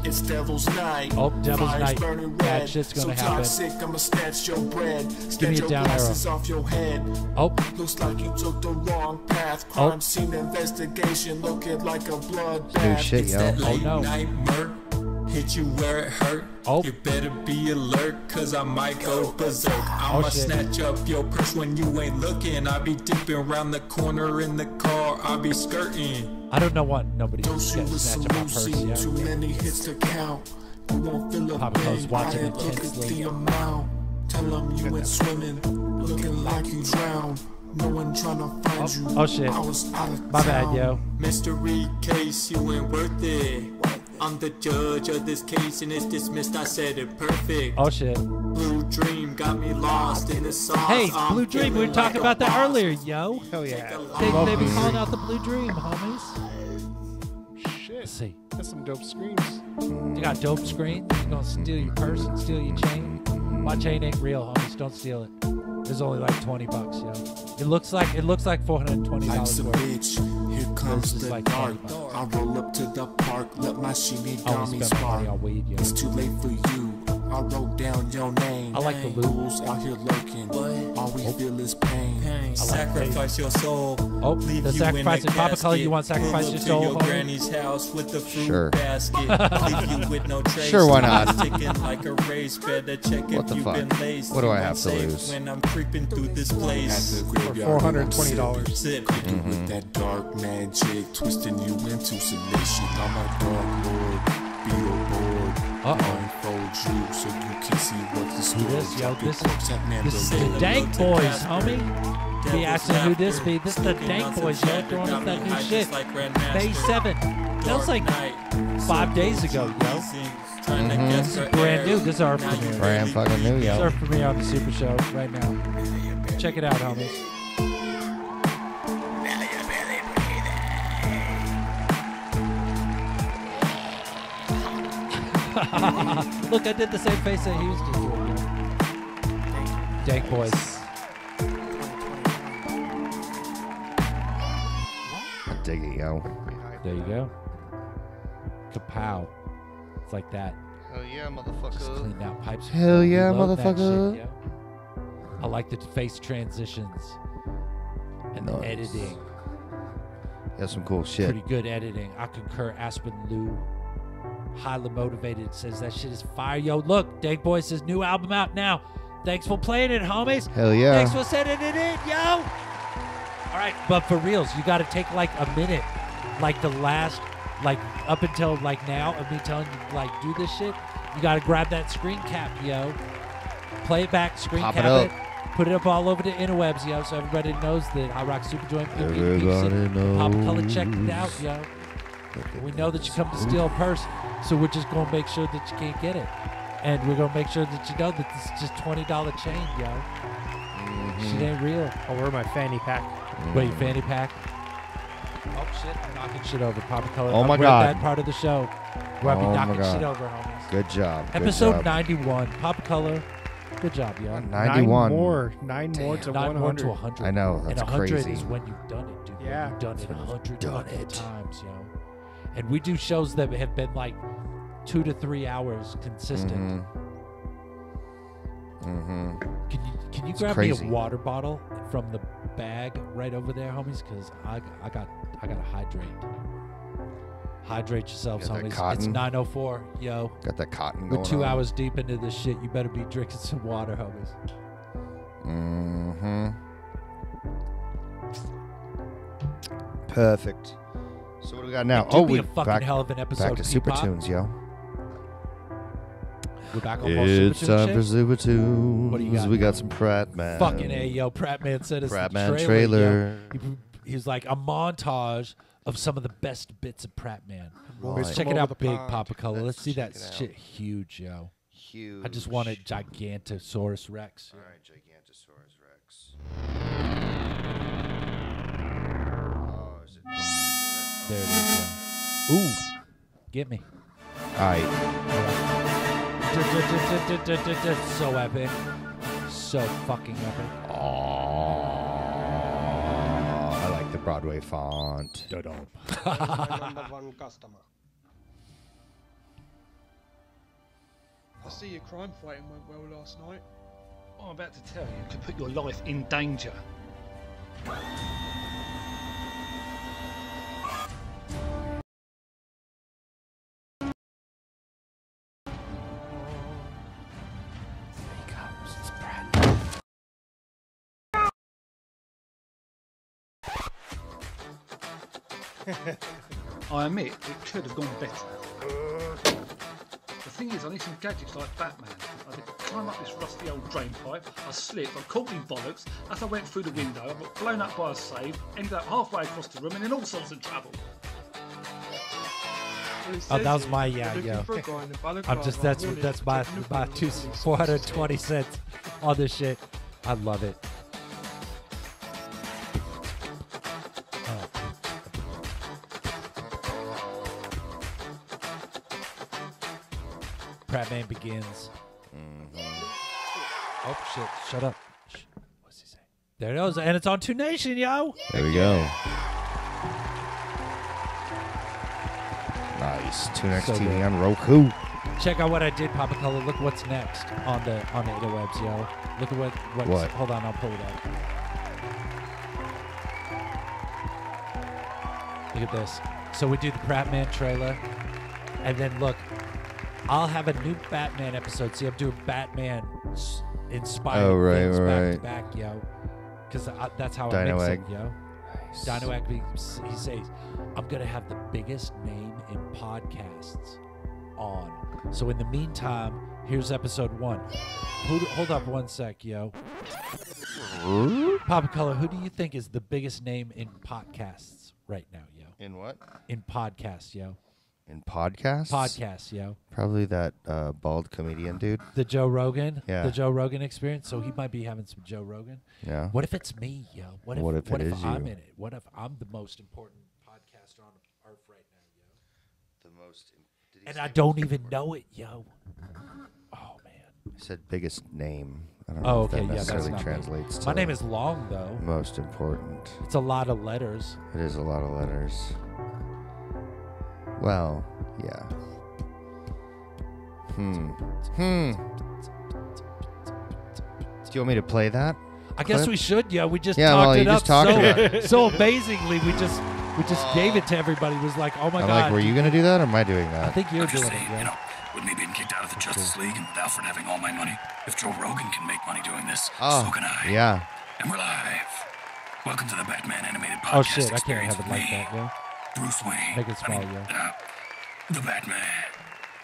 It's Devil's Night. Oh, Devil's Night. That shit's gonna so happen. Toxic, I'm a snatch your bread. Give me a down arrow. Off your head. Oh. Looks like you took the wrong path. Crime oh. scene investigation looking like a bloodbath. Dude, shit, it's yo. That late oh, no. night murk. Hit you where it hurt. Oh. You better be alert, cause I might go berserk. I'ma oh, snatch up your purse when you ain't looking. I be dipping around the corner in the car. I be skirting. I don't know what nobody gets snatched up my purse yet. Too many hits to count. You won't feel a pain. Watching intensely. Tell them you went swimming, looking like you drowned. No one trying to find you. Oh shit. My bad, yo. Mystery case, you ain't worth it. I'm the judge of this case and it's dismissed. I said it perfect. Oh shit. Blue Dream got me lost in the sauce. Hey, Blue Dream, we were talking about that earlier, yo. Hell yeah. They've been calling out the Blue Dream, homies. Shit. Let's see. That's some dope screens. You got dope screens. You're gonna steal your purse and steal your chain. My chain ain't real, homies. Don't steal it. It's only like twenty bucks, yo. It looks like it looks like four hundred twenty dollars. Life's a bitch. Here comes the like dark. I roll up to the park. Let my shimmy dummy spark. It's too late for you. I wrote down your name. I like the rules out here lurking. What? All we oh. feel is pain. pain. Sacrifice your soul. Oh, leave the sacrifice. Papa Color, you want to sacrifice your soul? Your granny's house with the fruit sure. basket. Leave you with no trace. Sure, why not? Like a race, better check what the fuck? What do I have to lose? When I'm creeping through this place. For four hundred twenty dollars. Creeping mm-hmm. with that dark magic, twisting you into submission. I'm a dark lord. Be aboard, blindfold you so you can see what the story yo, this is the Dank Boys, homie. Be asking who this be. This is the Dank Boys, yo, throwing up that new shit. May seventh. That was like five days ago, yo. Mm-hmm. Brand new. This is our premiere. Brand fucking new, yo. This is our premiere on the Super Show right now. Check it out, homies. Look, I did the same face that he was just doing. Dank Boys. I dig it, yo. There you go. Kapow. It's like that. Hell yeah, motherfucker. Just cleaned out pipes. Hell yeah, motherfucker. Shit, I like the face transitions and nice. The editing. That's some cool shit. Pretty good editing. I concur. Aspen Lou. Highly motivated says that shit is fire. Yo, look, Dank Boys' says new album out now. Thanks for playing it, homies. Hell yeah. Thanks for sending it in, yo. All right, but for reals, you got to take like a minute, like the last, like up until like now of me telling you like do this shit. You got to grab that screen cap, yo. Play it back, screen Pop cap it, it, put it up all over the interwebs, yo, so everybody knows that Hot Rock Super Joint. Pop Color checked it out, yo. We know that you come to steal a purse, so we're just going to make sure that you can't get it. And we're going to make sure that you know that this is just twenty dollar chain, yo. Mm-hmm. Shit ain't real. I'll wear my fanny pack. Mm-hmm. Wait, fanny pack? Oh, shit. I'm knocking shit over. Papa Color. Oh, my I'm God. That part of the show where oh I be knocking shit over, homies. Good job. Episode Good job. ninety-one. Papa Color. Good job, yo. ninety-one. Nine more. Nine Damn. more to Nine one hundred. More to one hundred. I know. That's and one hundred crazy. is when you've done it, dude. Yeah. You've done that's it one hundred done it. times, yo. And we do shows that have been like two to three hours consistent. Mm-hmm. Mm-hmm. Can you can you it's grab crazy. me a water bottle from the bag right over there, homies? Because I I got I gotta hydrate. Hydrate yourselves, homies. Cotton. It's nine oh four, yo. Got that cotton. We're going two on. hours deep into this shit. You better be drinking some water, homies. Mm-hmm. Perfect. So what do we got now? Oh, we're fucking back, hell of an episode back to Super Tunes, yo. We're back on It's time shit? for Super Tunes. What do you got? We got some Prattman. Fucking A, yo. Prattman sent us Prattman the trailer. trailer. He, he's like a montage of some of the best bits of Prattman. Right. Let's check it out, Big pond. Papa Color. Let's, Let's see that shit out. huge, yo. Huge. I just want a Gigantosaurus Rex. All right, Gigantosaurus Rex. Oh, is it... There it is, yeah. Ooh, get me. All right. So epic. So fucking epic. Oh, I like the Broadway font. Number one customer. I see your crime fighting went well last night. What I'm about to tell you could put your life in danger. I admit, it could have gone better. The thing is, I need some gadgets like Batman. I did climb up this rusty old drain pipe, I slipped, I caught me bollocks, as I went through the window, I got blown up by a save, ended up halfway across the room and in all sorts of trouble. Oh, that was my, yeah, yeah. I'm just, that's that's my, my two, four hundred twenty cents on this shit. I love it. Prattman begins. Mm-hmm. Yeah! Oh shit! Shut up. Shh. What's he say? There it goes, and it's on Two Nation, yo. Yeah! There we go. Nice. Tunex so T V good. On Roku. Check out what I did, Papa Color. Look what's next on the on the interwebs, yo. Look at what what's, what. Hold on, I'll pull it up. Look at this. So we do the Prattman trailer, and then look. I'll have a new Batman episode. See, I'm doing Batman inspired oh, right, things right. back to back, yo. Because that's how Dino I mix Egg. It, yo. Nice. Dino Egg, he says, I'm going to have the biggest name in podcasts on. So in the meantime, here's episode one. Who, hold up one sec, yo. Papa Color, who do you think is the biggest name in podcasts right now, yo? In what? In podcasts, yo. In podcasts? Podcasts, yo. Probably that uh, bald comedian dude. The Joe Rogan? Yeah. The Joe Rogan Experience. So he might be having some Joe Rogan. Yeah. What if it's me, yo? What if, what if, what it if is I'm you? In it? What if I'm the most important podcaster on earth right now, yo? The most. And I don't even important? Know it, yo. Oh, man. I said biggest name. I don't know oh, if okay. that necessarily yeah, translates me. To. My name is long, though. Most important. It's a lot of letters. It is a lot of letters. Well, yeah. Hmm. Hmm. Do you want me to play that? I clip? Guess we should. Yeah, we just yeah, talked well, it up talked so, it. So amazingly. We just we just gave it to everybody. It was like, oh my I'm god. I'm like, were you gonna do that, or am I doing that? I think you're I'm doing just saying, it. Yeah. You know, with me being kicked out of the Justice League and with Alfred having all my money, if Joe Rogan can make money doing this, oh, so can I. Yeah. And we're live. Welcome to the Batman animated podcast. Oh shit! I can't have it like me. That. Yeah. Bruce Wayne. Make it small, I mean, yeah. uh, the Batman.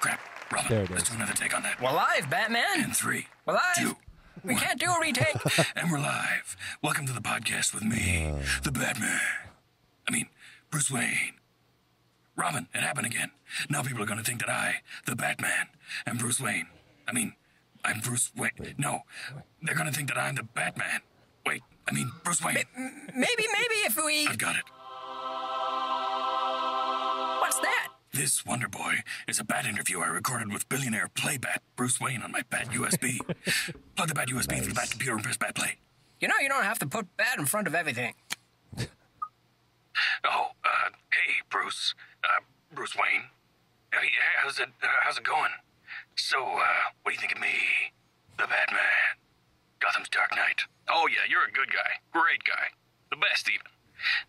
Crap, brother. There it is. Let's do another take on that. We're live, Batman. In three. We're live. Two. We one. Can't do a retake. And we're live. Welcome to the podcast with me, uh, the Batman. I mean, Bruce Wayne. Robin, it happened again. Now people are going to think that I, the Batman, am Bruce Wayne. I mean, I'm Bruce Wayne. Wait. No, they're going to think that I'm the Batman. Wait, I mean, Bruce Wayne. Maybe, maybe if we... I've got it. What's that? This Wonder Boy is a Bat interview I recorded with billionaire Playbat Bruce Wayne on my Bat U S B. Plug the Bat U S B nice. To the Bat computer and press Bat Play. You know, you don't have to put Bat in front of everything. oh, uh, hey, Bruce. Uh, Bruce Wayne. Uh, yeah, how's it, uh, how's it going? So, uh, what do you think of me? The Batman. Gotham's Dark Knight. Oh, yeah, you're a good guy. Great guy. The best, even.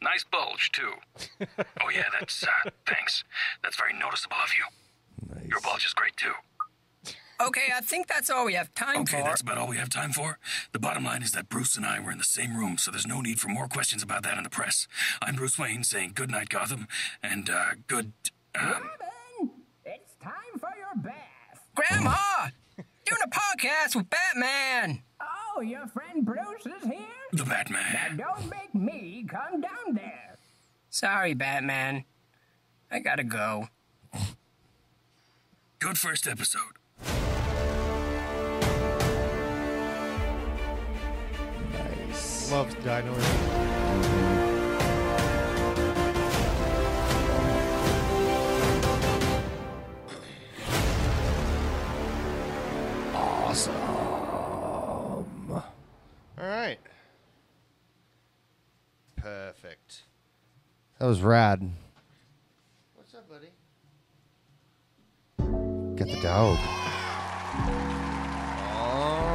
Nice bulge, too. Oh, yeah, that's, uh, thanks. That's very noticeable of you. Nice. Your bulge is great, too. Okay, I think that's all we have time okay, for. Okay, that's about all we have time for. The bottom line is that Bruce and I were in the same room, so there's no need for more questions about that in the press. I'm Bruce Wayne saying good night, Gotham, and, uh, good... Um... Robin, it's time for your bath. Grandma, doing a podcast with Batman. Oh, your friend Bruce is here? The Batman. Now don't make me come down there. Sorry, Batman. I gotta go. Good first episode. Nice. Loves Dino. Awesome. All right. Perfect. That was rad. What's up, buddy? Get the dog. Oh.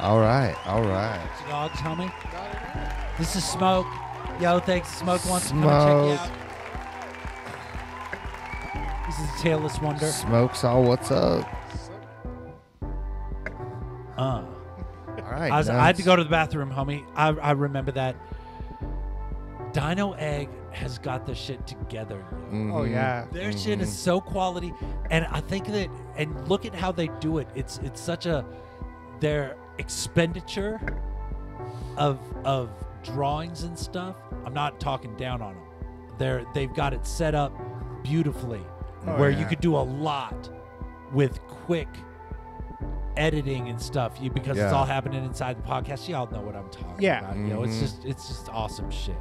All right, all right. Dogs, homie. This is Smoke. Yo, thanks. Smoke wants Smoke. to come and check you out. This is Tailless Wonder. Smoke's all what's up. Uh. All right. I, was, I had to go to the bathroom, homie. I, I remember that. Dino Egg has got their shit together. Mm-hmm. Oh yeah, their mm-hmm. shit is so quality, and I think that. And look at how they do it. It's it's such a their expenditure of of drawings and stuff. I'm not talking down on them. They're they've got it set up beautifully, oh, where yeah. you could do a lot with quick editing and stuff. You because yeah. it's all happening inside the podcast. Y'all know what I'm talking yeah. about. Mm-hmm. You know, it's just it's just awesome shit.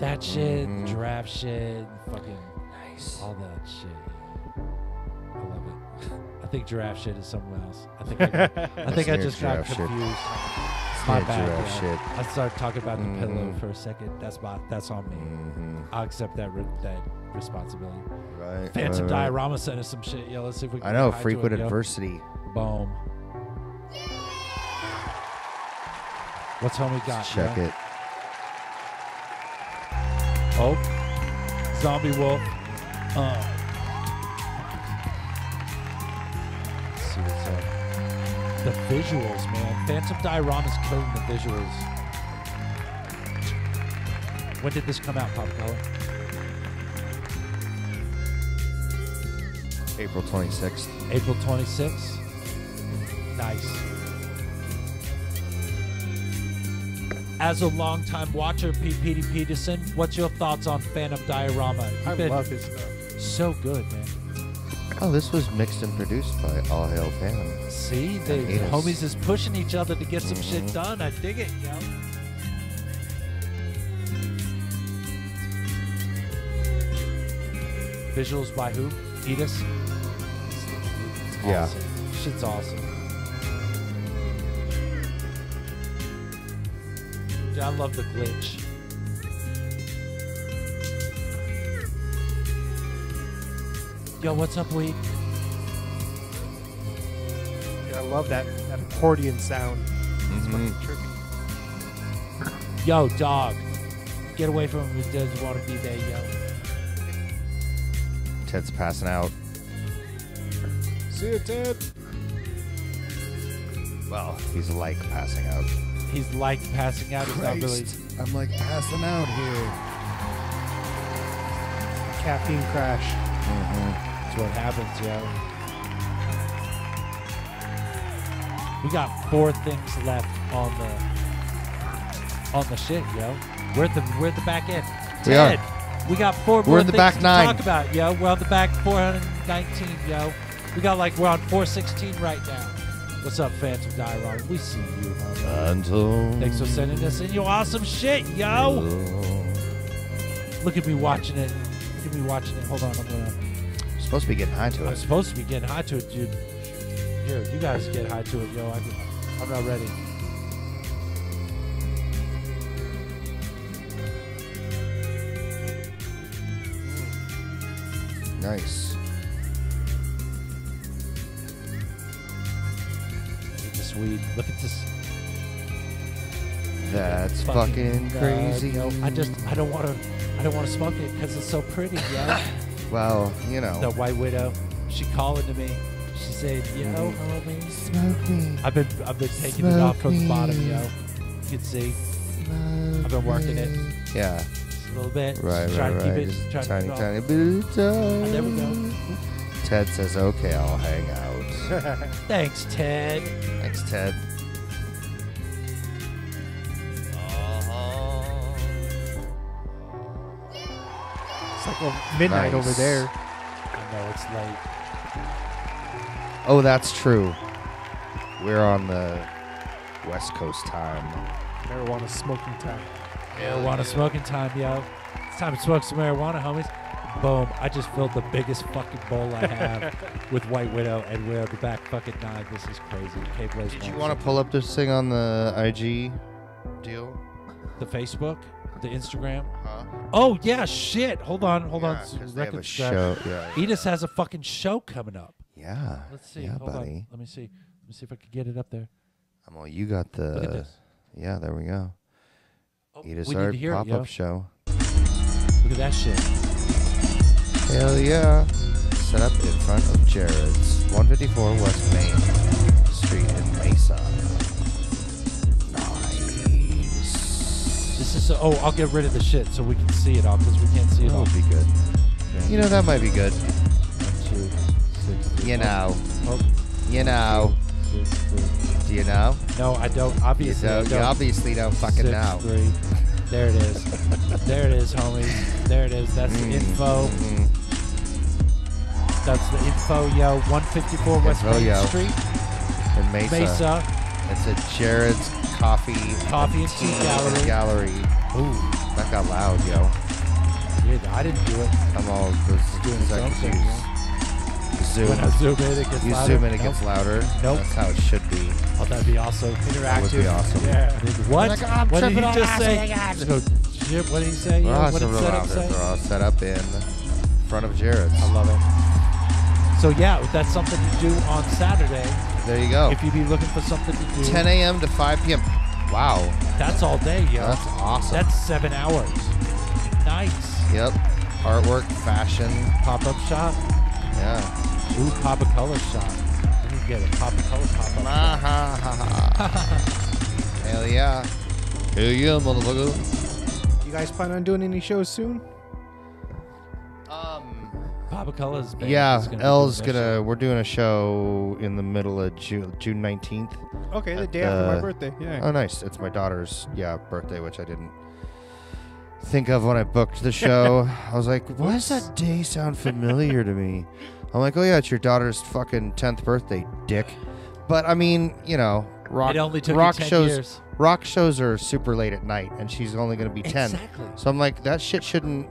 That shit, mm-hmm. giraffe shit, fucking nice, all that shit. I love it. I think giraffe shit is something else. I think I, got, I think I just got confused. My bad. Shit. I started talking about mm-hmm. the pillow for a second. That's my, that's on me. Mm-hmm. I'll accept that re that responsibility. Right. Phantom right. Diorama sent us some shit. Yo, let's see if we can. I know frequent it, adversity. Yo. Boom. Yeah. What's homie got? Let's check yo? it. Oh, zombie wolf. Uh. Let's see what's up. The visuals, man. Phantom Diorama's killing the visuals. When did this come out, Papa Color? April twenty-sixth. April twenty-sixth? Nice. As a longtime watcher, P Petey Peterson, what's your thoughts on Phantom Diorama? You've I love his stuff. So good, man. Oh, this was mixed and produced by All Hail Pan. See, the, the homies is pushing each other to get some mm-hmm. shit done. I dig it, yo. Visuals by who? Edis? Awesome. Yeah. Shit's awesome. I love the glitch. Yo, what's up, Week? Yeah, I love that, that accordion sound. It's mm-hmm. fucking trippy. Yo, dog. Get away from him. He doesn't want to be there, yo. Ted's passing out. See you, Ted. Well, he's like passing out. He's like passing out. He's not really. I'm like passing out here. Caffeine crash. Mm-hmm. That's what happens, yo. We got four things left on the on the shit, yo. We're at the we're at the back end. We Ted, are. We got four. We're more in the things back to nine. Talk about, yo. We're on the back four hundred nineteen, yo. We got like we're on four sixteen right now. What's up, Phantom Diorama? We see you, Phantom. Thanks for sending us in your awesome shit, yo. Look at me watching it. Look at me watching it. Hold on, I'm gonna. I'm supposed to be getting high to it. I'm supposed to be getting high to it, dude. Here, you guys get high to it, yo. I can, I'm not ready. Nice. Weed. Look at this. That's fucking, fucking crazy. Uh, no, I just I don't want to I don't want to smoke it because it's so pretty, yo. Well, you know. The White Widow. She calling to me. She said, "Yo, homie, smoke me." I've been I've been taking smoke it off from the bottom, yo. You can see. Smoke I've been working me. it. Yeah. Just a little bit. Right, just right, trying right. To keep it, trying tiny, to tiny bit. There we go. Ted says, "Okay, I'll hang out." Thanks, Ted. Thanks, Ted. Uh-huh. It's like well, midnight nice. over there. I know it's late. Oh, that's true. We're on the West Coast time. Marijuana smoking time. Marijuana yeah. smoking time, yo. It's time to smoke some marijuana, homies. Boom, I just filled the biggest fucking bowl I have with White Widow, and we're at the back fucking nine. This is crazy. K-Blaze Did you want to pull up this thing on the I G deal? The Facebook? The Instagram? Huh? Oh, yeah, shit. Hold on, hold yeah, on. Record show. Yeah, yeah. Edis has a fucking show coming up. Yeah. Let's see. Yeah, hold buddy. On. Let me see. Let me see if I can get it up there. I'm all, you got the... Look at this. Yeah, there we go. Oh, Edis, our pop-up show. Look at that shit. Hell yeah. Set up in front of Jared's, one fifty-four West Main Street in Mesa. This is a, oh, I'll get rid of the shit so we can see it all, because we can't see it all. That would be good. Okay. You know, that might be good. one, two, six, three, you know. Oh. You know. six, three. Do you know? No, I don't. Obviously, you don't. You obviously don't fucking six, know. Three. There it is. There it is, homie. There it is. That's mm. the info. Mm-hmm. That's the info, yo. one fifty-four info, West Main yo. Street. In Mesa. Mesa. It's at Jared's Coffee, Coffee and Tea, tea gallery. gallery. Ooh, that got loud, yo. Yeah, I didn't do it. I'm all doing something. Zoom. When I zoom in, it gets you louder. You zoom in, it nope. gets louder. Nope. That's how it should be. Oh, that'd be awesome. Interactive. That would be awesome. Yeah. What? Like, oh, what did he just say? So, Jim, what did he say? We're all, what did set up say? They're all set up in front of Jared's. I love it. So yeah, that's something to do on Saturday. There you go. If you'd be looking for something to do. ten a m to five p m Wow. That's all day, yo. That's awesome. That's seven hours. Nice. Yep. Artwork, fashion. Pop-up shop. Yeah. Ooh, Papa Color shop. Let me get it. Papa Color pop-up shop. Ha, ha, ha. Hell yeah. Hell yeah, motherfucker. You guys plan on doing any shows soon? Um... Papa Color's band yeah, is gonna L's gonna. Show. We're doing a show in the middle of June, June nineteenth. Okay, the day the, after my birthday. Yeah. Oh, nice. It's my daughter's yeah birthday, which I didn't think of when I booked the show. I was like, why does that day sound familiar to me? I'm like, oh yeah, it's your daughter's fucking tenth birthday, dick. But I mean, you know, rock it only took rock ten shows. Years. Rock shows are super late at night, and she's only gonna be ten. Exactly. So I'm like, that shit shouldn't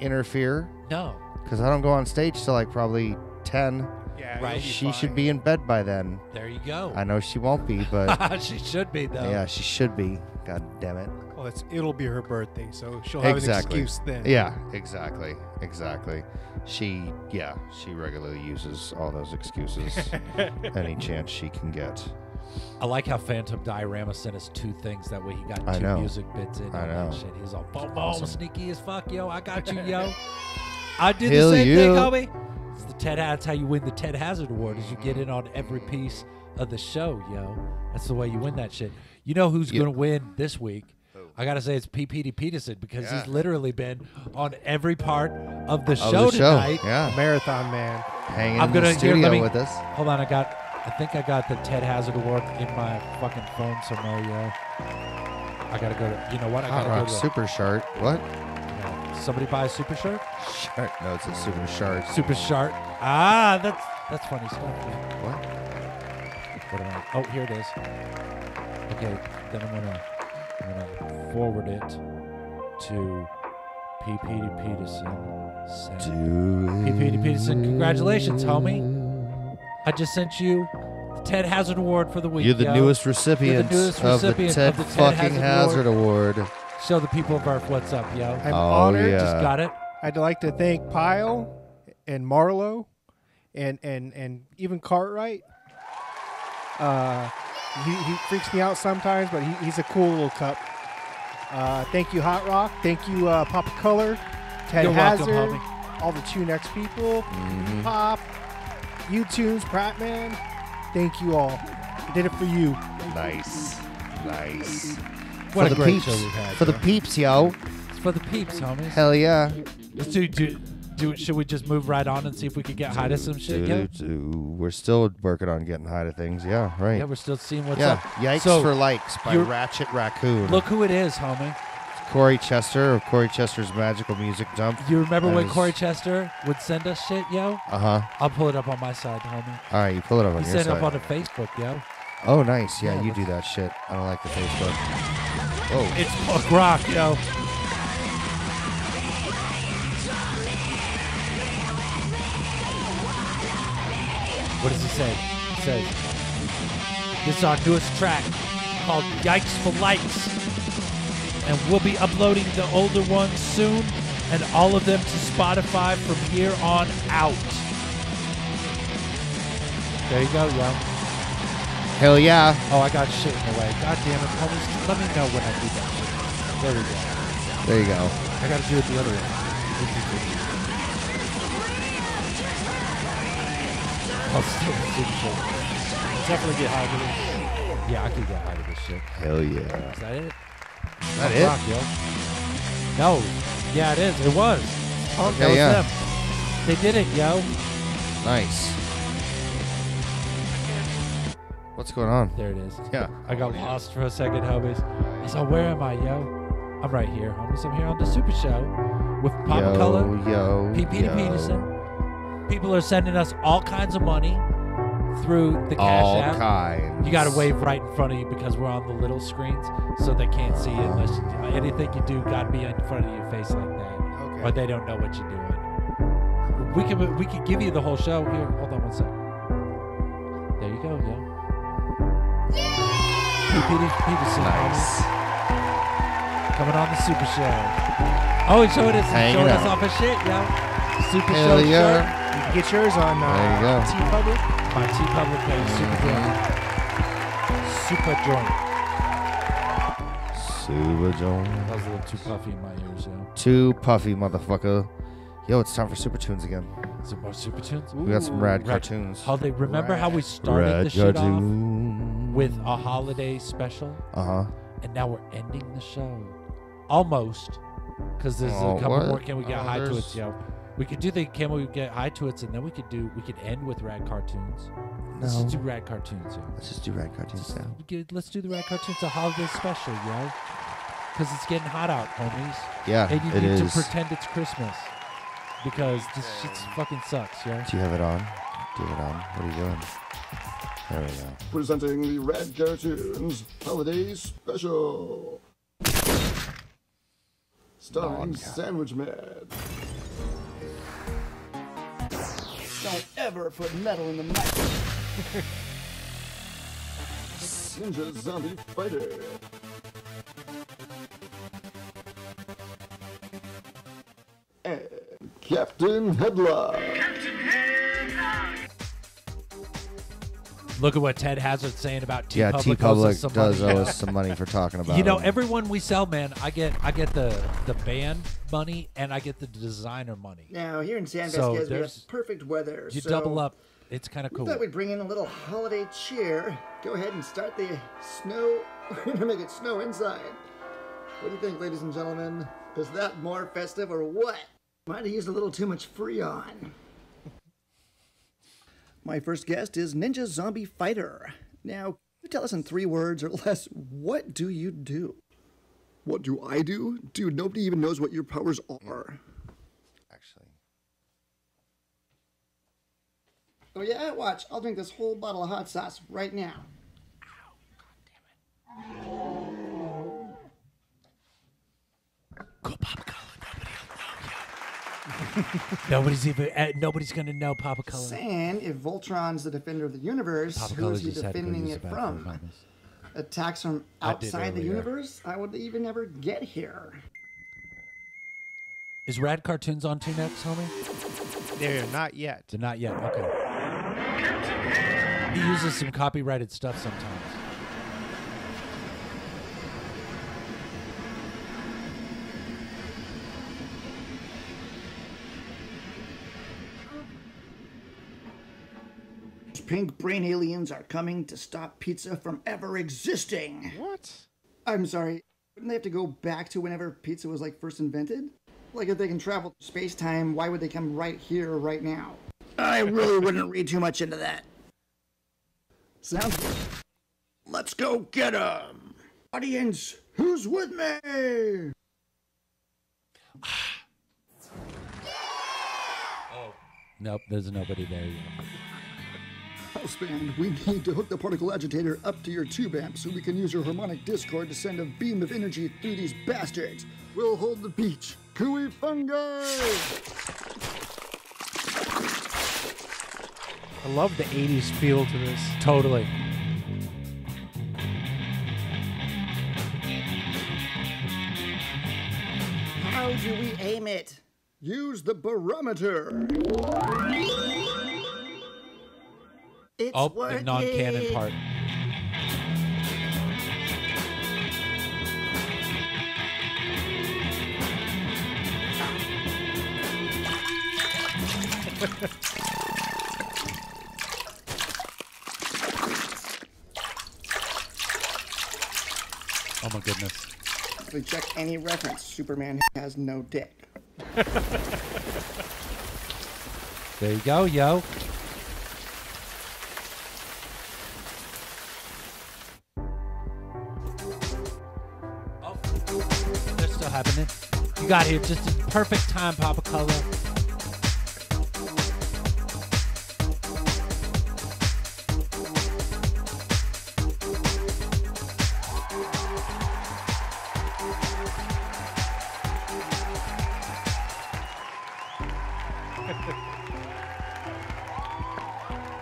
interfere. No. Because I don't go on stage till like probably ten. Yeah, right. She fine. should be in bed by then. There you go. I know she won't be, but she should be though. Yeah, she should be. God damn it. Well, it's it'll be her birthday, so she'll exactly. have an excuse then. Yeah, exactly, exactly. She, yeah, she regularly uses all those excuses any chance she can get. I like how Phantom Diorama sent us two things. That way he got I two know. music bits in. I know. That shit. He's all boom, boom, awesome. sneaky as fuck, yo. I got you, yo. I did Hill the same you. thing, homie. It's the Ted. That's how you win the Ted Hazard Award. Is you get in on every piece of the show, yo. That's the way you win that shit. You know who's yep. gonna win this week? Oh. I gotta say it's Petey Peterson because yeah. he's literally been on every part of the, of show, the show tonight. Yeah, marathon man, hanging I'm gonna, in the studio here, let me, with us. Hold on, I got. I think I got the Ted Hazard Award in my fucking phone somewhere, yo. I gotta go to. You know what? I gotta Hot Rock go to Super Shark. What? Somebody buy a Super Shark? Shark? No, it's a Super Shark. Super Shark. Ah, that's that's funny stuff. Man. What? What am I? Oh, here it is. Okay, then I'm gonna I'm gonna forward it to P. Petey Peterson. P. Petey Peterson, congratulations, homie. I just sent you the Ted Hazard Award for the week. You're the yo. newest recipient of, of the Ted fucking Hazard Award. Award. Show the people of Earth what's up, yo. I'm oh, honored. Yeah. Just got it. I'd like to thank Pyle and Marlowe and, and, and even Cartwright. Uh, he, he freaks me out sometimes, but he, he's a cool little cup. Uh, thank you, Hot Rock. Thank you, uh, Papa Color, Ted You're Hazard, welcome, all the Tunex people, mm-hmm. Pop, YouTube's Prattman. Thank you all. I did it for you. Nice. Nice. What for a the great peeps. show we had. For yo. the peeps, yo. It's for the peeps, homies. Hell yeah. Do, do, do, should we just move right on and see if we could get do, high to some shit? Do, do. We're still working on getting high to things. Yeah, right. Yeah, we're still seeing what's yeah. up. Yikes so, for Likes by Ratchet Raccoon. Look who it is, homie. Corey Chester of Corey Chester's Magical Music Dump. You remember that when is... Corey Chester would send us shit, yo? Uh-huh. I'll pull it up on my side, homie. All right, you pull it up on you your side. You send it up on the Facebook, yo. Oh, nice. Yeah, yeah you do that shit. I don't like the Facebook. Whoa. It's punk rock, yo. What does he say? He says, this is our newest track called Yikes for Likes. and we'll be uploading the older ones soon and all of them to Spotify from here on out. There you go, yo. Hell yeah. Oh, I got shit in the way. God damn it. Homies, let me know when I do that shit. There we go. There you go. I got to do it the other way. I'll still definitely get high to this. Yeah, I can get high to this shit. Hell yeah. Is that it? Is that it? Rock, yo. No. Yeah, it is. It was. Oh, okay, that was yeah. them. They did it, yo. Nice. What's going on? There it is. Yeah. I got lost for a second, homies. So where am I, yo? I'm right here, homies. I'm here on the Super Show with Papa Color, yo, P. Petey Peterson. People are sending us all kinds of money through the Cash all App. All kinds. You got to wave right in front of you because we're on the little screens, so they can't see you unless you do. Anything you do got to be in front of your face like that, okay. Or they don't know what you're doing. We can we can give you the whole show here. Hold on one sec. There you go, yo. Yeah. Peter Peterson, nice. Coming on the Super Show. Oh, and showing us, showing us off his shit, yo. Super Hell Show. Yeah. Show. Get yours on uh, TeePublic. My TeePublic page, Super Joint. Super Joint. Super Joint. That was a little too puffy in my ears, yo. Too puffy, motherfucker. Yo, it's time for Super Tunes again. Some more Super Tunes? Ooh. We got some rad, rad cartoons. Holiday. Remember rad. how we started rad the shit cartoon. off with a holiday special? Uh-huh. And now we're ending the show. Almost. Because there's oh, a couple what? more can we get uh, high to it, yo. We could do the can we get high to it, and then we could do we could end with Rad Cartoons. No. Let's just do Rad Cartoons. Yo. Let's just do Rad Cartoons just, now. Get, let's do the Rad Cartoons, a holiday special, yo. Because it's getting hot out, homies. Yeah, and you it need is. to pretend it's Christmas because this shit fucking sucks, yo. Do you have it on? Do you have it on? What are you doing? There we go. Presenting the Rad Cartoons holiday special, starring oh, Sandwich Man. Don't ever put metal in the mic. Ninja Zombie Fighter. And Captain Headlock. Captain Headlock. Look at what Ted Hazard's saying about TeePublic. Yeah, TeePublic does owe us some money for talking about it. You know, it. everyone we sell, man, I get I get the, the band money and I get the designer money. Now here in San Vasquez so we have perfect weather. You so double up. It's kind of cool. We thought we'd bring in a little holiday cheer. Go ahead and start the snow. We're going to make it snow inside. What do you think, ladies and gentlemen? Is that more festive or what? Might have used a little too much Freon. My first guest is Ninja Zombie Fighter. Now, you tell us in three words or less, what do you do? What do I do? Dude, nobody even knows what your powers are. Actually. Oh yeah, watch. I'll drink this whole bottle of hot sauce right now. Ow, God damn it. Go Papa Color, nobody will know you. Nobody's even, uh, nobody's gonna know Papa Color. San, if Voltron's the defender of the universe, Papa who's he defending it from? Attacks from outside the universe, I would even never get here. Is Rad Cartoons on Tunex, homie? They're not yet. They're not yet, okay. He uses some copyrighted stuff sometimes. Pink brain aliens are coming to stop pizza from ever existing. What? I'm sorry. Wouldn't they have to go back to whenever pizza was like first invented? Like if they can travel space-time, why would they come right here, right now? I really wouldn't read too much into that. Sounds good. Let's go get 'em. Audience, who's with me? Oh. Nope, there's nobody there yet. Houseband, we need to hook the particle agitator up to your tube amp so we can use your harmonic discord to send a beam of energy through these bastards. We'll hold the beach. Cooey fungi! I love the eighties feel to this. Totally. do we aim it? Use the barometer. It's oh, working. The non-canon part. Oh my goodness. Reject any reference. Superman has no dick. There you go, yo. Oh, they're still happening. You got here just in perfect time, Papa Color.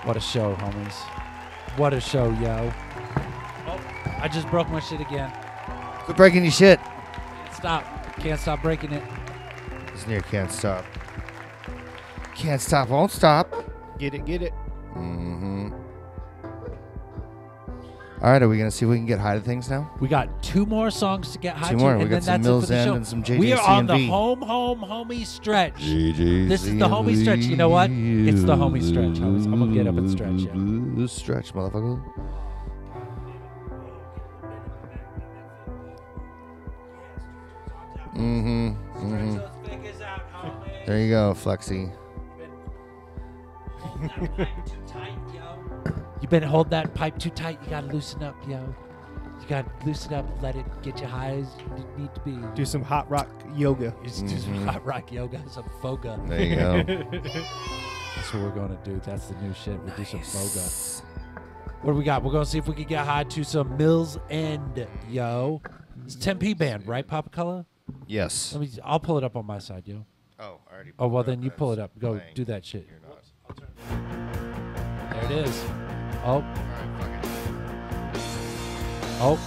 What a show, homies. What a show, yo. Oh, I just broke my shit again. Quit breaking your shit. Stop. Can't stop breaking it. It's near can't stop. Can't stop, won't stop. Get it, get it. Mm-hmm. All right, are we going to see if we can get high to things now? We got two more songs to get high to. Two more. We got some Mills End and some J J C and V. We are on the home, home, homie stretch. This is the homie stretch. You know what? It's the homie stretch, homies. I'm going to get up and stretch. Yeah. Stretch, motherfucker. Mm-hmm. Mm-hmm. Stretch those fingers out, homie. There you go, Flexi. Hold that pipe too tight, yo. You better hold that pipe too tight. You gotta loosen up, yo. You gotta loosen up. Let it get you high as you need to be. Do some hot rock yoga. Just do some hot rock yoga. Some foga. There you go. That's what we're gonna do. That's the new shit. We'll nice. do some foga. What do we got? We're gonna see if we can get high to some Mills End, yo. It's ten P band, right, Papa Color? Yes. Let me. I'll pull it up on my side, yo. Oh, I already. Pulled oh well, it up. then you pull it up. Go playing. do that shit. There it is. Oh. Oh.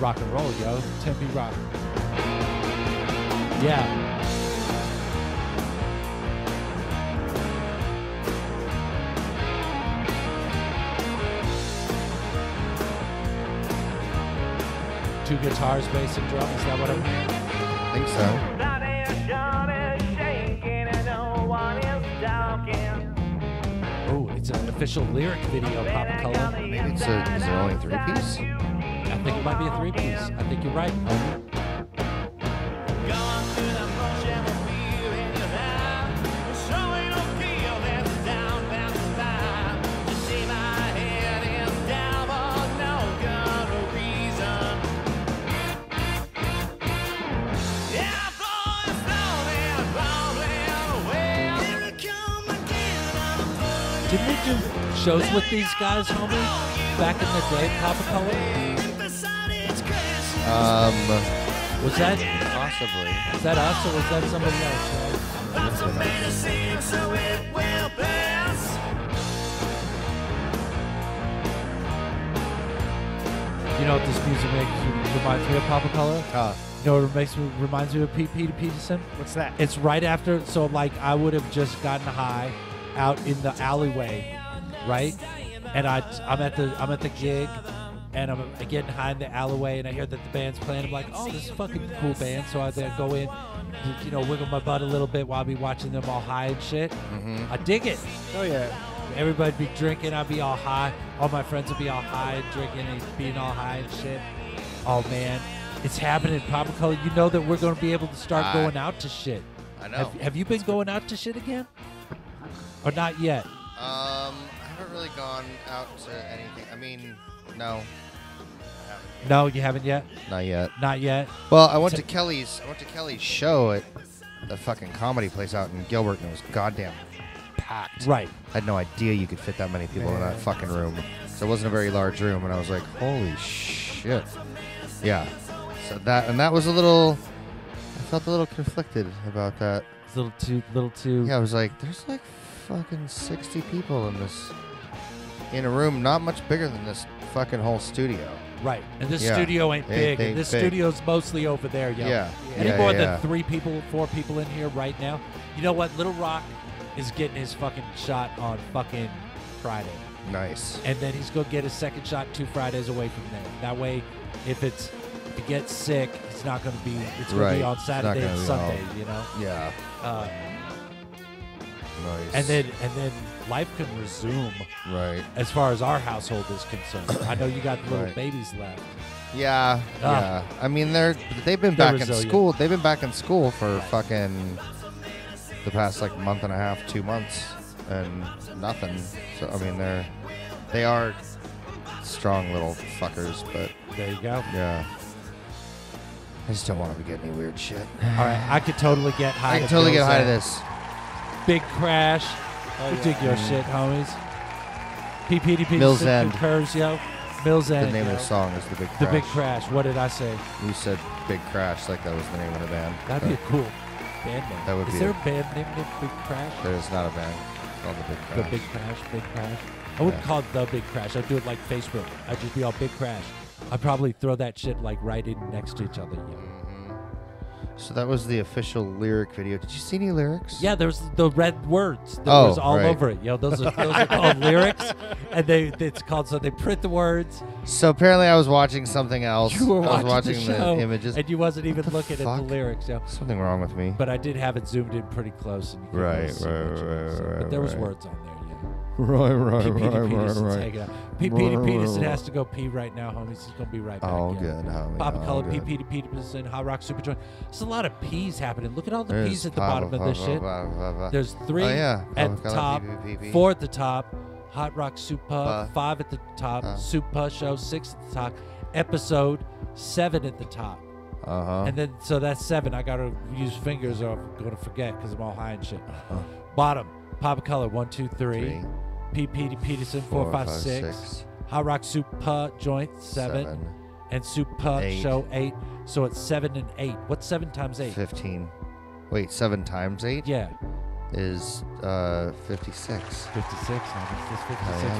Rock and roll, yo. Tempe rock. Yeah. Two guitars, bass, and drums. Is that what I'm hearing? I think so. It's an official lyric video, Papa Color. Maybe it's a, is it only a three-piece? I think it might be a three-piece. I think you're right. Shows with these guys, homie, back in the day, Papa Color? Um, was that possibly? Was that us or was that somebody else? Right? So it will pass. You know what this music makes you reminds me of, Papa Color? Uh, you know what it makes me reminds me of Petey P Peterson? What's that? It's right after, so like I would have just gotten high out in the alleyway. Right, and I, I'm at the I'm at the gig, and I'm getting high in the alleyway, and I hear that the band's playing. I'm like, oh, this is a fucking cool band. So I then go in, you know, wiggle my butt a little bit while I be watching them all high and shit. Mm-hmm. I dig it. Oh yeah. Everybody be drinking. I'd be all high. All my friends would be all high and drinking and being all high and shit. Oh man, it's happening, Papa Color. You know that we're gonna be able to start I, going out to shit. I know. Have, have you been going out to shit again, or not yet? Um. Really gone out to anything. I mean, no. I no, you haven't yet. Not yet. Not yet. Well, I went to, to Kelly's. I went to Kelly's show at the fucking comedy place out in Gilbert, and it was goddamn packed. Right. I had no idea you could fit that many people Man. in that fucking room. So it wasn't a very large room, and I was like, holy shit. Yeah. So that and that was a little. I felt a little conflicted about that. It's a little too. Little too. Yeah, I was like, there's like fucking sixty people in this. In a room not much bigger than this fucking whole studio. Right. And this yeah. studio ain't big. Ain't, ain't this big. Studio's mostly over there, yo. Yeah. yeah. Any yeah, more yeah. than three people, four people in here right now. You know what? Little Rock is getting his fucking shot on fucking Friday. Nice. And then he's going to get his second shot two Fridays away from there. That way, if it's if he gets sick, it's not going to be, it's going right. to be on Saturday and Sunday, all... you know? Yeah. Uh, nice. And then, and then life can resume. Right. As far as our household is concerned. I know you got little right. babies left. Yeah. Uh, yeah. I mean, they're, they've been they're back resilient. in school. They've been back in school for right. fucking the past like month and a half, two months. And nothing. So I mean, they're they are strong little fuckers. But there you go. Yeah. I just don't want to be getting any weird shit. All right, I could totally get high. I could totally get high to this. Big Crash. Oh, you yeah. dig your mm. shit, homies. Petey P Mills End. Curves, yo. Mills End. The name yo. of the song is The Big Crash. The Big Crash. What did I say? You said Big Crash, like that was the name of the band. That'd be a cool band name. That would is be there a band named The Big Crash? There is not a band. The Big Crash. The Big Crash, Big Crash. I wouldn't yeah. call it The Big Crash. I'd do it like Facebook. I'd just be all Big Crash. I'd probably throw that shit like right in next to each other. You know? Mm-hmm. So that was the official lyric video. Did you see any lyrics? Yeah, there was the red words. There oh, was all right. over it. You know, those are, those are called lyrics, and they it's called so they print the words. So apparently, I was watching something else. You were watching, I was watching the, show, the images, and you wasn't even looking fuck? at the lyrics. You know? Something wrong with me. But I did have it zoomed in pretty close. And you right, right, right, right, so, right. But there was right. words on there. Right, right, Petey right, Peterson's right, hanging out. P. Petey Peterson has to go pee right now, homies. He's gonna be right back. All good, homie. Papa Color, P. Petey Peterson, Hot Rock Super Joint. There's a lot of peas happening. Look at all the There's peas at the bottom of this shit. There's three at the top, four at the top, Hot Rock Super, five at the top, Super Show, six at the top, episode seven at the top. Uh huh. And then so that's seven. I gotta use fingers, or I'm gonna forget because I'm all high and shit. Bottom. Papa Color, one, two, three. three. P. Petey Peterson, four, four five, five, six. six. Hot Rock Super Joint, seven. seven. And Super eight. Show, eight. So it's seven and eight. What's seven times eight? Fifteen. Wait, seven times eight? Yeah. Is uh, fifty-six. fifty-six. fifty-six oh, yeah,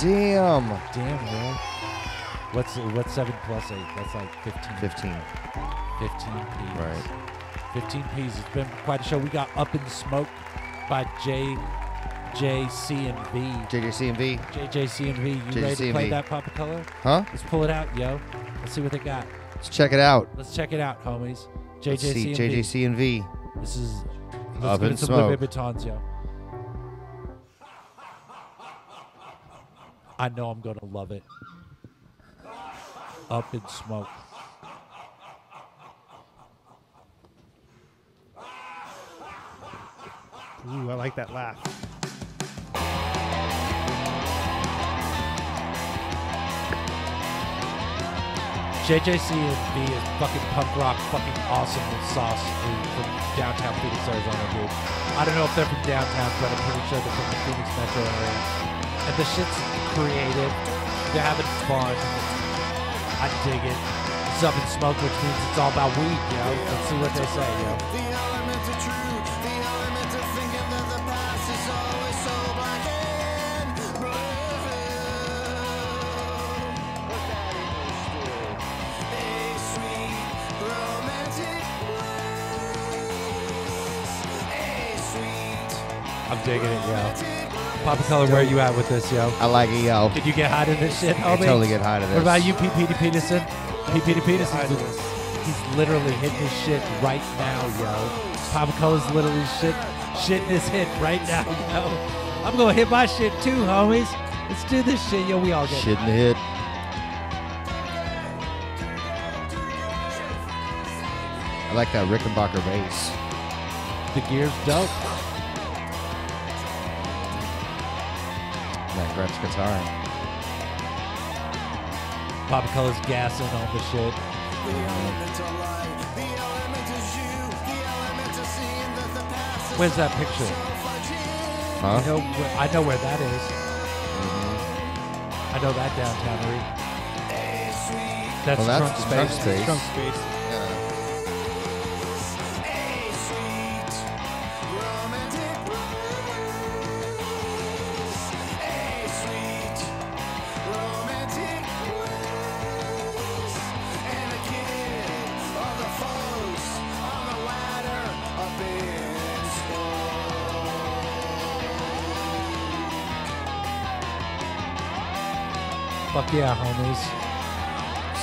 going on right now. Damn. Damn, man. What's, what's seven plus eight? That's like fifteen. fifteen. fifteen. Right. fifteen P's. It's been quite a show. We got Up in Smoke by J J C and V. J J C and V. J J C and V. You J J C ready to play that, Papa Color? Huh? Let's pull it out, yo. Let's see what they got. Let's check it out. Let's check it out, homies. J J C and V. This is Up in Smoke. Let's some Louis Vuittons, yo. I know I'm going to love it. Up in Smoke. Ooh, I like that laugh. J J C and B is fucking punk rock, fucking awesome with sauce dude, from downtown Phoenix, Arizona, dude. I don't know if they're from downtown, but I'm pretty sure they're from the Phoenix metro area. And the shit's creative. They're having fun. I dig it. It's Up in Smoke, which means it's all about weed, yo. Let's see what they say, yo. The elements are true. The elements are true. I'm digging it, yo. Papa Color, where you at with this, yo? I like it, yo. Did you get high to this shit, homie? I totally get high to this. What about you, P. Petey Peterson? P. Petey Peterson, he's literally hitting his shit right now, yo. Papa Color's literally shit, shitting his hit right now, yo. I'm gonna hit my shit too, homies. Let's do this shit, yo. We all get shitting the hit. I like that Rickenbacker bass. The gear's dope. That Gretsch guitar. Papa Color's gassing all the shit. The elements are life. The element is you. The element is seeing that the past is. Where's that picture? Huh? I know, I know where that is. Mm-hmm. I know that downtown area. That's, well, that's Trump Space. Space. That's Trump Space. Yeah. Fuck yeah, homies.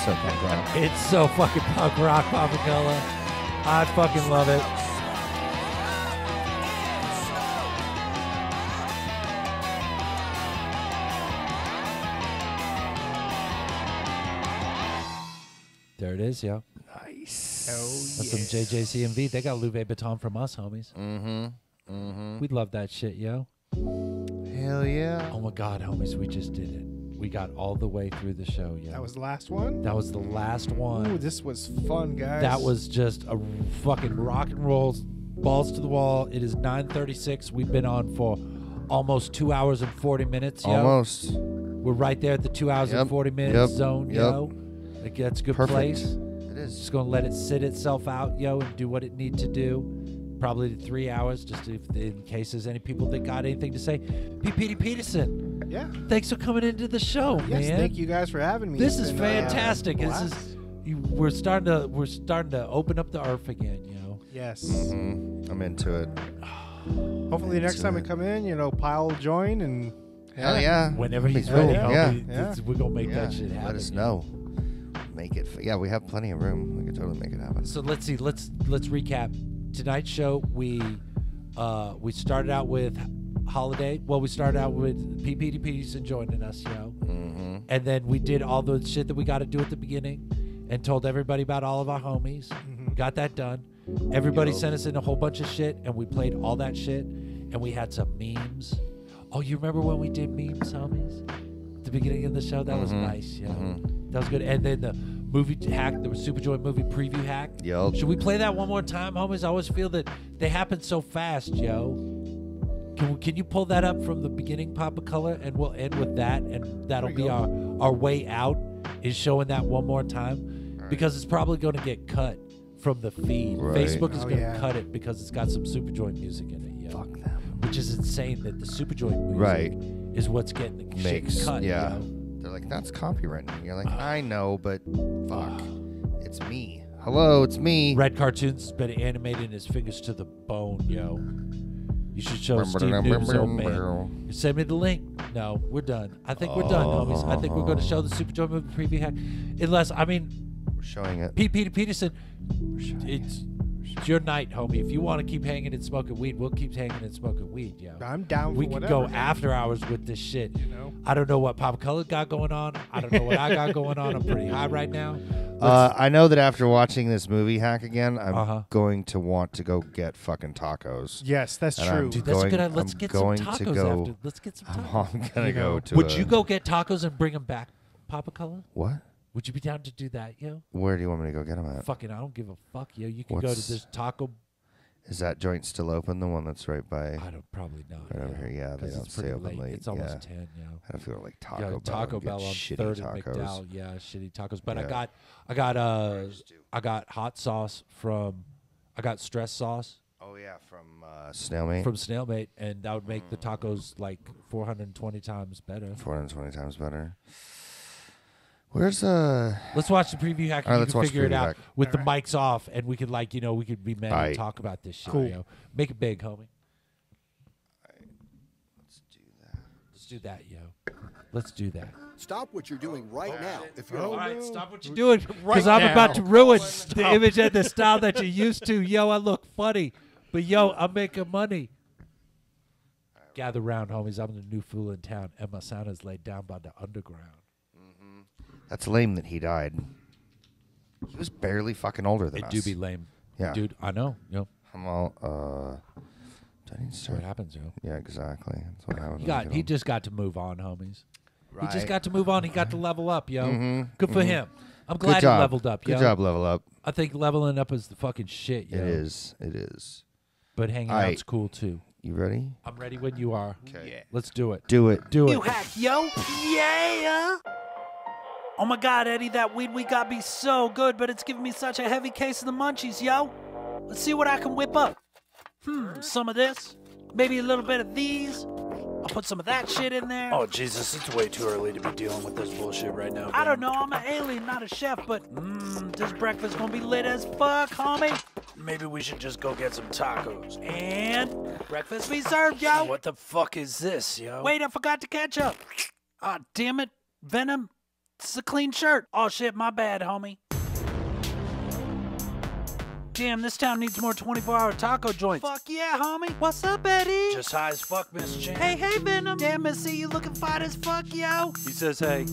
So punk rock. It's so fucking punk rock, Papa Color. I fucking love it. There it is, yo. Nice. Oh, that's yeah. Some J J C M V. They got Louis Vuitton from us, homies. Mm-hmm. Mm-hmm. We love that shit, yo. Hell yeah. Oh, my God, homies. We just did it. We got all the way through the show, yo. That was the last one? That was the last one. Ooh, this was fun, guys. That was just a fucking rock and roll, balls to the wall. It is nine thirty-six. We've been on for almost two hours and forty minutes, yo. Almost. We're right there at the two hours yep. and forty minutes yep. zone, yep. yo. Like, that's a good Perfect. place. It is. Just going to let it sit itself out, yo, and do what it needs to do. Probably three hours, just if, in case there's any people that got anything to say. Petey Peterson. Yeah. Thanks for coming into the show, yes, man. Yes, thank you guys for having me. This it's is fantastic. This is you, we're starting to we're starting to open up the earth again, you know. Yes. Mm-hmm. I'm into it. Hopefully into next time it. we come in, you know, Pile will join and hell yeah. yeah. Whenever he's ready, yeah. Yeah. yeah, we're gonna make yeah. that shit happen. Let us know. Make it. Yeah, we have plenty of room. We can totally make it happen. So let's see. Let's let's recap. Tonight's show, we uh, we started out with Holiday. Well, we started out with Petey Peterson joining us, yo. Mm-hmm. And then we did all the shit that we got to do at the beginning and told everybody about all of our homies. Mm-hmm. Got that done. Everybody yo. sent us in a whole bunch of shit, and we played all that shit, and we had some memes. Oh, you remember when we did memes, homies? At the beginning of the show? That mm-hmm. was nice, yo. Mm-hmm. That was good. And then the movie hack, the Super Joint movie preview hack. Yo. Should we play that one more time, homies? I always feel that they happen so fast, yo. Can we, can you pull that up from the beginning, Papa Color, and we'll end with that, and that'll be go. our our way out is showing that one more time, right. because it's probably going to get cut from the feed. Right. Facebook is oh, going to yeah. cut it because it's got some Super Joint music in it, yo. Fuck them. Which is insane that the Super Joint music right. is what's getting the Makes, shit cut. Yeah. Yo. They're like, that's copyrighted. And you're like, uh, I know, but fuck. Uh, it's me. Hello, it's me. Rad Cartoons has been animating his fingers to the bone, yo. You should show Steve Noob's old man. Send me the link. No, we're done. I think we're done, homies. I think we're going to show the Super Joint movie preview hack. Unless, I mean. We're showing it. P. Petey Peterson. It's your night, homie. If you want to keep hanging and smoking weed, we'll keep hanging and smoking weed, yo. I'm down. We for can go after hours with this shit. You know? I don't know what Pop Color got going on. I don't know what I got going on. I'm pretty high right now. Uh, I know that after watching this movie hack again, I'm uh-huh. going to want to go get fucking tacos. Yes, that's and true. I'm Dude, that's going, a good idea. Let's I'm get some tacos go, after. Let's get some tacos. I'm gonna you know. go to. Would a, you go get tacos and bring them back, Papa Color? What? Would you be down to do that, yo? Where do you want me to go get them at? Fucking, I don't give a fuck, yo. You can What's, go to this taco. Is that joint still open? The one that's right by. I don't probably not. Right over here, yeah. They don't stay open late. late. It's almost yeah. ten, yo. I don't feel like Taco yo, Bell. Taco Bell on Third and McDowell, yeah, shitty tacos. But yeah. I got, I got, uh, I got hot sauce from, I got stress sauce. Oh yeah, from uh, Snailmate. From Snailmate, and that would make mm. the tacos like four hundred and twenty times better. Four hundred twenty times better. Where's uh? Let's watch the preview hack. All right, let's figure it out with the mics off, and we could like you know we could be mad and talk about this shit. Cool. You know? Make it big, homie. All right, let's do that. Let's do that, yo. Let's do that. Stop what you're doing right now. If you're all right, stop what you're doing right now. Because I'm about to ruin the image and the style that you're used to. Yo, I look funny, but yo, I'm making money. Gather round, homies. I'm the new fool in town, and my sound is laid down by the underground. That's lame that he died. He was barely fucking older than it us. It do be lame. Yeah. Dude, I know. Yep. I'm all, uh... Do I need to start? What happens, yo? Yeah, exactly. That's what happens. He, got, he just got to move on, homies. Right. He just got to move on. He got to level up, yo. Mm-hmm. Good for mm-hmm. him. I'm glad he leveled up, yo. Good job, level up. I think leveling up is the fucking shit, yo. It is. It is. But hanging I, out's cool, too. You ready? I'm ready when you are. Okay. Yeah. Let's do it. Do it. Do it. You hack, yo. Yeah. Oh my God, Eddie, that weed we got be so good, but it's giving me such a heavy case of the munchies, yo. Let's see what I can whip up. Hmm, some of this. Maybe a little bit of these. I'll put some of that shit in there. Oh, Jesus, it's way too early to be dealing with this bullshit right now. Man. I don't know, I'm an alien, not a chef, but mmm, this breakfast gonna be lit as fuck, homie. Maybe we should just go get some tacos. And breakfast be served, yo. What the fuck is this, yo? Wait, I forgot the ketchup. Ah, damn it, Venom. This is a clean shirt. Oh shit, my bad, homie. Damn, this town needs more twenty-four hour taco joints. Fuck yeah, homie. What's up, Eddie? Just high as fuck, Miss Chan. Hey, hey, Venom. Damn, Miss C, you looking fine as fuck, yo. He says, hey.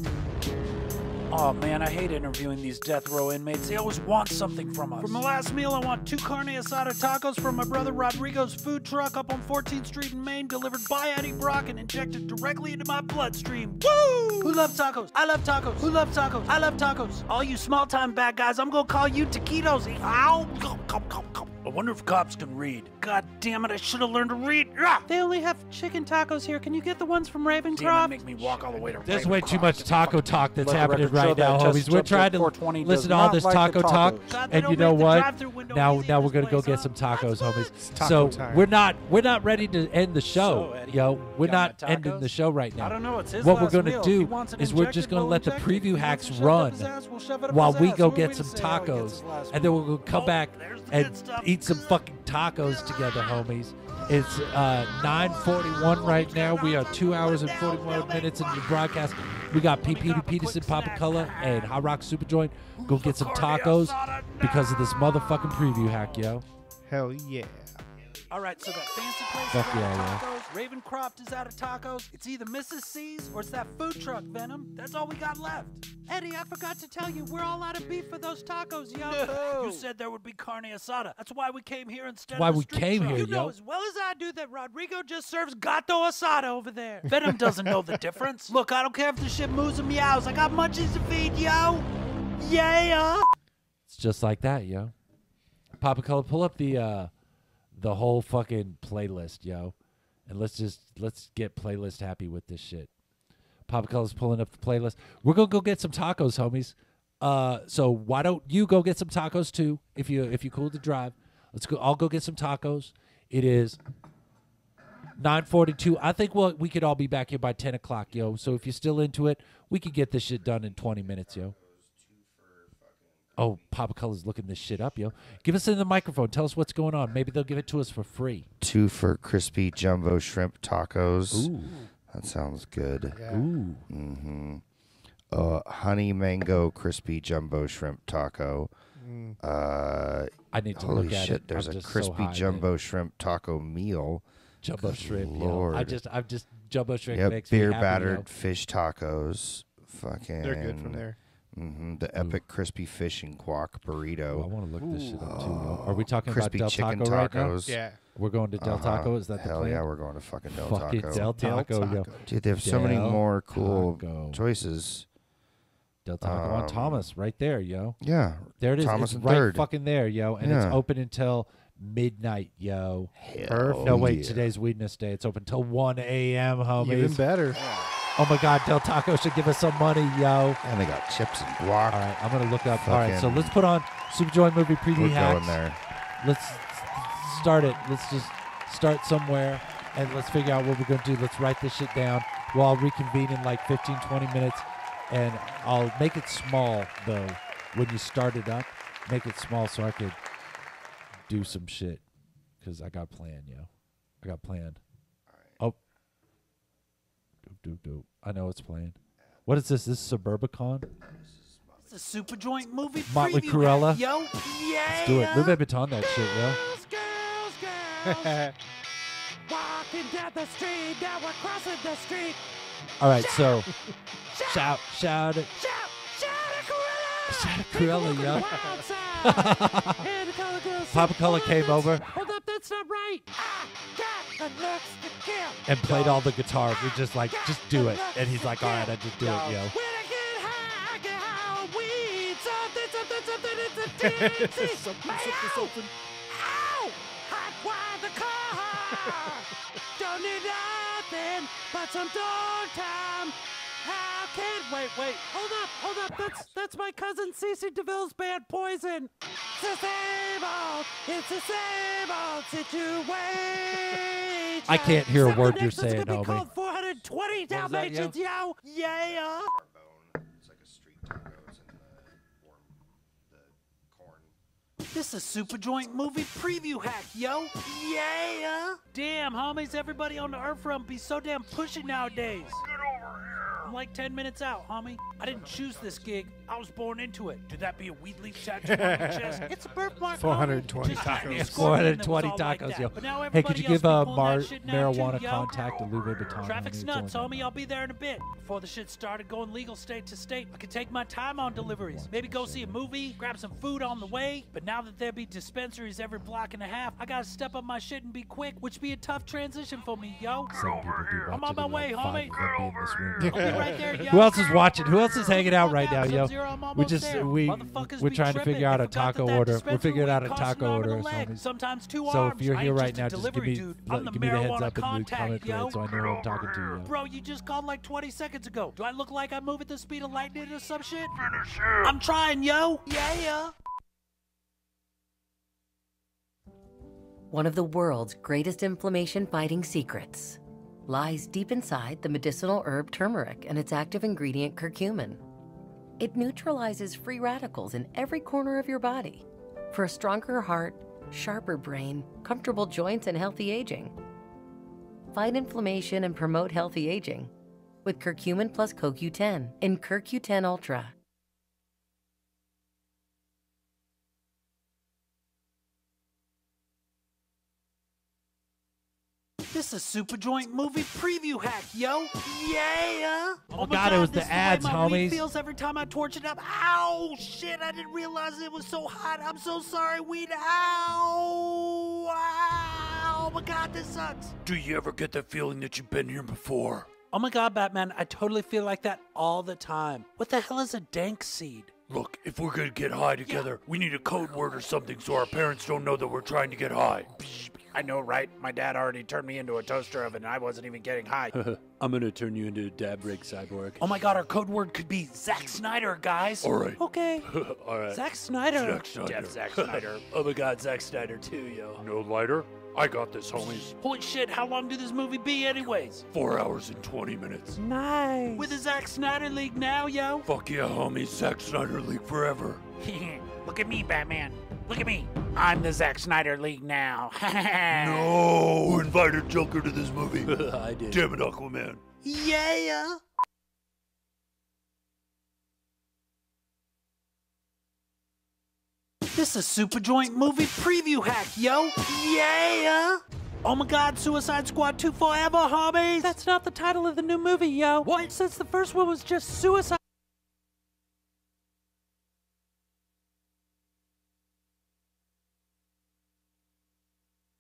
Oh man, I hate interviewing these death row inmates. They always want something from us. For my last meal, I want two carne asada tacos from my brother Rodrigo's food truck up on fourteenth street in Maine, delivered by Eddie Brock and injected directly into my bloodstream. Woo! Who loves tacos? I love tacos. Who loves tacos? I love tacos. All you small-time bad guys, I'm gonna call you taquitos. Ow! Come, come, come, come. I wonder if cops can read. God damn it, I should have learned to read. Ah! They only have chicken tacos here. Can you get the ones from Ravencroft? Damn it, make me walk all the way to Ravencroft. There's way too much taco talk that's happening right now, homies. We're trying to listen to all this taco talk, and you know what? Now now we're going to go get some tacos, homies. So we're not we're not ready to end the show, yo. We're not ending the show right now. I don't know, it's his last meal. What we're going to do is we're just going to let the preview hacks run while we go get some tacos, and then we'll come back and eat some fucking tacos together, homies. It's uh, nine forty-one right now. We are two hours and forty-one minutes into the broadcast. We got P. Petey Peterson, Papa Color, and Hot Rock Super Joint. Go get some tacos because of this motherfucking preview hack, yo. Hell yeah. All right, so that fancy place Fuck is yeah, tacos. Yeah. Ravencroft is out of tacos. It's either Missus C's or it's that food truck, Venom. That's all we got left. Eddie, I forgot to tell you, we're all out of beef for those tacos, yo. No. You said there would be carne asada. That's why we came here instead why of the street Why we came truck. Here, you yo. You know as well as I do that Rodrigo just serves gato asada over there. Venom doesn't know the difference. Look, I don't care if this shit moves and meows. I got munchies to feed, yo. Yeah. It's just like that, yo. Papa Color, pull up the... uh the whole fucking playlist, yo. And let's just, let's get playlist happy with this shit. Papa Color's pulling up the playlist. We're going to go get some tacos, homies. Uh, so why don't you go get some tacos, too, if you if you cool to drive. Let's go. I'll go get some tacos. It is nine forty-two. I think we'll, we could all be back here by ten o'clock, yo. So if you're still into it, we could get this shit done in twenty minutes, yo. Oh, Papa Color's looking this shit up, yo. Give us in the microphone. Tell us what's going on. Maybe they'll give it to us for free. Two for crispy jumbo shrimp tacos. Ooh. That sounds good. Yeah. Ooh. Mm-hmm. Uh, honey mango crispy jumbo shrimp taco. Mm. Uh, I need to holy look at shit, it. There's I'm a crispy so jumbo dude. Shrimp taco meal. Jumbo good shrimp, Lord. Yo. I just, I've just, jumbo shrimp yep, makes beer me happy, battered yo. Fish tacos. Fucking. They're good from there. Mm-hmm. The epic Ooh. Crispy fish and guac burrito. Oh, I want to look this Ooh. Shit up too. Bro. Are we talking crispy about Del Taco right tacos. Now? Yeah, we're going to Del uh-huh. Taco. Is that the hell? Plan? Yeah, we're going to fucking Del Fuck Taco. It, Del Taco, Del yo. Dude, they have Del so many more cool Taco. Choices. Del Taco um, on Thomas, right there, yo. Yeah, there it is. Thomas it's right third. Fucking there, yo, and yeah. It's open until midnight, yo. Hell no, wait, yeah. Today's Weedness Day. It's open till one A M, homies. Even better. Oh, my God. Del Taco should give us some money, yo. And they got chips and guac. All right. I'm going to look up. Fucking all right. So let's put on Super Joint Movie Preview Hacks. We're going there. Let's start it. Let's just start somewhere, and let's figure out what we're going to do. Let's write this shit down. We'll all reconvene in like fifteen, twenty minutes, and I'll make it small, though. When you start it up, make it small so I could do some shit because I got planned, yo. I got planned. Doop, doop. I know it's playing. What is this? This is Suburbicon? It's a Super Joint Movie Preview. Motley Cruella. Yo, yeah. Let's do it. Louis Vuitton that shit, yo. Girls, girls, walking down the street, now we're crossing the street. All right, shout, so shout, shout, shout, it. Shout, shout at Cruella. Shout at Cruella, yo. Papa Color came over. Hold up, that's not right. Ah, and played all the guitar. We're just like, just do it. And he's like, all right, I just do it, yo. Don't need nothing but some dog time. How can wait, wait, hold up, hold up. That's that's my cousin Cece DeVille's band Poison. It's the same old, it's the same old situation. I can't hear a word you're saying, homie. Called four hundred twenty Dalmatians, yo. Yeah. It's like a street taco. It's in the warm, the corn. This is Super Joint Movie Preview Hack, yo. Yeah. Damn, homies, everybody on the Earth Realm be so damn pushy nowadays. Get over here. I'm like ten minutes out, homie. I didn't choose this gig. I was born into it. Did that be a weed leaf tattoo on my chest? It's a birthmark. four hundred twenty tacos. four hundred twenty tacos, like yo. But now hey, could you give a mar marijuana too, contact to Louis Vuitton? Traffic's nuts, homie. I'll be there in a bit. Before the shit started going legal state to state, I could take my time on deliveries. Maybe go see a movie, grab some food on the way. But now that there be dispensaries every block and a half, I gotta step up my shit and be quick, which be a tough transition for me, yo. Some people be watching. I'm on my way, homie. I'll be right there, yo. Who else is watching? Who else is hanging out right now, yo? We just we we're trying to figure out a taco order. We're figuring out a taco order or something. Sometimes two arms. So if you're here right now, just give me give me the heads up and comment for it so I know who I'm talking to, yo. Bro, you just called like twenty seconds ago. Do I look like I move at the speed of lightning or some shit? Finish him. I'm trying, yo. Yeah, yeah. One of the world's greatest inflammation-fighting secrets lies deep inside the medicinal herb turmeric and its active ingredient curcumin. It neutralizes free radicals in every corner of your body for a stronger heart, sharper brain, comfortable joints, and healthy aging. Fight inflammation and promote healthy aging with curcumin plus C o Q ten in C o Q ten Ultra. This is Super Joint movie preview hack, yo. Yeah. Oh, oh God, God, it was the ads, homies. Feels every time I torch it up. Ow, shit, I didn't realize it was so hot. I'm so sorry, weed. Ow. Ow. Oh, my God, this sucks. Do you ever get the feeling that you've been here before? Oh, my God, Batman, I totally feel like that all the time. What the hell is a dank seed? Look, if we're going to get high together, yeah. we need a code word or something so our parents don't know that we're trying to get high. I know, right? My dad already turned me into a toaster oven and I wasn't even getting high. I'm gonna turn you into a dab rig cyborg. Oh my God, our code word could be Zack Snyder, guys. All right. Okay. All right. Zack Snyder. Zack Snyder. Death Zack Snyder. Oh my God, Zack Snyder too, yo. No lighter? I got this, homies. Holy shit, how long did this movie be anyways? four hours and twenty minutes. Nice. With the Zack Snyder League now, yo. Fuck yeah, homies. Zack Snyder League forever. Look at me, Batman. Look at me. I'm the Zack Snyder League now. No, who invited Joker to this movie? I did. Damn it, Aquaman. Yeah. This is Super Joint movie preview hack, yo. Yeah. Oh my God, Suicide Squad two forever, homies. That's not the title of the new movie, yo. What? Since the first one was just Suicide.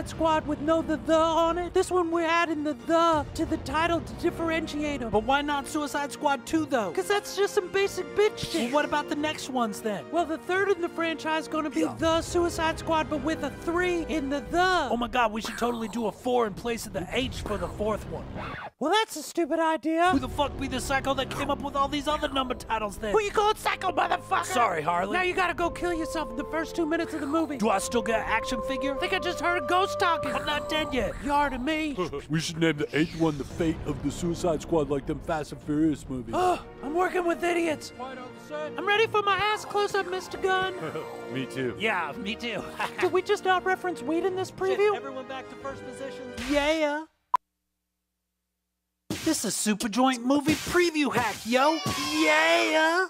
Squad with no the the on it. This one we're adding the the to the title to differentiate them. But why not Suicide Squad two though? Cause that's just some basic bitch shit. Well, what about the next ones then? Well, the third in the franchise gonna be yeah. the Suicide Squad, but with a three in the the. Oh my God, we should totally do a four in place of the H for the fourth one. Well, that's a stupid idea. Who the fuck be the psycho that came up with all these other number titles then? Who you called psycho, motherfucker? Sorry, Harley. Now you gotta go kill yourself in the first two minutes of the movie. Do I still get an action figure? Think I just heard a ghost talking. I'm not dead yet. Yard of me. We should name the eighth one the Fate of the Suicide Squad, like them Fast and Furious movies. Oh, I'm working with idiots. I'm ready for my ass close-up, Mister Gunn. Me too. Yeah, me too. Did we just not reference weed in this preview? Shit, everyone back to first position. Yeah. This is Super Joint movie preview hack, yo. Yeah.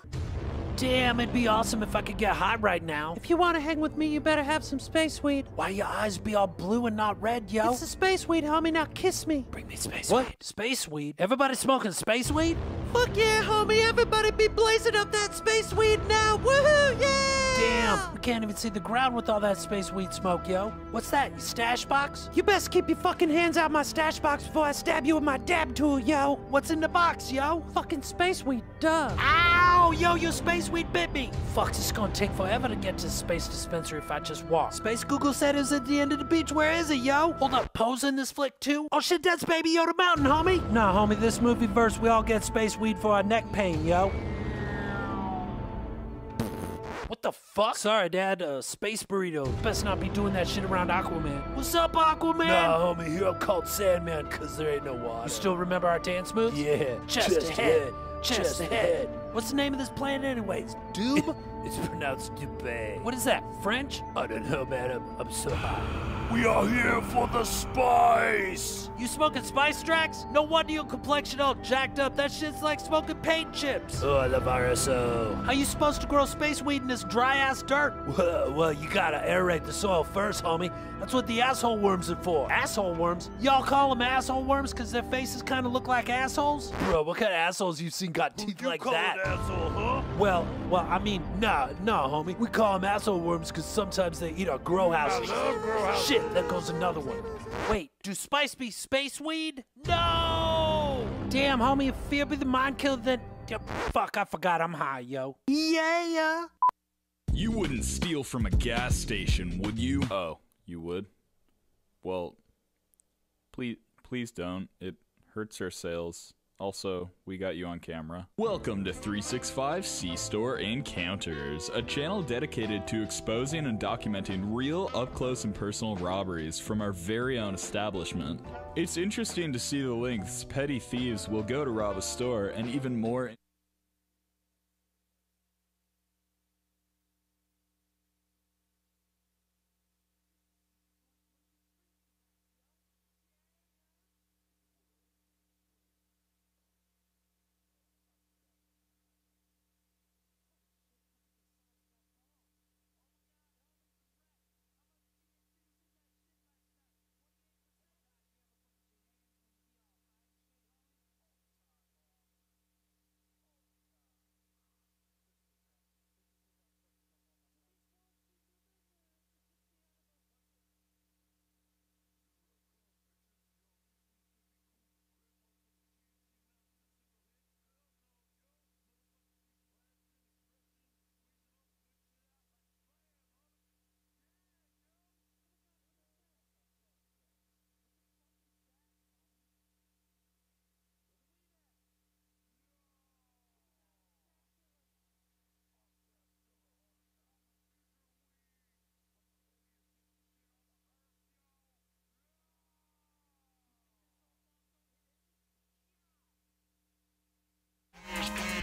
Damn, it'd be awesome if I could get high right now. If you want to hang with me, you better have some space weed. Why your eyes be all blue and not red, yo? It's the space weed, homie. Now kiss me. Bring me space what? Weed. What? Space weed? Everybody smoking space weed? Fuck yeah, homie. Everybody be blazing up that space weed now. Woohoo, yeah! Damn, we can't even see the ground with all that space weed smoke, yo. What's that, your stash box? You best keep your fucking hands out my stash box before I stab you with my dab tool, yo. What's in the box, yo? Fucking space weed, duh. Ow, yo, your space weed bit me. Fuck, it's gonna take forever to get to the space dispensary if I just walk. Space Google said it was at the end of the beach. Where is it, yo? Hold up, Pose in this flick too? Oh shit, that's Baby Yoda Mountain, homie. Nah, homie, this movie verse, we all get space weed for our neck pain, yo. What the fuck? Sorry, Dad. Uh, space burrito. Best not be doing that shit around Aquaman. What's up, Aquaman? Nah, homie. Here I'm called Sandman because there ain't no water. You still remember our dance moves? Yeah. Chest, Chest ahead. Chest, Chest ahead. ahead. What's the name of this planet anyways? Doom? It's pronounced Dubai. What is that, French? I don't know, man. I'm, I'm so high. We are here for the spice! You smoking spice, Drax? No wonder your complexion all jacked up. That shit's like smoking paint chips. Oh, I love R S O. How you supposed to grow space weed in this dry-ass dirt? Well, well, you gotta aerate the soil first, homie. That's what the asshole worms are for. Asshole worms? Y'all call them asshole worms because their faces kind of look like assholes? Bro, what kind of assholes you've seen got teeth you like call that? It asshole, huh? Well, well, I mean, nah, nah, homie. We call them asshole worms because sometimes they eat our grow houses. Grow houses. Shit, there goes another one. Wait, do spice be space weed? No! Damn, homie, if fear be the mind killer, then... Fuck, I forgot I'm high, yo. Yeah! You wouldn't steal from a gas station, would you? Oh, you would? Well, please, please don't. It hurts our sales. Also, we got you on camera. Welcome to three sixty-five C-Store Encounters, a channel dedicated to exposing and documenting real up-close and personal robberies from our very own establishment. It's interesting to see the lengths petty thieves will go to rob a store, and even more...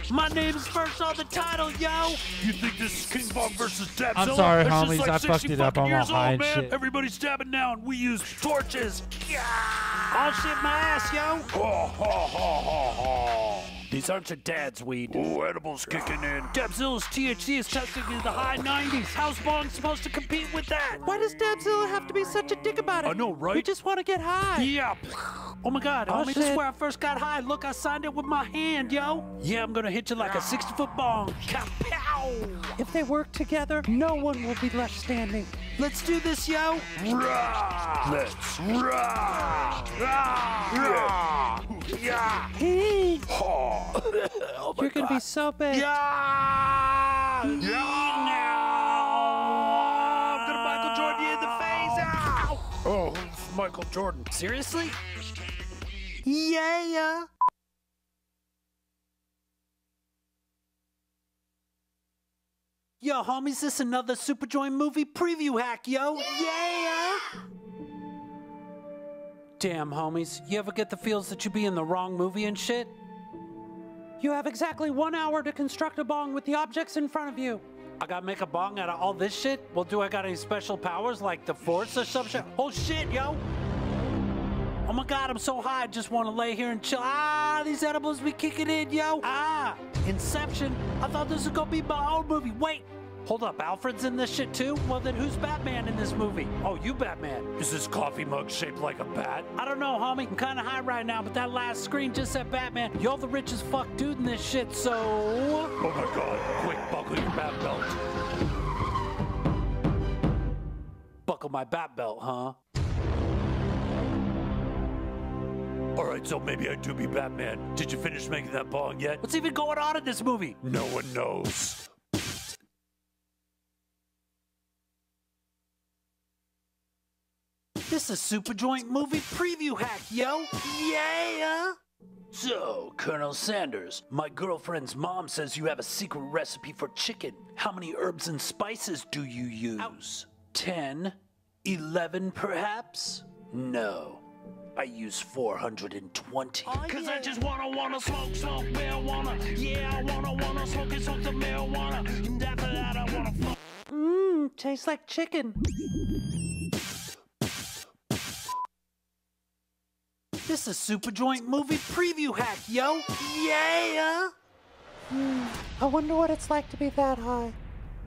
My name is first on the title, yo! You think this is King Kong versus Dabzilla? I'm sorry, it's homies, like I fucked it up. I'm all high and shit. Everybody's dabbing now, and we use torches. Yeah! I'll shit my ass, yo! Oh, ho, ho, ho, ho. These aren't your dad's weed. Ooh, edibles kicking in. Dabzilla's T H C is testing in the high nineties. How's Bong supposed to compete with that? Why does Dabzilla have to be such a dick about it? I know, right? We just want to get high. Yeah. Oh my god, oh, homie, this is where I first got high. Look, I signed it with my hand, yo. Yeah, I'm gonna hit you like a sixty-foot bong. Ka-pow! If they work together, no one will be left standing. Let's do this, yo. Rah! Let's rah! Rah! Rah! Yeah! Hey! Oh my You're gonna god. Be so big. Yeah! Yeah! Now! I'm gonna Michael Jordan you in the face! Ow! Oh, it's Michael Jordan. Seriously? Yeah! Yo, homies, this another Super Joint movie preview hack, yo! Yeah! Yeah! Damn, homies, you ever get the feels that you be in the wrong movie and shit? You have exactly one hour to construct a bong with the objects in front of you. I gotta make a bong out of all this shit? Well, do I got any special powers like the force or some shit? Oh shit, yo! Oh my god, I'm so high, I just want to lay here and chill. Ah, these edibles be kicking in, yo. Ah, Inception. I thought this was gonna be my own movie. Wait, hold up, Alfred's in this shit too? Well then who's Batman in this movie? Oh, you Batman. Is this coffee mug shaped like a bat? I don't know, homie. I'm kinda high right now, but that last screen just said Batman. You're the richest fuck dude in this shit, so... Oh my god, quick, buckle your bat belt. Buckle my bat belt, huh? Alright, so maybe I do be Batman. Did you finish making that bong yet? What's even going on in this movie? No one knows. This is Super Joint movie preview hack, yo! Yeah! So, Colonel Sanders, my girlfriend's mom says you have a secret recipe for chicken. How many herbs and spices do you use? Ten? Eleven, perhaps? No. I use four hundred twenty. Oh, Cause yeah. I just wanna wanna smoke, smoke marijuana. Yeah, I wanna wanna smoke and smoke the marijuana. And after that I wanna fuck. Mmm, tastes like chicken. This is Super Joint Movie Preview Hack, yo! Yeah! Hmm, I wonder what it's like to be that high.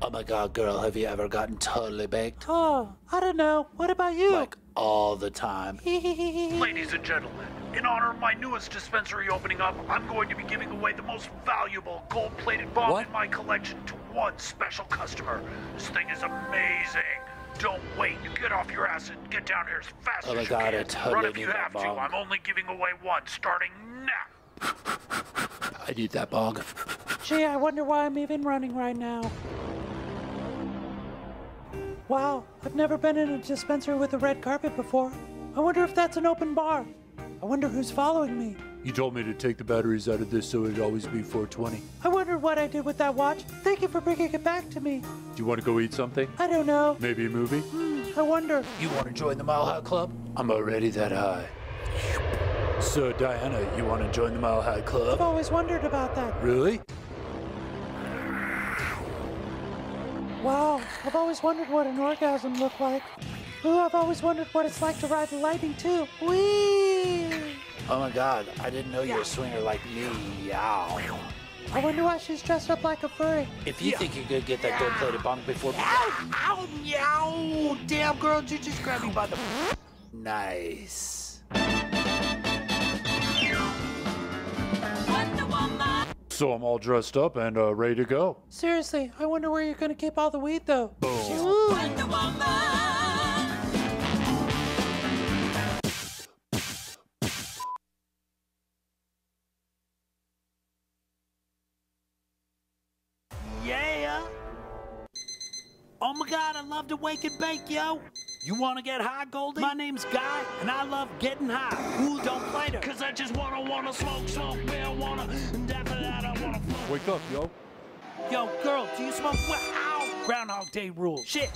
Oh my god, girl, have you ever gotten totally baked? Oh, I don't know. What about you? Like, all the time. Ladies and gentlemen, in honor of my newest dispensary opening up, I'm going to be giving away the most valuable gold-plated bomb what? in my collection to one special customer. This thing is amazing. Don't wait. You get off your ass and get down here as fast oh as you god, can. Totally Run if you have bomb. to. I'm only giving away one starting now. I need that bong. Gee, I wonder why I'm even running right now. Wow, I've never been in a dispensary with a red carpet before. I wonder if that's an open bar. I wonder who's following me. You told me to take the batteries out of this so it'd always be four twenty. I wonder what I did with that watch. Thank you for bringing it back to me. Do you want to go eat something? I don't know. Maybe a movie? Mm, I wonder. You want to join the Mile High Club? I'm already that high. So, Diana, you want to join the Mile High Club? I've always wondered about that. Really? Wow, I've always wondered what an orgasm looked like. Ooh, I've always wondered what it's like to ride the lightning, too. Whee! Oh my god, I didn't know you were a swinger like me. Yow. I wonder why she's dressed up like a furry. If you yeah. think you could get that gold-plated bong before... Ow! Ow! Yow! Damn, girl, you just grabbed me by the... Nice. So I'm all dressed up and uh, ready to go. Seriously, I wonder where you're gonna keep all the weed though. Boom. Ooh. Wonder Woman. Yeah. Oh my god, I love to wake and bake, yo. You want to get high, Goldie? My name's Guy, and I love getting high. Ooh, don't play her. Cause I just want to, want to smoke, smoke, marijuana. And after that, I want to... Wake up, yo. Yo, girl, do you smoke? Ow! Groundhog Day rule. Shit.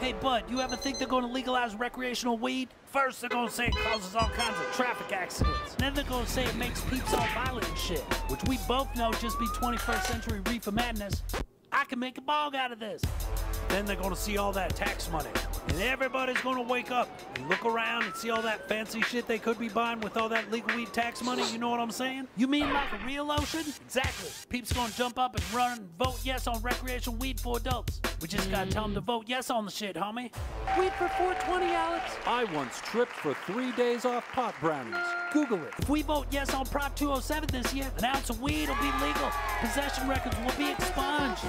Hey, bud, you ever think they're going to legalize recreational weed? First, they're going to say it causes all kinds of traffic accidents. Then they're going to say it makes peeps all violent and shit. Which we both know just be twenty-first century reefer madness. I can make a bog out of this. Then they're going to see all that tax money. And everybody's going to wake up and look around and see all that fancy shit they could be buying with all that legal weed tax money, you know what I'm saying? You mean like a real ocean? Exactly. Peeps going to jump up and run and vote yes on recreational weed for adults. We just got to tell them to vote yes on the shit, homie. Weed for four twenty, Alex. I once tripped for three days off pot brownies. Google it. If we vote yes on Prop two oh seven this year, an ounce of weed will be legal. Possession records will be expunged.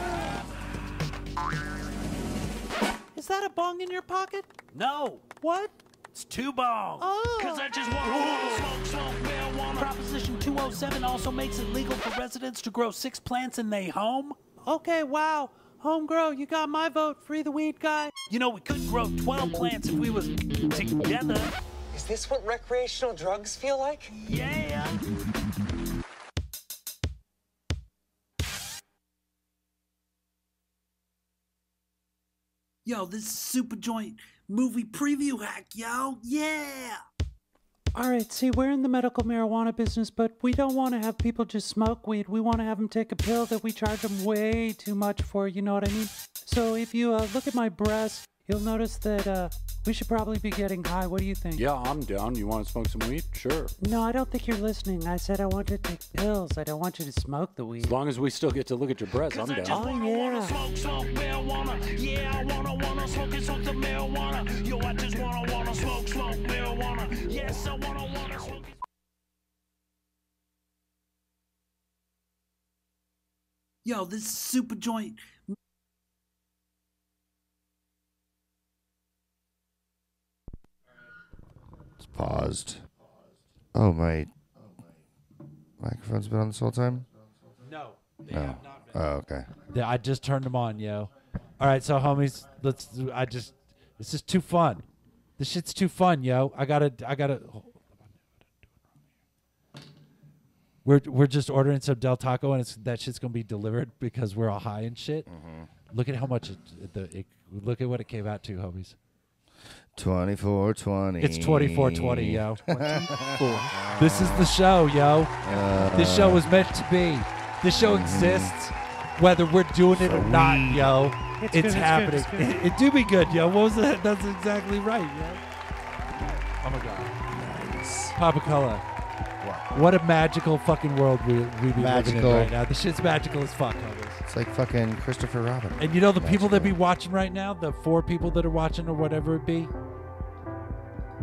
Is that a bong in your pocket? No. What? It's two bongs. Oh. Because I just want to smoke, smoke marijuana. Proposition two oh seven also makes it legal for residents to grow six plants in their home. Okay, wow. Homegrown, you got my vote. Free the weed guy. You know, we could grow twelve plants if we was together. Is this what recreational drugs feel like? Yeah. Yo, this is Super Joint Movie Preview Hack, yo, yeah! Alright, see, we're in the medical marijuana business, but we don't want to have people just smoke weed. We want to have them take a pill that we charge them way too much for, you know what I mean? So if you uh, look at my breast, you'll notice that uh, we should probably be getting high. What do you think? Yeah, I'm down. You want to smoke some weed? Sure. No, I don't think you're listening. I said I want to take pills. I don't want you to smoke the weed. As long as we still get to look at your breasts, I'm down. Oh, yeah. Smoke, smoke marijuana. Yeah, I want to want to smoke and smoke the marijuana. Yo, I just want to want to smoke, smoke marijuana. Yes, I want to want to smoke. Yo, this is Super Joint. Paused. Oh, my microphone's been on this whole time? No. They no. Have not been. Oh, okay. Yeah, I just turned them on, yo. All right, so, homies, let's, I just, this is too fun. This shit's too fun, yo. I gotta, I gotta, we're, we're just ordering some Del Taco, and it's, that shit's gonna be delivered because we're all high and shit. Mm-hmm. Look at how much, it, the, it, look at what it came out to, homies. twenty-four twenty. It's twenty-four twenty, yo. twenty-four. This is the show, yo. Uh, this show is meant to be. This show exists, whether we're doing it or not, yo. It's, it's good, happening. It's good, it's good. It, it do be good, yo. What was that? That's exactly right, yo. Oh my God. Nice. Papa Color. What? What a magical fucking world we we be magical. living in right now. This shit's magical as fuck, homies. It's like fucking Christopher Robin. And you know the magical. people that be watching right now, the four people that are watching or whatever it be.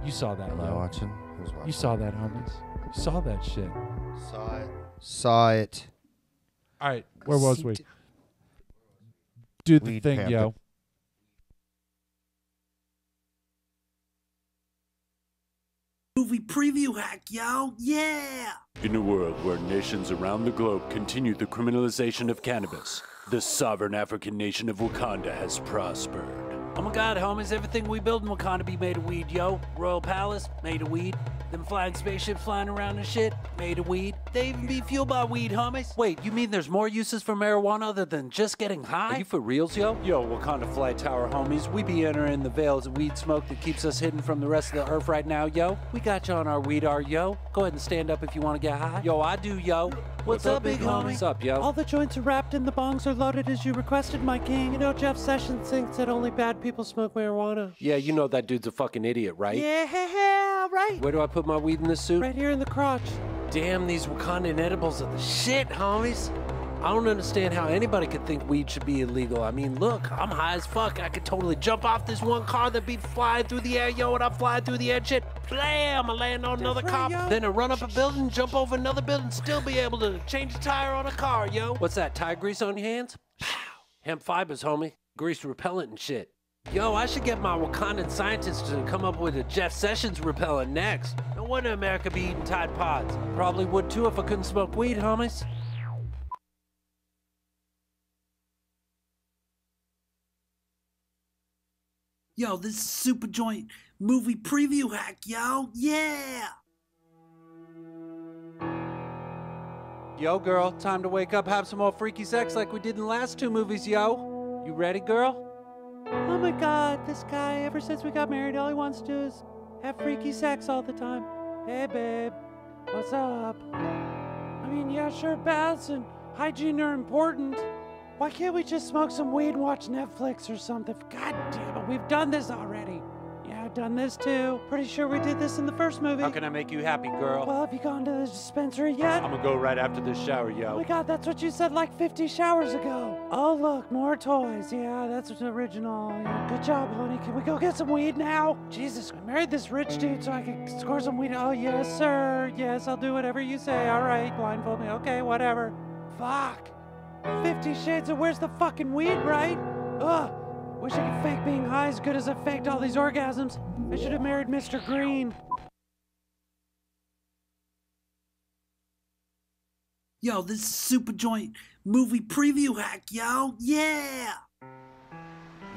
You saw that. Am I watching? Who's watching? You saw that, homies. You saw that shit. Saw it. Saw it. All right, where was we? Do the Weed thing, pampered. yo. Movie preview hack, yo. Yeah! In a world where nations around the globe continue the criminalization of cannabis, the sovereign African nation of Wakanda has prospered. Oh my God, homies, everything we build in Wakanda be made of weed, yo. Royal Palace, made of weed. Them flying spaceship flying around and shit, made of weed. They even be fueled by weed, homies. Wait, you mean there's more uses for marijuana other than just getting high? Are you for reals, yo? Yo, Wakanda Flight Tower, homies. We be entering the veils of weed smoke that keeps us hidden from the rest of the earth right now, yo. We got you on our weedar, yo. Go ahead and stand up if you want to get high. Yo, I do, yo. What's, What's up, big homie? What's up, yo? All the joints are wrapped and the bongs are loaded as you requested, my king. You know, Jeff Sessions thinks that only bad people smoke marijuana. Yeah, you know that dude's a fucking idiot, right? Yeah, right. Where do I put my weed in this suit? Right here in the crotch. Damn, these Wakandan edibles are the shit, homies. I don't understand how anybody could think weed should be illegal. I mean, look, I'm high as fuck. I could totally jump off this one car that be flying through the air, yo, and I'm flying through the air and shit. Blam! I land on another cop, then I run up a building, jump over another building, still be able to change a tire on a car, yo. What's that, tire grease on your hands? Hemp fibers, homie. Grease repellent and shit. Yo, I should get my Wakandan scientists to come up with a Jeff Sessions repellent next. No wonder America be eating Tide Pods. Probably would too if I couldn't smoke weed, homies. Yo, this is Super Joint movie preview hack, yo. Yeah! Yo, girl, time to wake up, have some more freaky sex like we did in the last two movies, yo. You ready, girl? Oh my God, this guy, ever since we got married, all he wants to do is have freaky sex all the time. Hey, babe, what's up? I mean, yeah, sure, baths and hygiene are important. Why can't we just smoke some weed and watch Netflix or something? God damn it, we've done this already. Yeah, I've done this too. Pretty sure we did this in the first movie. How can I make you happy, girl? Well, have you gone to the dispensary yet? I'm gonna go right after this shower, yo. Oh my God, that's what you said like fifty showers ago. Oh, look, more toys. Yeah, that's what's original. Yeah, good job, honey. Can we go get some weed now? Jesus, I married this rich dude so I can score some weed. Oh, yes, sir. Yes, I'll do whatever you say. All right, blindfold me. Okay, whatever. Fuck. Fifty Shades of Where's the Fucking Weed, right? Ugh, wish I could fake being high as good as I faked all these orgasms. I should have married Mister Green. Yo, this is Super Joint movie preview hack, yo. Yeah!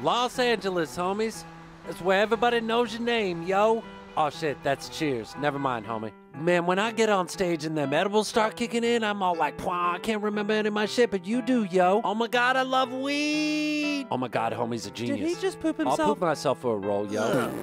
Los Angeles, homies. That's where everybody knows your name, yo. Oh shit, that's Cheers. Never mind, homie. Man, when I get on stage and them edibles start kicking in, I'm all like, "Pwah, I can't remember any of my shit, but you do, yo. Oh my God, I love weed. Oh my God, homie's a genius. Did he just poop himself? I'll poop myself for a roll, yo. Ugh.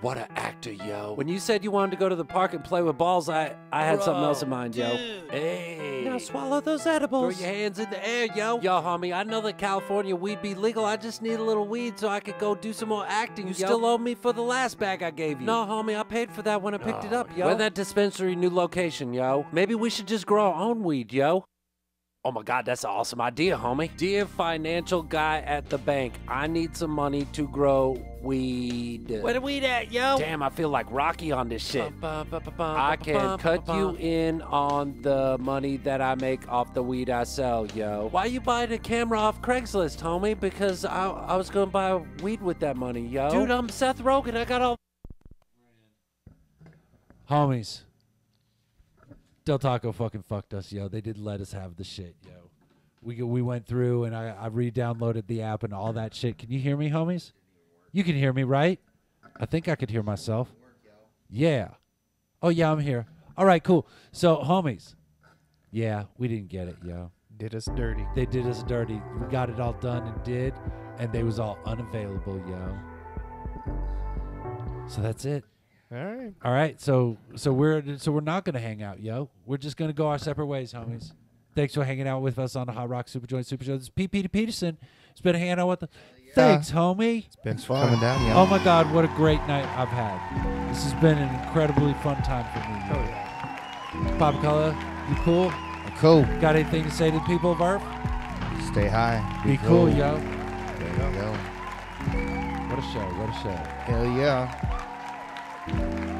What an actor, yo. When you said you wanted to go to the park and play with balls, I, I had Bro, something else in mind, yo. Dude. Hey. Now swallow those edibles. Throw your hands in the air, yo. Yo, homie, I know that California weed be legal. I just need a little weed so I could go do some more acting, You yo. still owe me for the last bag I gave you. No, homie, I paid for that when I picked oh, it up, yo. Where that dispensary new location, yo. Maybe we should just grow our own weed, yo. Oh my God, that's an awesome idea, homie. Dear financial guy at the bank, I need some money to grow weed. Where the weed at, yo? Damn, I feel like Rocky on this shit. Bum, bum, bum, bum, I can bum, cut bum, you bum. in on the money that I make off the weed I sell, yo. Why you buying a camera off Craigslist, homie? Because I, I was gonna buy weed with that money, yo. Dude, I'm Seth Rogen, I got all... Homies. Del Taco fucking fucked us, yo. They didn't let us have the shit, yo. We we went through, and I, I re-downloaded the app and all that shit. Can you hear me, homies? You can hear me, right? I think I could hear myself. Yeah. Oh, yeah, I'm here. All right, cool. So, homies, yeah, we didn't get it, yo. Did us dirty. They did us dirty. We got it all done and did, and they was all unavailable, yo. So that's it. All right. All right. So so we're so we're not gonna hang out, yo. We're just gonna go our separate ways, homies. Thanks for hanging out with us on the Hot Rock Super Joint Super Show. This is P. Petey Peterson. It's been hanging out with us. Thanks, homie. It's been fun. Coming down, yeah. Oh my God, what a great night I've had. This has been an incredibly fun time for me. Oh yeah. Papa Color, you cool? I'm cool. Got anything to say to the people of Earth? Stay high. Be, Be cool, cool, yo. There you go. What a show! What a show! Hell yeah.